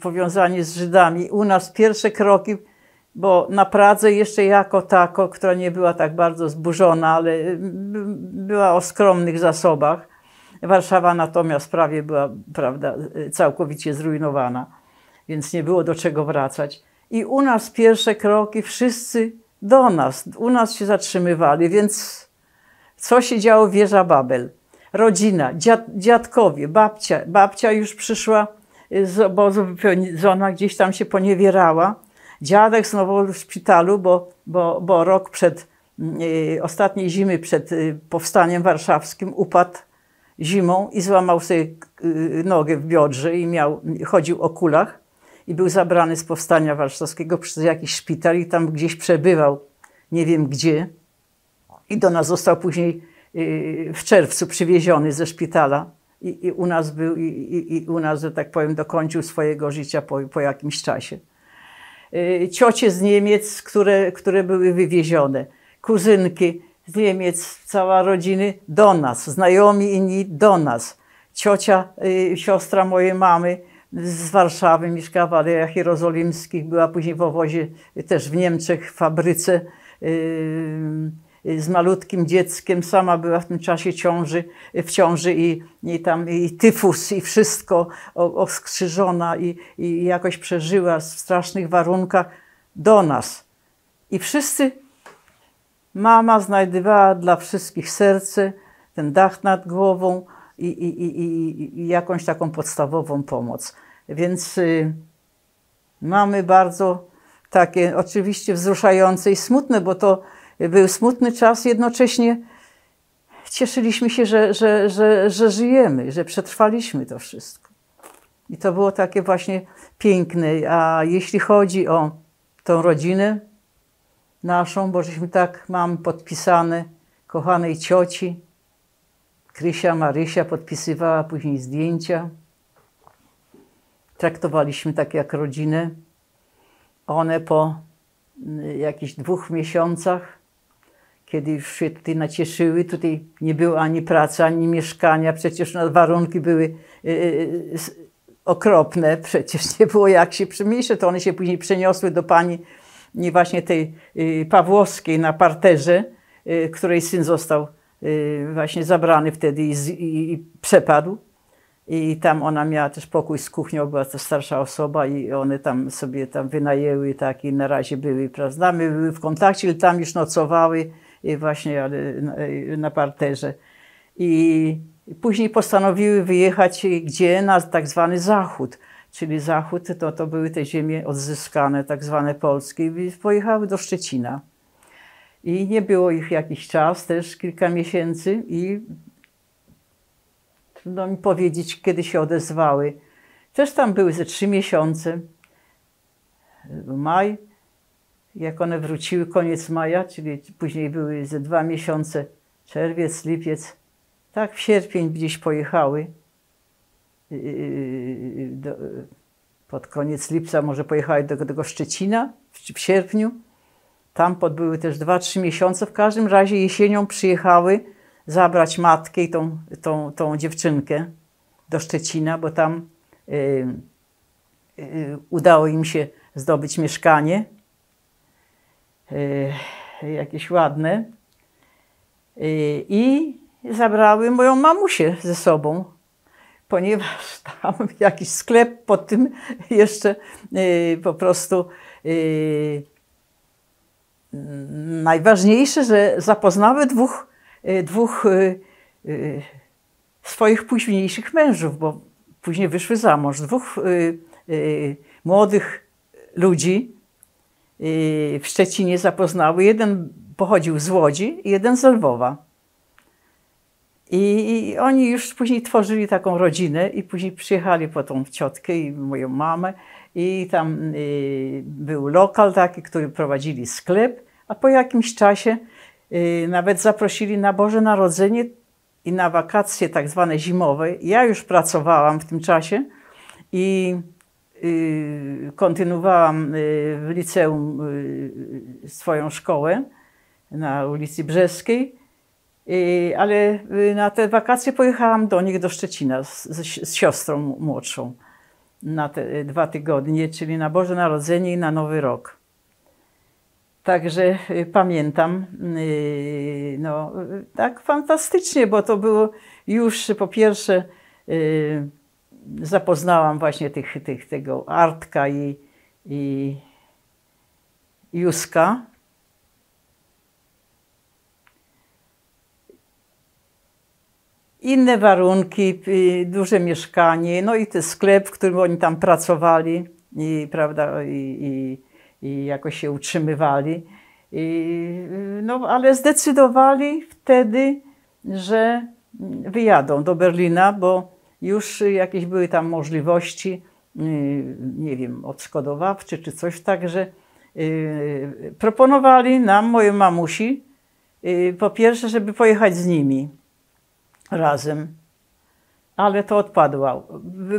powiązani z Żydami. U nas pierwsze kroki, bo na Pradze jeszcze jako tako, która nie była tak bardzo zburzona, ale była o skromnych zasobach. Warszawa natomiast prawie była, prawda, całkowicie zrujnowana, więc nie było do czego wracać. I u nas pierwsze kroki, wszyscy do nas, u nas się zatrzymywali, więc co się działo? Wieża Babel. Rodzina, dziadkowie, babcia już przyszła z obozu wypędzona, gdzieś tam się poniewierała. Dziadek znowu w szpitalu, bo rok przed ostatniej zimy, przed powstaniem warszawskim upadł zimą i złamał sobie nogę w biodrze i chodził o kulach i był zabrany z powstania warszawskiego przez jakiś szpital i tam gdzieś przebywał, nie wiem gdzie. I do nas został później w czerwcu przywieziony ze szpitala i u nas był i u nas, że tak powiem, dokończył swojego życia po jakimś czasie. Ciocie z Niemiec, które były wywiezione, kuzynki z Niemiec, cała rodziny do nas, znajomi inni do nas. Ciocia, siostra mojej mamy z Warszawy, mieszkała w Alejach Jerozolimskich, była później w obozie też w Niemczech, w fabryce z malutkim dzieckiem, sama była w tym czasie w ciąży i tyfus i wszystko oskrzyżona i jakoś przeżyła w strasznych warunkach do nas. I wszyscy, mama znajdowała dla wszystkich serce, ten dach nad głową i jakąś taką podstawową pomoc. Więc mamy bardzo takie oczywiście wzruszające i smutne, bo to był smutny czas, jednocześnie cieszyliśmy się, że żyjemy, że przetrwaliśmy to wszystko. I to było takie właśnie piękne. A jeśli chodzi o tą rodzinę naszą, bo żeśmy tak, mam podpisane, kochanej cioci, Krysia, Marysia podpisywała później zdjęcia. Traktowaliśmy tak jak rodzinę. One po jakichś 2 miesiącach, kiedy już się tutaj nacieszyły, tutaj nie było ani pracy, ani mieszkania, przecież warunki były okropne, przecież nie było jak się przemieszczać, to one się później przeniosły do pani właśnie tej Pawłowskiej na parterze, której syn został właśnie zabrany wtedy i przepadł. I tam ona miała też pokój z kuchnią, była to starsza osoba i one tam sobie tam wynajęły tak i na razie były, prawda? My były w kontakcie, ale tam już nocowały właśnie na parterze. I później postanowiły wyjechać gdzie? Na tak zwany Zachód. Czyli Zachód to były te ziemie odzyskane, tak zwane polskie. I pojechały do Szczecina. I nie było ich jakiś czas, też kilka miesięcy i trudno mi powiedzieć, kiedy się odezwały. Też tam były ze 3 miesiące. Maj, jak one wróciły, koniec maja, czyli później były ze 2 miesiące, czerwiec, lipiec. Tak w sierpień gdzieś pojechały. Pod koniec lipca może pojechały do tego Szczecina w sierpniu. Tam były też 2–3 miesiące. W każdym razie jesienią przyjechały zabrać matkę i tą dziewczynkę do Szczecina, bo tam udało im się zdobyć mieszkanie, jakieś ładne. I zabrały moją mamusię ze sobą, ponieważ tam jakiś sklep pod tym jeszcze po prostu... Najważniejsze, że zapoznały dwóch swoich późniejszych mężów, bo później wyszły za mąż, dwóch młodych ludzi w Szczecinie zapoznały. Jeden pochodził z Łodzi, jeden z Lwowa. I oni już później tworzyli taką rodzinę i później przyjechali po tą ciotkę i moją mamę. I tam był lokal taki, który prowadzili sklep, a po jakimś czasie nawet zaprosili na Boże Narodzenie i na wakacje tak zwane zimowe. Ja już pracowałam w tym czasie i kontynuowałam w liceum swoją szkołę na ulicy Brzeskiej, ale na te wakacje pojechałam do nich do Szczecina z siostrą młodszą. Na te 2 tygodnie, czyli na Boże Narodzenie i na Nowy Rok. Także pamiętam, no tak fantastycznie, bo to było już po pierwsze zapoznałam właśnie tego Artka i Józka. inne warunki, duże mieszkanie, no i ten sklep, w którym oni tam pracowali, prawda, i jakoś się utrzymywali. No, ale zdecydowali wtedy, że wyjadą do Berlina, bo już jakieś były tam możliwości, nie wiem, odszkodowawcze czy coś, także proponowali nam, mojej mamusi, po pierwsze, żeby pojechać z nimi razem, ale to odpadła.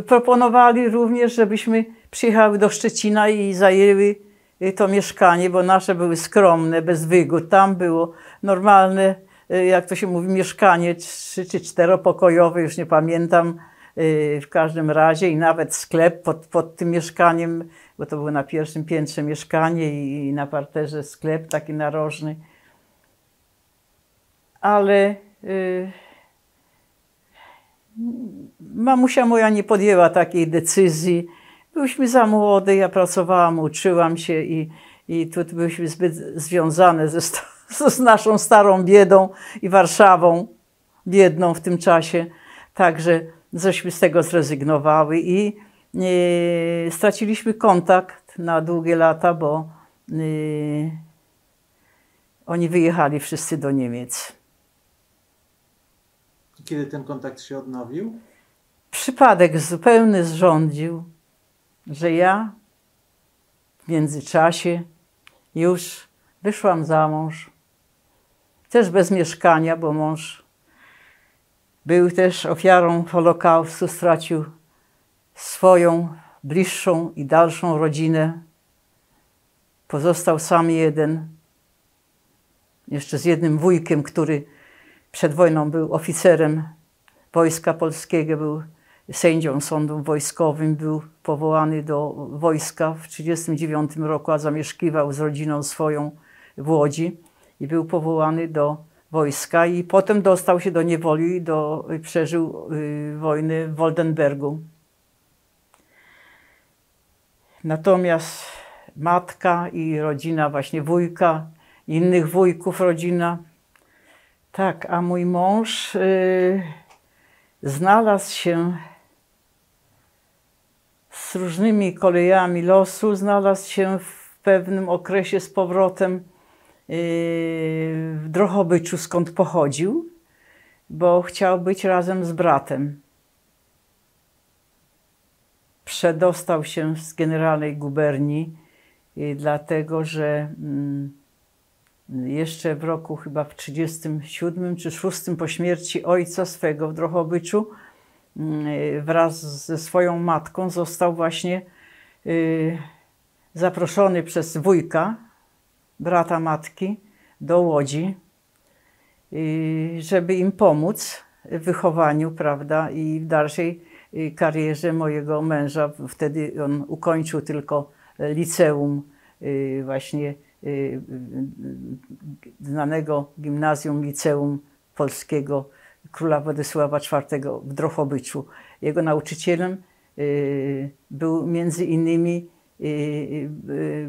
Proponowali również, żebyśmy przyjechały do Szczecina i zajęły to mieszkanie, bo nasze były skromne, bez wygód. Tam było normalne, jak to się mówi, mieszkanie 3- czy 4-pokojowe, już nie pamiętam, w każdym razie, i nawet sklep pod tym mieszkaniem, bo to było na pierwszym piętrze mieszkanie i na parterze sklep taki narożny. Ale mamusia moja nie podjęła takiej decyzji. Byłyśmy za młode, ja pracowałam, uczyłam się i tu byliśmy zbyt związane z naszą starą biedą i Warszawą biedną w tym czasie. Także żeśmy z tego zrezygnowały i straciliśmy kontakt na długie lata, bo oni wyjechali wszyscy do Niemiec. Kiedy ten kontakt się odnowił? Przypadek zupełny zrządził, że ja w międzyczasie już wyszłam za mąż, też bez mieszkania, bo mąż był też ofiarą Holokaustu, stracił swoją bliższą i dalszą rodzinę. Pozostał sam jeden, jeszcze z jednym wujkiem, który przed wojną był oficerem Wojska Polskiego, był sędzią sądu wojskowym, był powołany do wojska w 1939 roku, a zamieszkiwał z rodziną swoją w Łodzi i był powołany do wojska i potem dostał się do niewoli, przeżył wojnę w Woldenbergu. Natomiast matka i rodzina właśnie wujka, innych wujków rodzina, tak, a mój mąż znalazł się z różnymi kolejami losu, znalazł się w pewnym okresie z powrotem w Drohobyczu, skąd pochodził, bo chciał być razem z bratem. Przedostał się z generalnej guberni, dlatego że jeszcze w roku chyba w 1937 czy 1936 po śmierci ojca swego w Drohobyczu wraz ze swoją matką został właśnie zaproszony przez wujka, brata matki, do Łodzi, żeby im pomóc w wychowaniu, prawda, i w dalszej karierze mojego męża. Wtedy on ukończył tylko liceum właśnie znanego gimnazjum, liceum polskiego króla Władysława IV w Drohobyczu. Jego nauczycielem był między innymi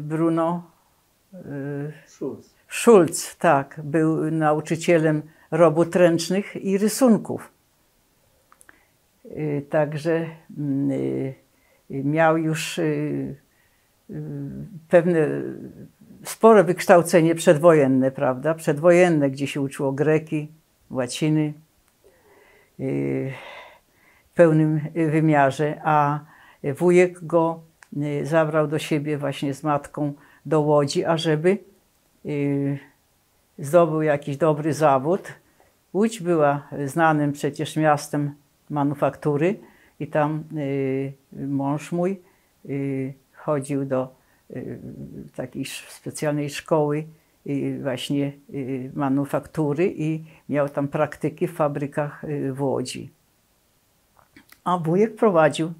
Bruno Schulz, tak, był nauczycielem robót ręcznych i rysunków. Także miał już pewne spore wykształcenie przedwojenne, prawda? Przedwojenne, gdzie się uczyło greki, łaciny w pełnym wymiarze, a wujek go zabrał do siebie właśnie z matką do Łodzi, ażeby zdobył jakiś dobry zawód. Łódź była znanym przecież miastem manufaktury i tam mąż mój chodził do takiej specjalnej szkoły właśnie manufaktury i miał tam praktyki w fabrykach w Łodzi. A wujek prowadził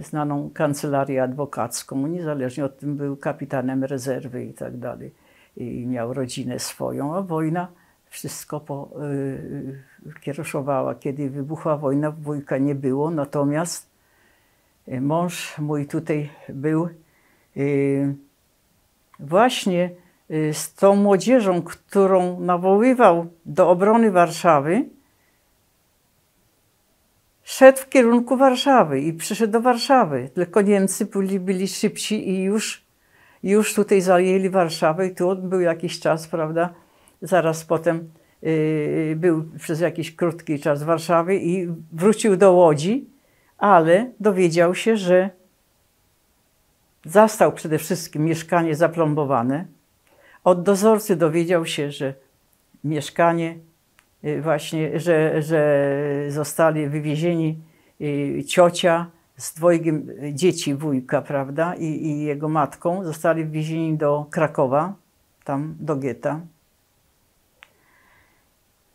znaną kancelarię adwokacką, niezależnie od tym był kapitanem rezerwy i tak dalej. I miał rodzinę swoją, a wojna wszystko kieruszowała. Kiedy wybuchła wojna, wujka nie było, natomiast mąż mój tutaj był właśnie z tą młodzieżą, którą nawoływał do obrony Warszawy, szedł w kierunku Warszawy i przyszedł do Warszawy, tylko Niemcy byli szybsi i już tutaj zajęli Warszawę i tu był jakiś czas, prawda, zaraz potem był przez jakiś krótki czas w Warszawie i wrócił do Łodzi, ale dowiedział się, że zastał przede wszystkim mieszkanie zaplombowane. Od dozorcy dowiedział się, że mieszkanie właśnie, że zostali wywiezieni ciocia z dwojgiem dzieci wujka, prawda, i jego matką. Zostali wywiezieni do Krakowa, tam do getta.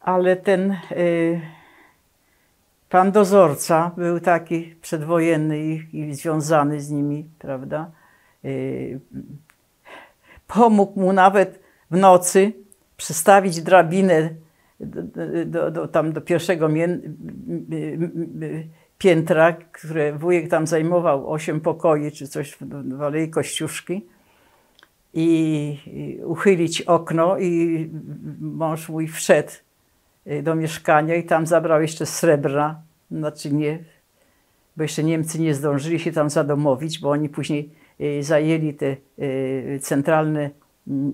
Ale ten pan dozorca był taki przedwojenny i związany z nimi, prawda. Pomógł mu nawet w nocy przystawić drabinę tam do pierwszego piętra, które wujek tam zajmował, 8 pokoi czy coś w Alei Kościuszki, i uchylić okno, i mąż mój wszedł do mieszkania i tam zabrał jeszcze srebra, znaczy nie, bo jeszcze Niemcy nie zdążyli się tam zadomowić, bo oni później zajęli te centralne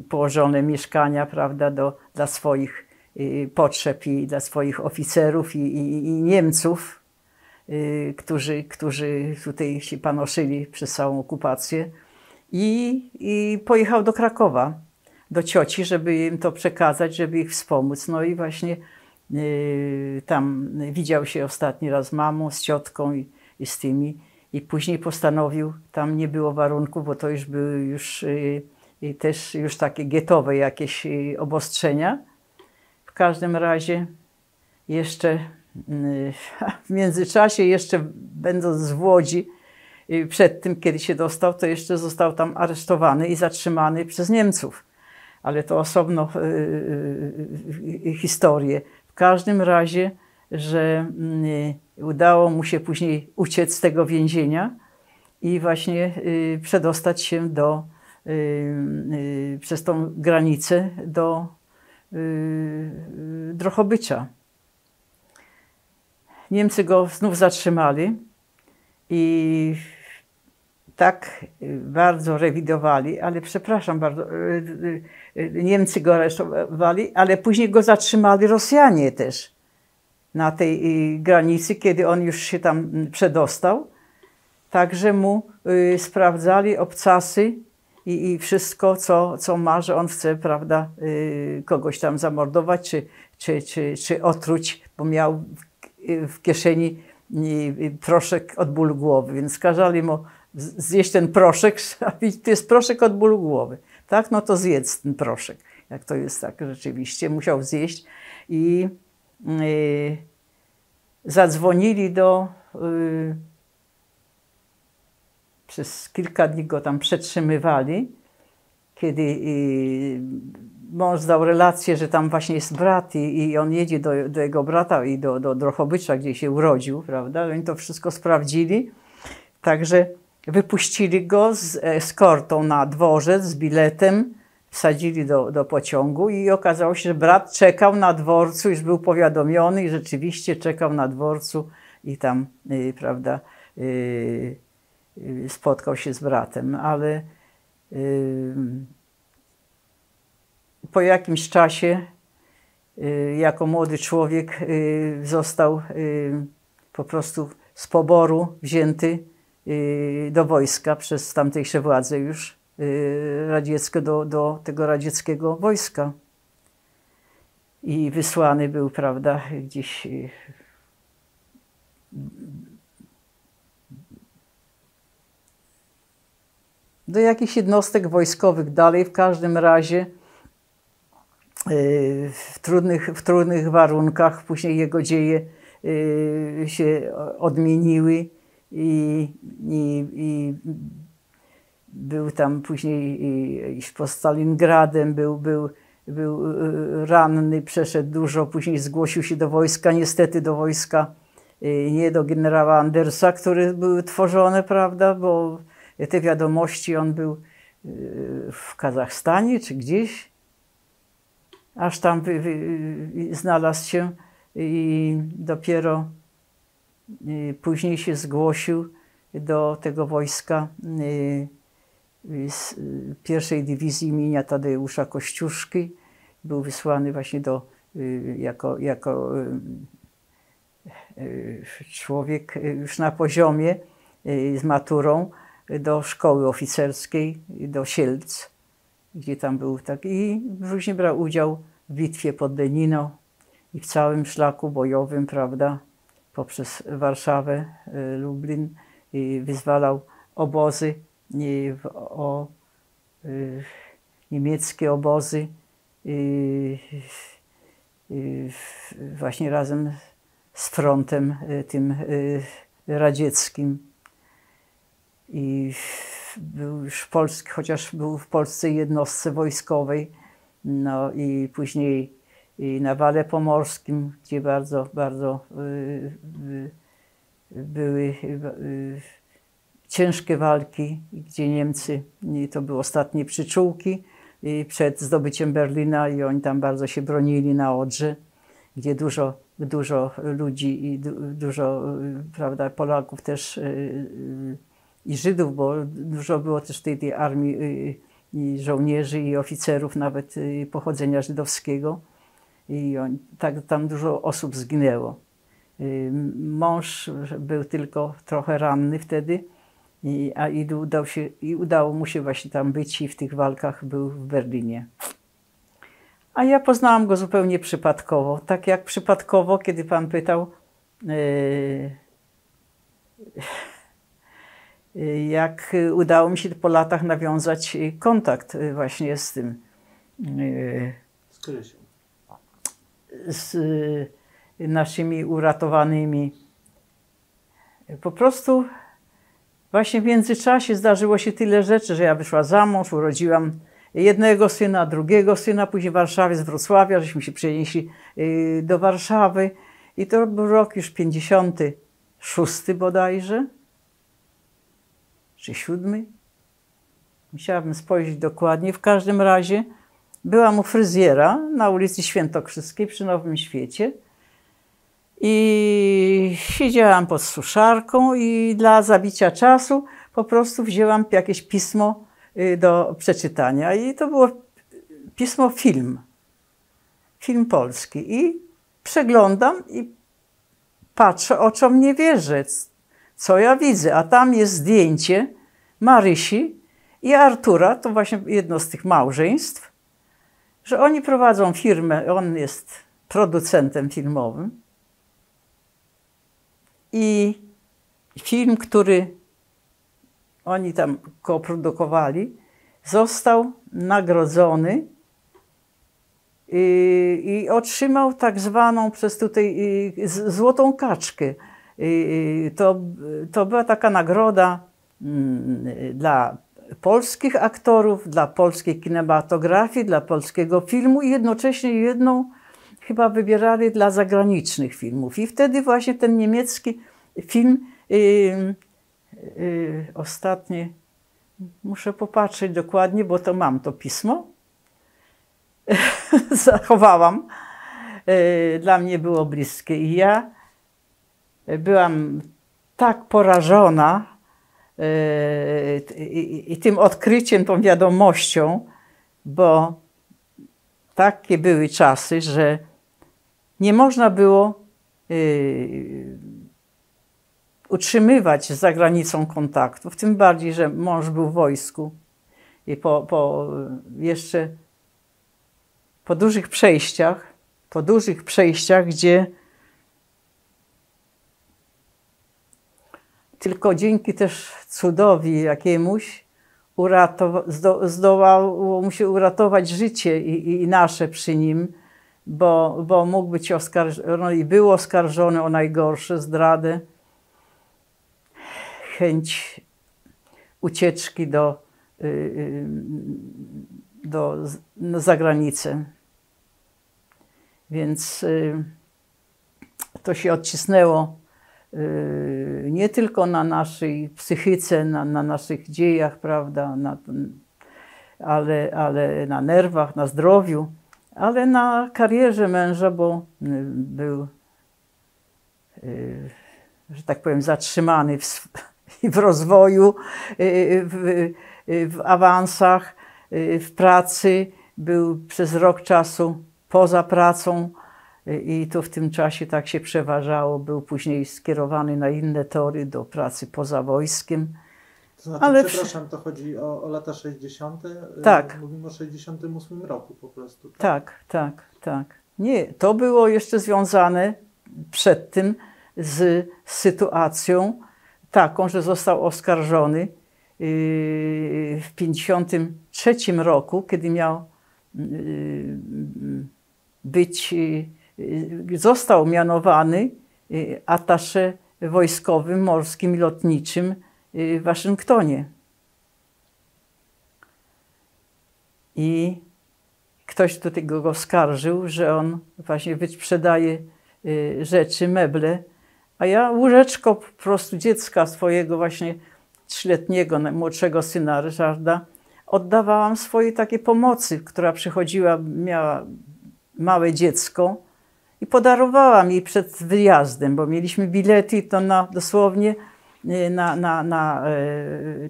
położone mieszkania, prawda, dla swoich potrzeb i dla swoich oficerów i Niemców, którzy tutaj się panoszyli przez całą okupację, i pojechał do Krakowa, do cioci, żeby im to przekazać, żeby ich wspomóc. No i właśnie tam widział się ostatni raz z mamą, z ciotką i z tymi, i później postanowił, tam nie było warunków, bo to już były też takie gettowe jakieś obostrzenia. W każdym razie jeszcze w międzyczasie, jeszcze będąc w Łodzi, przed tym, kiedy się dostał, to jeszcze został tam aresztowany i zatrzymany przez Niemców. Ale to osobno historię. W każdym razie, że udało mu się później uciec z tego więzienia i właśnie przedostać się przez tą granicę do Drohobycza. Niemcy go znów zatrzymali i tak bardzo rewidowali, ale przepraszam bardzo, Niemcy go aresztowali, ale później go zatrzymali Rosjanie też na tej granicy, kiedy on już się tam przedostał. Także mu sprawdzali obcasy i wszystko, co ma, że on chce, prawda, kogoś tam zamordować czy otruć, bo miał w kieszeni proszek od bólu głowy, więc kazali mu zjeść ten proszek, to jest proszek od bólu głowy, tak? No to zjedz ten proszek, jak to jest tak rzeczywiście, musiał zjeść. I zadzwonili przez kilka dni go tam przetrzymywali, kiedy mąż dał relację, że tam właśnie jest brat i on jedzie do jego brata i do Drohobycza, gdzie się urodził, prawda? Oni to wszystko sprawdzili, także wypuścili go z eskortą na dworzec, z biletem, wsadzili do pociągu i okazało się, że brat czekał na dworcu, już był powiadomiony i rzeczywiście czekał na dworcu i tam, prawda, spotkał się z bratem, ale po jakimś czasie jako młody człowiek został po prostu z poboru wzięty do wojska przez tamtejsze władze już radzieckie, do tego radzieckiego wojska. I wysłany był, prawda, gdzieś do jakichś jednostek wojskowych dalej, w każdym razie w trudnych warunkach. Później jego dzieje się odmieniły i był tam później pod Stalingradem, był ranny, przeszedł dużo, później zgłosił się do wojska, niestety do wojska, nie do generała Andersa, który były tworzone, prawda, bo te wiadomości, on był w Kazachstanie czy gdzieś, aż tam znalazł się i dopiero Później się zgłosił do tego wojska z pierwszej dywizji imienia Tadeusza Kościuszki. Był wysłany właśnie jako człowiek już na poziomie z maturą do szkoły oficerskiej, do Sielc, gdzie tam był taki, i później brał udział w bitwie pod Lenino i w całym szlaku bojowym, prawda, poprzez Warszawę, Lublin, i wyzwalał obozy, niemieckie obozy, właśnie razem z frontem tym radzieckim. I był już w Polsce, chociaż był w Polsce jednostce wojskowej, no i później na Wale Pomorskim, gdzie bardzo były ciężkie walki, gdzie Niemcy, to były ostatnie przyczółki przed zdobyciem Berlina, i oni tam bardzo się bronili na Odrze, gdzie dużo ludzi i dużo, prawda, Polaków też i Żydów, bo dużo było też tej armii i żołnierzy i oficerów nawet pochodzenia żydowskiego. I tak tam dużo osób zginęło. Mąż był tylko trochę ranny wtedy, udało mu się właśnie tam być, i w tych walkach był w Berlinie. A ja poznałam go zupełnie przypadkowo. Tak jak przypadkowo, kiedy pan pytał, jak udało mi się po latach nawiązać kontakt właśnie z tym. Z Krysią. Z naszymi uratowanymi. Po prostu właśnie w międzyczasie zdarzyło się tyle rzeczy, że ja wyszła za mąż, urodziłam jednego syna, drugiego syna, później w Warszawie, z Wrocławia, żeśmy się przenieśli do Warszawy. I to był rok już 56 bodajże, czy 7. Musiałabym spojrzeć dokładnie. W każdym razie byłam u fryzjera na ulicy Świętokrzyskiej przy Nowym Świecie i siedziałam pod suszarką, i dla zabicia czasu po prostu wzięłam jakieś pismo do przeczytania, i to było pismo film polski, i przeglądam i patrzę, oczom nie wierzę, co ja widzę, a tam jest zdjęcie Marysi i Artura, to właśnie jedno z tych małżeństw, że oni prowadzą firmę, on jest producentem filmowym, i film, który oni tam koprodukowali, został nagrodzony i otrzymał tak zwaną przez tutaj złotą kaczkę. To była taka nagroda dla polskich aktorów, dla polskiej kinematografii, dla polskiego filmu, i jednocześnie jedną chyba wybierali dla zagranicznych filmów. I wtedy właśnie ten niemiecki film, ostatnie, muszę popatrzeć dokładnie, bo to mam to pismo, zachowałam, dla mnie było bliskie, i ja byłam tak porażona i tym odkryciem, tą wiadomością, bo takie były czasy, że nie można było utrzymywać z zagranicą kontaktów, tym bardziej, że mąż był w wojsku, i jeszcze po dużych przejściach, gdzie tylko dzięki też cudowi jakiemuś zdołało mu się uratować życie i nasze przy nim, bo mógł być oskarżony i był oskarżony o najgorsze: zdradę, chęć ucieczki na zagranicę. Więc to się odcisnęło nie tylko na naszej psychice, na naszych dziejach, prawda, ale na nerwach, na zdrowiu, ale na karierze męża, bo był że tak powiem, zatrzymany w rozwoju, w awansach, w pracy. Był przez rok czasu poza pracą i to w tym czasie tak się przeważało. Był później skierowany na inne tory do pracy poza wojskiem. To znaczy, ale przepraszam, to chodzi o lata 60. Tak. Mówimy o 68 roku po prostu. Tak? Tak. Nie, to było jeszcze związane przed tym z sytuacją taką, że został oskarżony w 53 roku, kiedy miał być, został mianowany attaché wojskowym, morskim i lotniczym w Waszyngtonie. I ktoś do tego go oskarżył, że on właśnie wyprzedaje rzeczy, meble, a ja łóżeczko po prostu dziecka swojego właśnie 3-letniego, młodszego syna Ryszarda, oddawałam swojej takiej pomocy, która przychodziła, miała małe dziecko i podarowałam jej przed wyjazdem, bo mieliśmy bilety to dosłownie na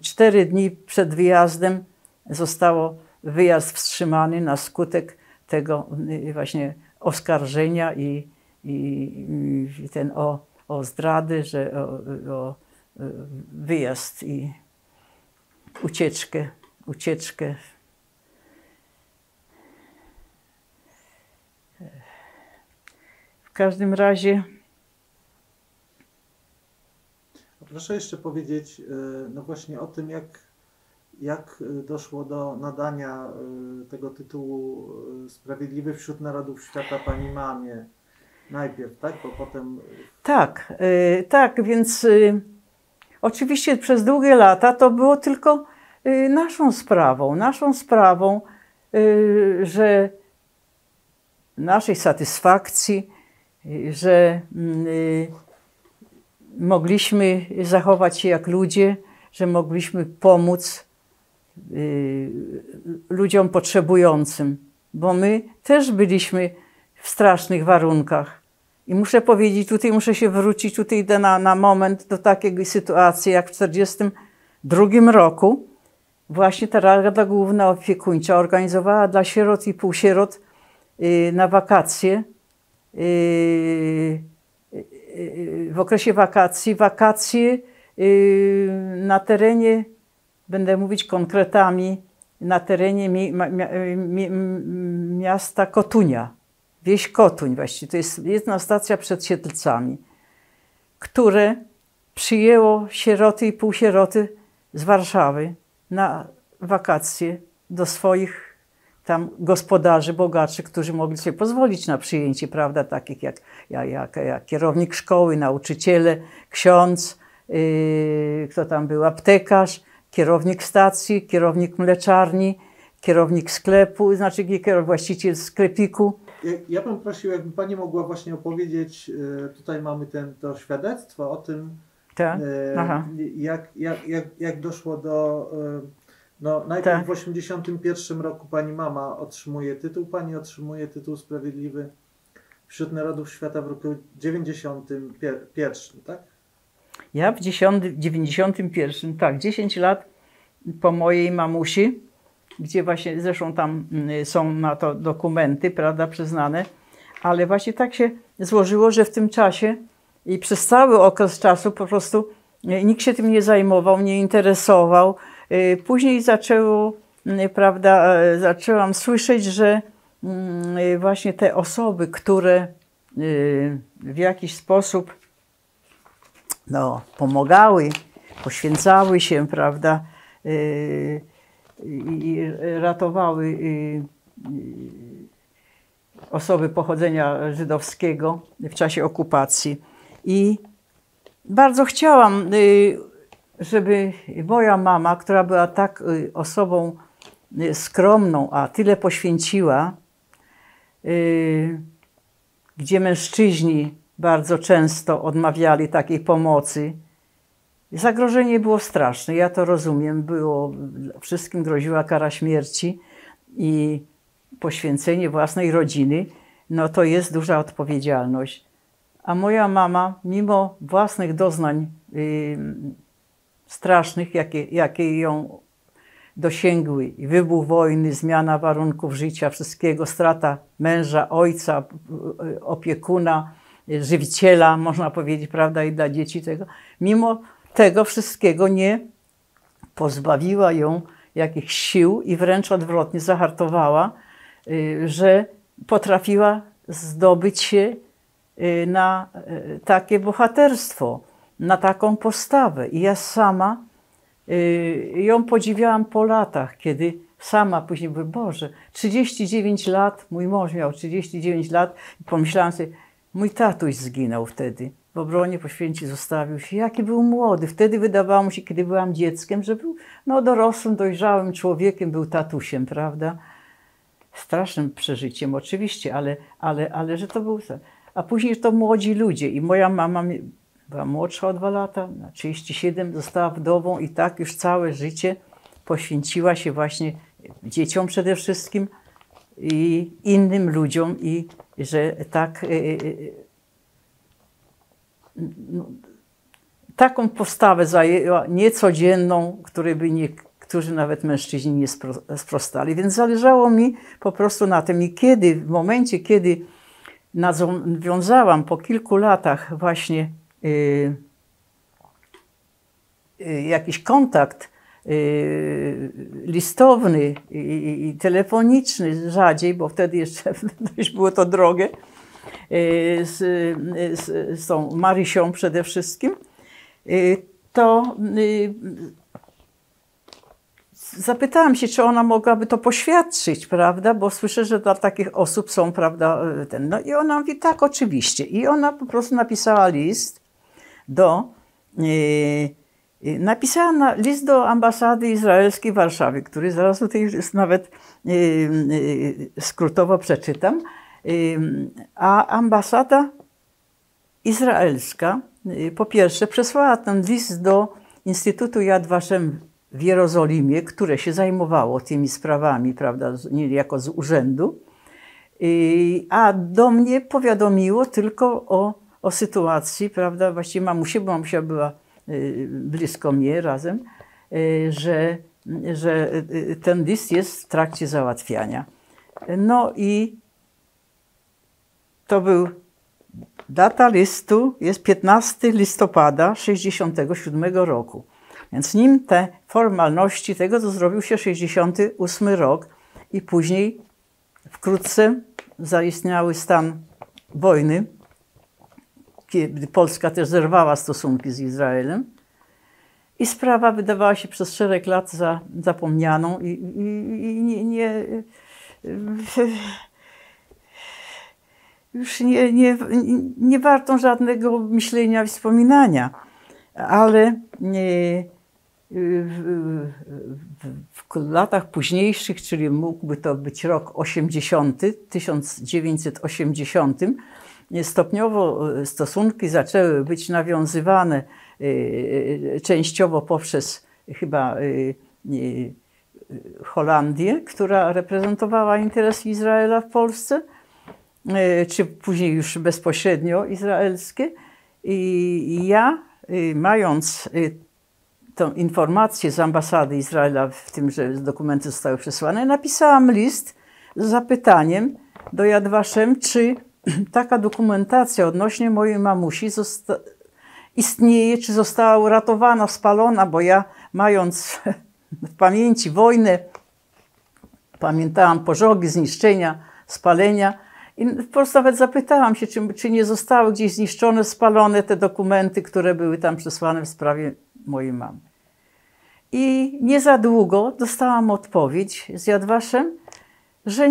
4 dni przed wyjazdem zostało wyjazd wstrzymany na skutek tego właśnie oskarżenia i ten o zdrady, że o wyjazd i ucieczkę. W każdym razie... Proszę jeszcze powiedzieć no właśnie o tym, jak doszło do nadania tego tytułu Sprawiedliwy wśród Narodów Świata Pani mamie. Najpierw, tak? Bo potem... Tak, więc oczywiście przez długie lata to było tylko naszą sprawą, że naszej satysfakcji, że mogliśmy zachować się jak ludzie, że mogliśmy pomóc ludziom potrzebującym, bo my też byliśmy w strasznych warunkach. I muszę powiedzieć, tutaj muszę się wrócić, tutaj idę na moment do takiej sytuacji, jak w 1942 roku właśnie ta Rada Główna Opiekuńcza organizowała dla sierot i półsierot na wakacje, w okresie wakacji, na terenie, będę mówić konkretami, na terenie miasta Kotunia, wieś Kotuń właściwie, to jest jedna stacja przed Siedlcami, które przyjęło sieroty i półsieroty z Warszawy na wakacje do swoich tam gospodarzy, bogaczy, którzy mogli sobie pozwolić na przyjęcie, prawda, takich jak kierownik szkoły, nauczyciele, ksiądz, kto tam był, aptekarz, kierownik stacji, kierownik mleczarni, kierownik sklepu, znaczy właściciel sklepiku. Ja bym prosił, jakby Pani mogła właśnie opowiedzieć, tutaj mamy to świadectwo o tym, jak doszło do... No najpierw w 1981 roku Pani mama otrzymuje tytuł, Pani otrzymuje tytuł Sprawiedliwy wśród Narodów Świata w roku 1991, tak? Ja w 1991, tak, 10 lat po mojej mamusi, gdzie właśnie zresztą tam są na to dokumenty, prawda, przyznane, ale właśnie tak się złożyło, że w tym czasie i przez cały okres czasu po prostu nikt się tym nie zajmował, nie interesował. Później zaczęłam słyszeć, że właśnie te osoby, które w jakiś sposób pomagały, poświęcały się, prawda, i ratowały osoby pochodzenia żydowskiego w czasie okupacji. I bardzo chciałam, żeby moja mama, która była tak osobą skromną, a tyle poświęciła, gdzie mężczyźni bardzo często odmawiali takiej pomocy, zagrożenie było straszne, ja to rozumiem, wszystkim groziła kara śmierci i poświęcenie własnej rodziny, to jest duża odpowiedzialność. A moja mama, mimo własnych doznań strasznych, jakie ją dosięgły, i wybuch wojny, zmiana warunków życia, wszystkiego, strata męża, ojca, opiekuna, żywiciela, można powiedzieć, prawda, i dla dzieci tego. Mimo tego wszystkiego nie pozbawiła ją jakichś sił i wręcz odwrotnie zahartowała, że potrafiła zdobyć się na takie bohaterstwo, na taką postawę. I ja sama ją podziwiałam po latach, kiedy sama później mówię, Boże, 39 lat, mój mąż miał 39 lat i pomyślałam sobie, mój tatuś zginął wtedy, w obronie poświęci zostawił się, jaki był młody. Wtedy wydawało mu się, kiedy byłam dzieckiem, że był dorosłym, dojrzałym człowiekiem, był tatusiem, prawda? Strasznym przeżyciem oczywiście, ale że to był... A później to młodzi ludzie i moja mama była młodsza o 2 lata, na 37 została wdową i tak już całe życie poświęciła się właśnie dzieciom przede wszystkim i innym ludziom i że tak taką postawę zajęła niecodzienną, której by niektórzy nawet mężczyźni nie sprostali. Więc zależało mi po prostu na tym i kiedy, w momencie kiedy nawiązałam po kilku latach właśnie jakiś kontakt listowny i telefoniczny rzadziej, bo wtedy jeszcze dość było to drogie, z tą Marysią przede wszystkim, to zapytałam się, czy ona mogłaby to poświadczyć, prawda, bo słyszę, że dla takich osób są, prawda, ten, no i ona mówi, tak, oczywiście. I ona po prostu napisała list do ambasady izraelskiej w Warszawie, który zaraz tutaj jest nawet skrótowo przeczytam. A ambasada izraelska po pierwsze przesłała ten list do Instytutu Yad Vashem w Jerozolimie, które się zajmowało tymi sprawami, prawda, niejako z urzędu, a do mnie powiadomiło tylko o sytuacji, prawda, właściwie mamusia, bo mamusia była blisko mnie razem, że ten list jest w trakcie załatwiania. No i to był, data listu jest 15 listopada 1967 roku. Więc nim te formalności tego, to zrobił się 1968 rok i później wkrótce zaistniały stan wojny, kiedy Polska też zerwała stosunki z Izraelem i sprawa wydawała się przez szereg lat zapomnianą i już nie wartą żadnego myślenia i wspominania. Ale w latach późniejszych, czyli mógłby to być rok 80, 1980, stopniowo stosunki zaczęły być nawiązywane częściowo poprzez chyba Holandię, która reprezentowała interesy Izraela w Polsce, czy później już bezpośrednio izraelskie. I ja, mając tą informację z ambasady Izraela, w tym, że dokumenty zostały przesłane, napisałam list z zapytaniem do Yad Vashem, czy taka dokumentacja odnośnie mojej mamusi istnieje, czy została uratowana, spalona, bo ja, mając w pamięci wojnę, pamiętałam pożogi, zniszczenia, spalenia. I po prostu nawet zapytałam się, czy nie zostały gdzieś zniszczone, spalone te dokumenty, które były tam przesłane w sprawie mojej mamy. I nie za długo dostałam odpowiedź z Yad Vashem, że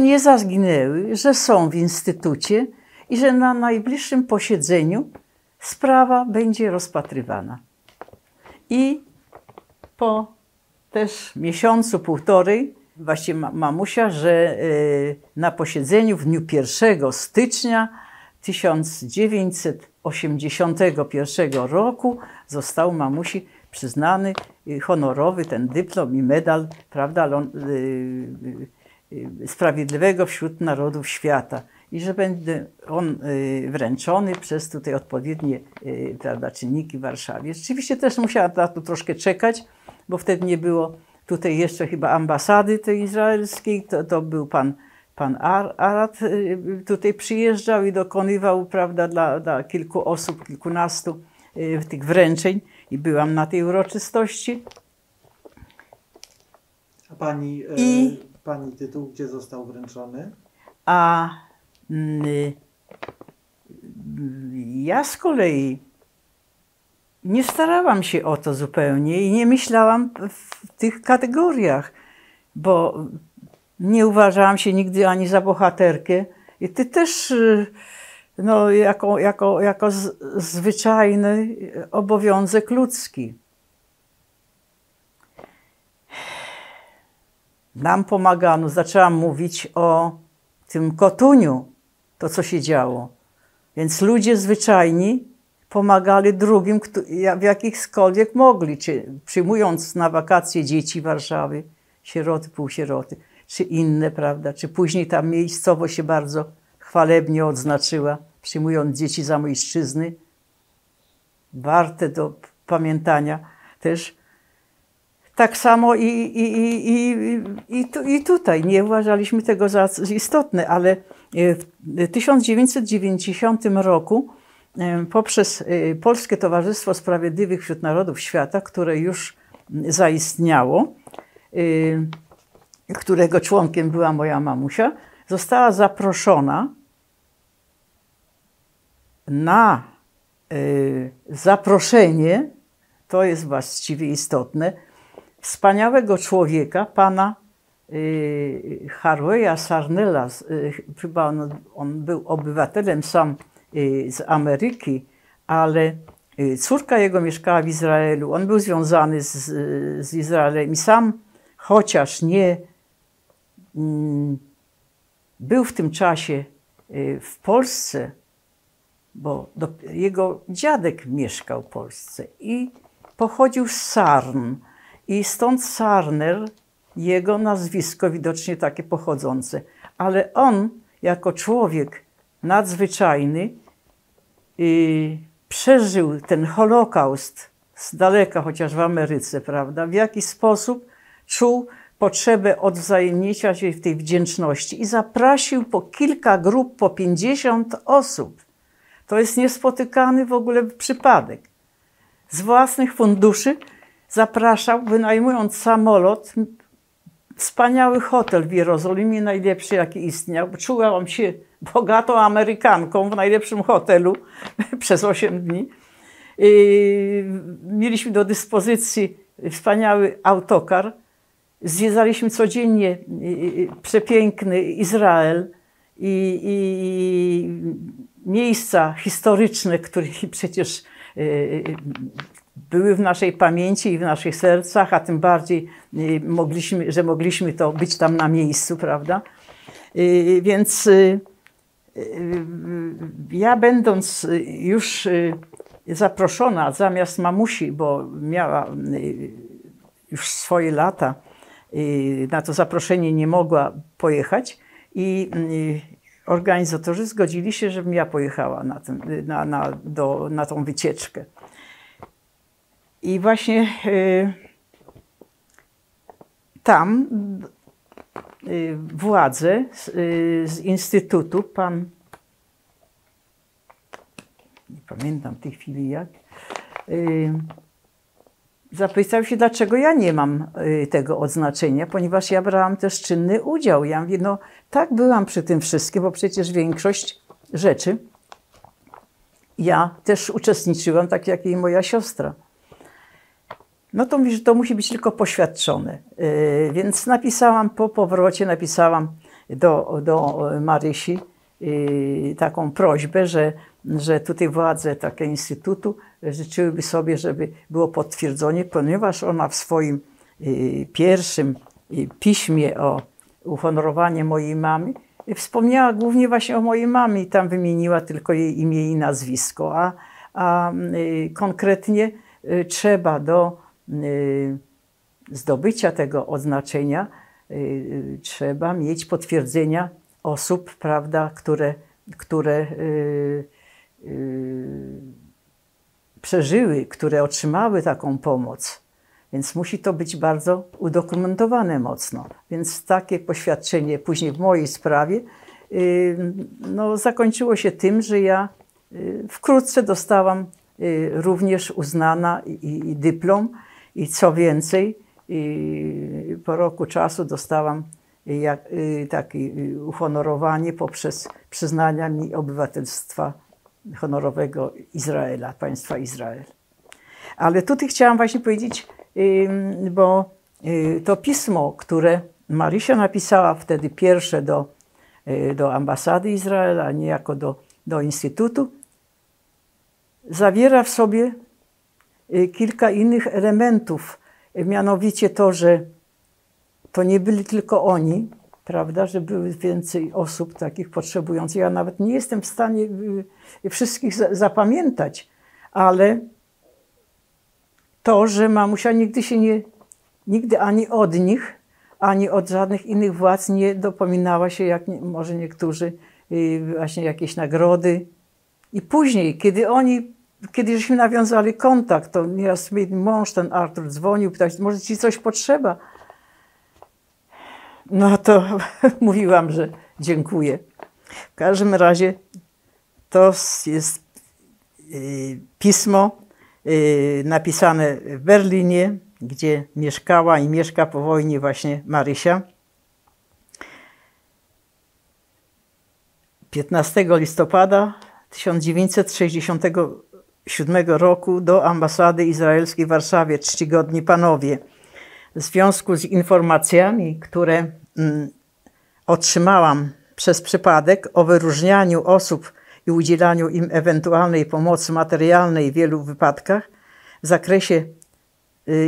nie zginęły, że są w instytucie i że na najbliższym posiedzeniu sprawa będzie rozpatrywana. I po też miesiącu, półtorej, właśnie mamusia, że na posiedzeniu w dniu 1 stycznia 1981 roku został mamusi przyznany honorowy ten dyplom i medal, prawda, Sprawiedliwego wśród Narodów Świata. i że będzie on wręczony przez tutaj odpowiednie, prawda, czynniki w Warszawie. Rzeczywiście też musiała na to troszkę czekać, bo wtedy nie było tutaj jeszcze chyba ambasady tej izraelskiej, to był pan Arad, tutaj przyjeżdżał i dokonywał, prawda, dla kilku osób, kilkunastu tych wręczeń i byłam na tej uroczystości. A pani tytuł gdzie został wręczony? A ja z kolei nie starałam się o to zupełnie i nie myślałam w tych kategoriach, bo nie uważałam się nigdy ani za bohaterkę i ty też no, jako zwyczajny obowiązek ludzki. Nam pomagano, zaczęłam mówić o tym Kotuniu, to co się działo. Więc ludzie zwyczajni pomagali drugim, w jakichkolwiek mogli, czy przyjmując na wakacje dzieci Warszawy, sieroty, półsieroty, czy inne, prawda, czy później ta miejscowość się bardzo chwalebnie odznaczyła, przyjmując dzieci zamojszczyzny. Warte do pamiętania też. Tak samo i tutaj. Nie uważaliśmy tego za istotne, ale w 1990 roku poprzez Polskie Towarzystwo Sprawiedliwych wśród Narodów Świata, które już zaistniało, którego członkiem była moja mamusia, została zaproszona na zaproszenie, to jest właściwie istotne, wspaniałego człowieka, pana Harveya Sarnella, chyba on był obywatelem sam z Ameryki, ale córka jego mieszkała w Izraelu, on był związany z Izraelem i sam, chociaż nie był w tym czasie w Polsce, bo jego dziadek mieszkał w Polsce i pochodził z Sarn. I stąd Sarner, jego nazwisko widocznie takie pochodzące. Ale on, jako człowiek nadzwyczajny, przeżył ten Holokaust z daleka, chociaż w Ameryce, prawda? W jaki sposób czuł potrzebę odwzajemnienia się w tej wdzięczności i zaprosił po kilka grup, po 50 osób. To jest niespotykany w ogóle przypadek. Z własnych funduszy zapraszał, wynajmując samolot, wspaniały hotel w Jerozolimie, najlepszy jaki istniał. Czułam się bogatą Amerykanką w najlepszym hotelu przez 8 dni. Mieliśmy do dyspozycji wspaniały autokar. Zwiedzaliśmy codziennie przepiękny Izrael i miejsca historyczne, których przecież były w naszej pamięci i w naszych sercach, a tym bardziej, że mogliśmy to być tam na miejscu, prawda? Więc ja będąc już zaproszona zamiast mamusi, bo miała już swoje lata, na to zaproszenie nie mogła pojechać i organizatorzy zgodzili się, żebym ja pojechała na tą wycieczkę. I właśnie tam władze z instytutu, pan, nie pamiętam w tej chwili jak, zapytał się, dlaczego ja nie mam tego odznaczenia, ponieważ ja brałam też czynny udział. Ja mówię, no tak byłam przy tym wszystkim, bo przecież większość rzeczy ja też uczestniczyłam, tak jak i moja siostra. No to mówisz, to musi być tylko poświadczone. Więc napisałam po powrocie, do Marysi taką prośbę, że tutaj władze takiego instytutu życzyłyby sobie, żeby było potwierdzenie, ponieważ ona w swoim pierwszym piśmie o uhonorowanie mojej mamy wspomniała głównie właśnie o mojej mamie i tam wymieniła tylko jej imię i nazwisko, a konkretnie trzeba do zdobycia tego odznaczenia trzeba mieć potwierdzenia osób, prawda, które przeżyły, które otrzymały taką pomoc. Więc musi to być bardzo udokumentowane mocno. Więc takie poświadczenie później w mojej sprawie no, zakończyło się tym, że ja wkrótce dostałam również uznana i dyplom. I co więcej, po roku czasu dostałam takie uhonorowanie poprzez przyznanie mi obywatelstwa honorowego Izraela, państwa Izrael. Ale tutaj chciałam właśnie powiedzieć, bo to pismo, które Marysia napisała wtedy pierwsze do ambasady Izraela, a niejako do instytutu, zawiera w sobie kilka innych elementów. Mianowicie to, że to nie byli tylko oni, prawda, że były więcej osób takich potrzebujących. Ja nawet nie jestem w stanie wszystkich zapamiętać, ale to, że mamusia nigdy ani od nich, ani od żadnych innych władz nie dopominała się, jak może niektórzy, właśnie jakieś nagrody. I później, kiedy żeśmy nawiązali kontakt, to nieraz mąż, ten Artur, dzwonił, pytał się, może ci coś potrzeba? No to mówiłam, że dziękuję. W każdym razie to jest pismo napisane w Berlinie, gdzie mieszkała i mieszka po wojnie właśnie Marysia. 15 listopada 1967 roku do ambasady izraelskiej w Warszawie, czcigodni panowie. W związku z informacjami, które otrzymałam przez przypadek o wyróżnianiu osób i udzielaniu im ewentualnej pomocy materialnej w wielu wypadkach w zakresie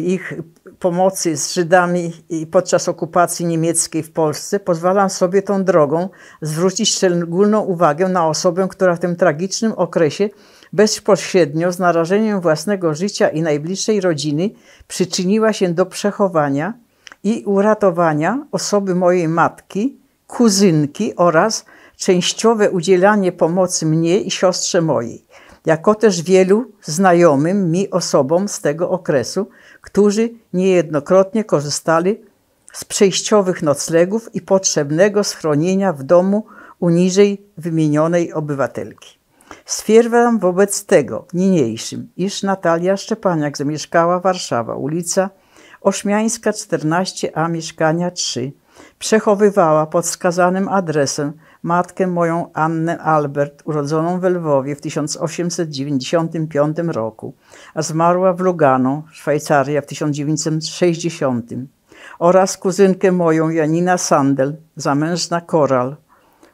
ich pomocy z Żydami i podczas okupacji niemieckiej w Polsce, pozwalam sobie tą drogą zwrócić szczególną uwagę na osobę, która w tym tragicznym okresie bezpośrednio z narażeniem własnego życia i najbliższej rodziny przyczyniła się do przechowania i uratowania osoby mojej matki, kuzynki oraz częściowe udzielanie pomocy mnie i siostrze mojej, jako też wielu znajomym mi osobom z tego okresu, którzy niejednokrotnie korzystali z przejściowych noclegów i potrzebnego schronienia w domu u niżej wymienionej obywatelki. Stwierdzam wobec tego niniejszym, iż Natalia Szczepaniak zamieszkała Warszawa, ulica Ośmiańska 14a, mieszkania 3, przechowywała pod wskazanym adresem matkę moją Annę Albert, urodzoną we Lwowie w 1895 roku, a zmarła w Lugano, Szwajcaria w 1960, oraz kuzynkę moją Janina Sandel, zamężna Koral,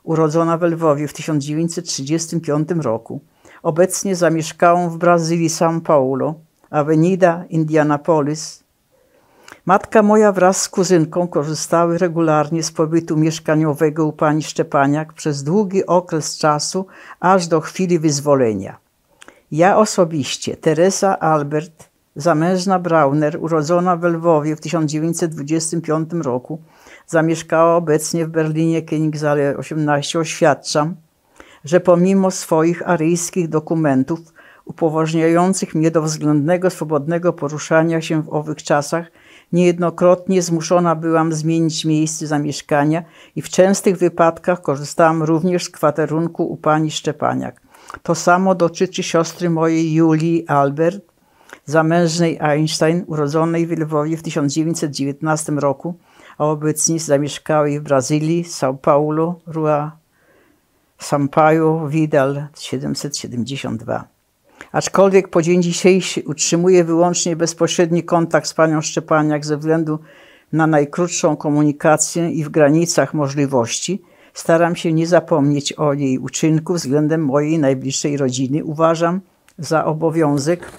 urodzona we Lwowie w 1935 roku. Obecnie zamieszkałą w Brazylii, São Paulo, Avenida Indianapolis. Matka moja wraz z kuzynką korzystały regularnie z pobytu mieszkaniowego u pani Szczepaniak przez długi okres czasu, aż do chwili wyzwolenia. Ja osobiście, Teresa Albert, zamężna Brauner, urodzona we Lwowie w 1925 roku, zamieszkała obecnie w Berlinie Königsallee 18, oświadczam, że pomimo swoich aryjskich dokumentów upoważniających mnie do względnego, swobodnego poruszania się w owych czasach, niejednokrotnie zmuszona byłam zmienić miejsce zamieszkania i w częstych wypadkach korzystałam również z kwaterunku u pani Szczepaniak. To samo dotyczy siostry mojej Julii Albert, zamężnej Einstein, urodzonej w Lwowie w 1919 roku, a obecnie zamieszkałej w Brazylii, São Paulo, Rua Sampaio Vidal 772. Aczkolwiek po dzień dzisiejszy utrzymuje wyłącznie bezpośredni kontakt z panią Szczepaniak ze względu na najkrótszą komunikację i w granicach możliwości, staram się nie zapomnieć o jej uczynku względem mojej najbliższej rodziny. Uważam za obowiązek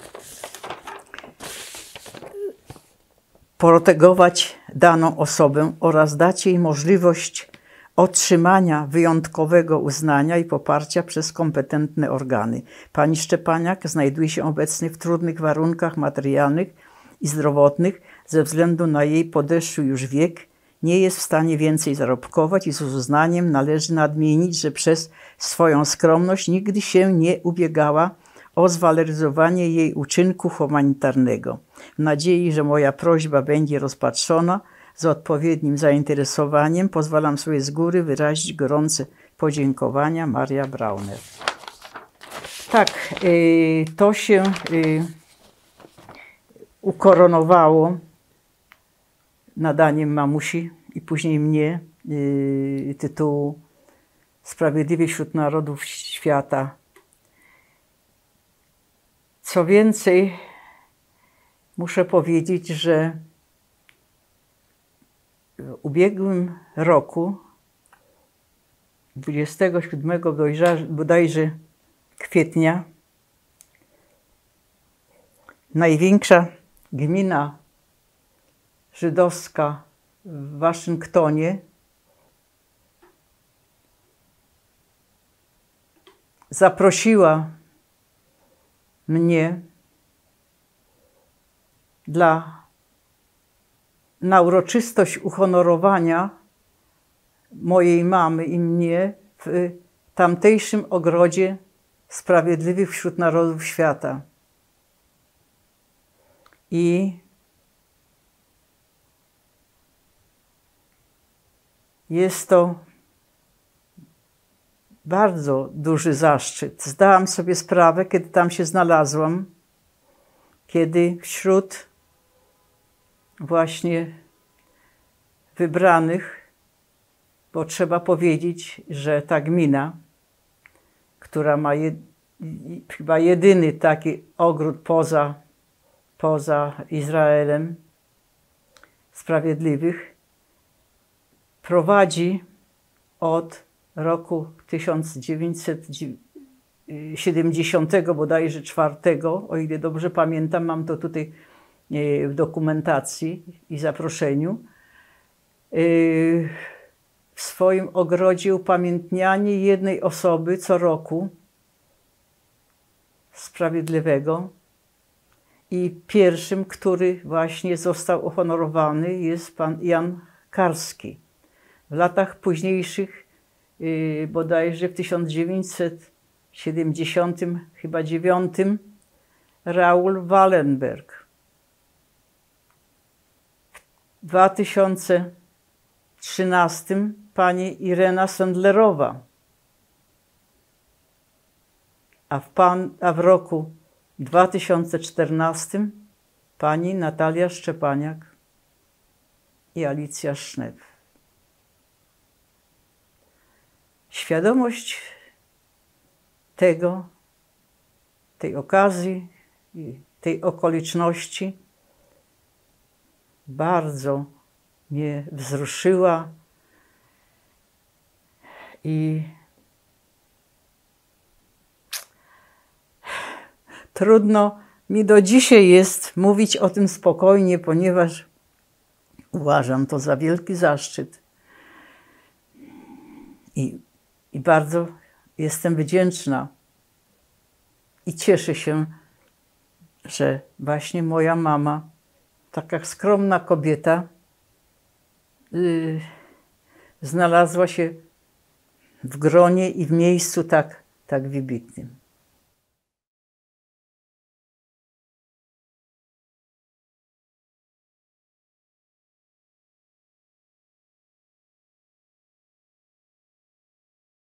protegować daną osobę oraz dać jej możliwość otrzymania wyjątkowego uznania i poparcia przez kompetentne organy. Pani Szczepaniak znajduje się obecnie w trudnych warunkach materialnych i zdrowotnych ze względu na jej podeszły już wiek nie jest w stanie więcej zarobkować i z uznaniem należy nadmienić, że przez swoją skromność nigdy się nie ubiegała o zwaloryzowanie jej uczynku humanitarnego. W nadziei, że moja prośba będzie rozpatrzona z odpowiednim zainteresowaniem, pozwalam sobie z góry wyrazić gorące podziękowania. Maria Brauner. Tak, to się ukoronowało nadaniem mamusi i później mnie tytułu Sprawiedliwy wśród Narodów Świata. Co więcej, muszę powiedzieć, że w ubiegłym roku, 27 bodajże kwietnia, największa gmina żydowska w Waszyngtonie zaprosiła mnie na uroczystość uhonorowania mojej mamy i mnie w tamtejszym ogrodzie Sprawiedliwych wśród Narodów Świata. I jest to bardzo duży zaszczyt. Zdałam sobie sprawę, kiedy tam się znalazłam, kiedy wśród właśnie wybranych, bo trzeba powiedzieć, że ta gmina, która ma chyba jedyny taki ogród poza Izraelem Sprawiedliwych, prowadzi od roku 1970 bodajże czwartego, o ile dobrze pamiętam, mam to tutaj w dokumentacji i zaproszeniu, w swoim ogrodzie upamiętnianie jednej osoby co roku sprawiedliwego. I pierwszym, który właśnie został uhonorowany, jest pan Jan Karski. W latach późniejszych, bodajże w 1979 Raoul Wallenberg. W 2013 pani Irena Sendlerowa, a w roku 2014 pani Natalia Szczepaniak i Alicja Sznep. Świadomość tej okazji, tej okoliczności bardzo mnie wzruszyła i trudno mi do dzisiaj jest mówić o tym spokojnie, ponieważ uważam to za wielki zaszczyt. I bardzo jestem wdzięczna i cieszę się, że właśnie moja mama, taka skromna kobieta, znalazła się w gronie i w miejscu tak wybitnym.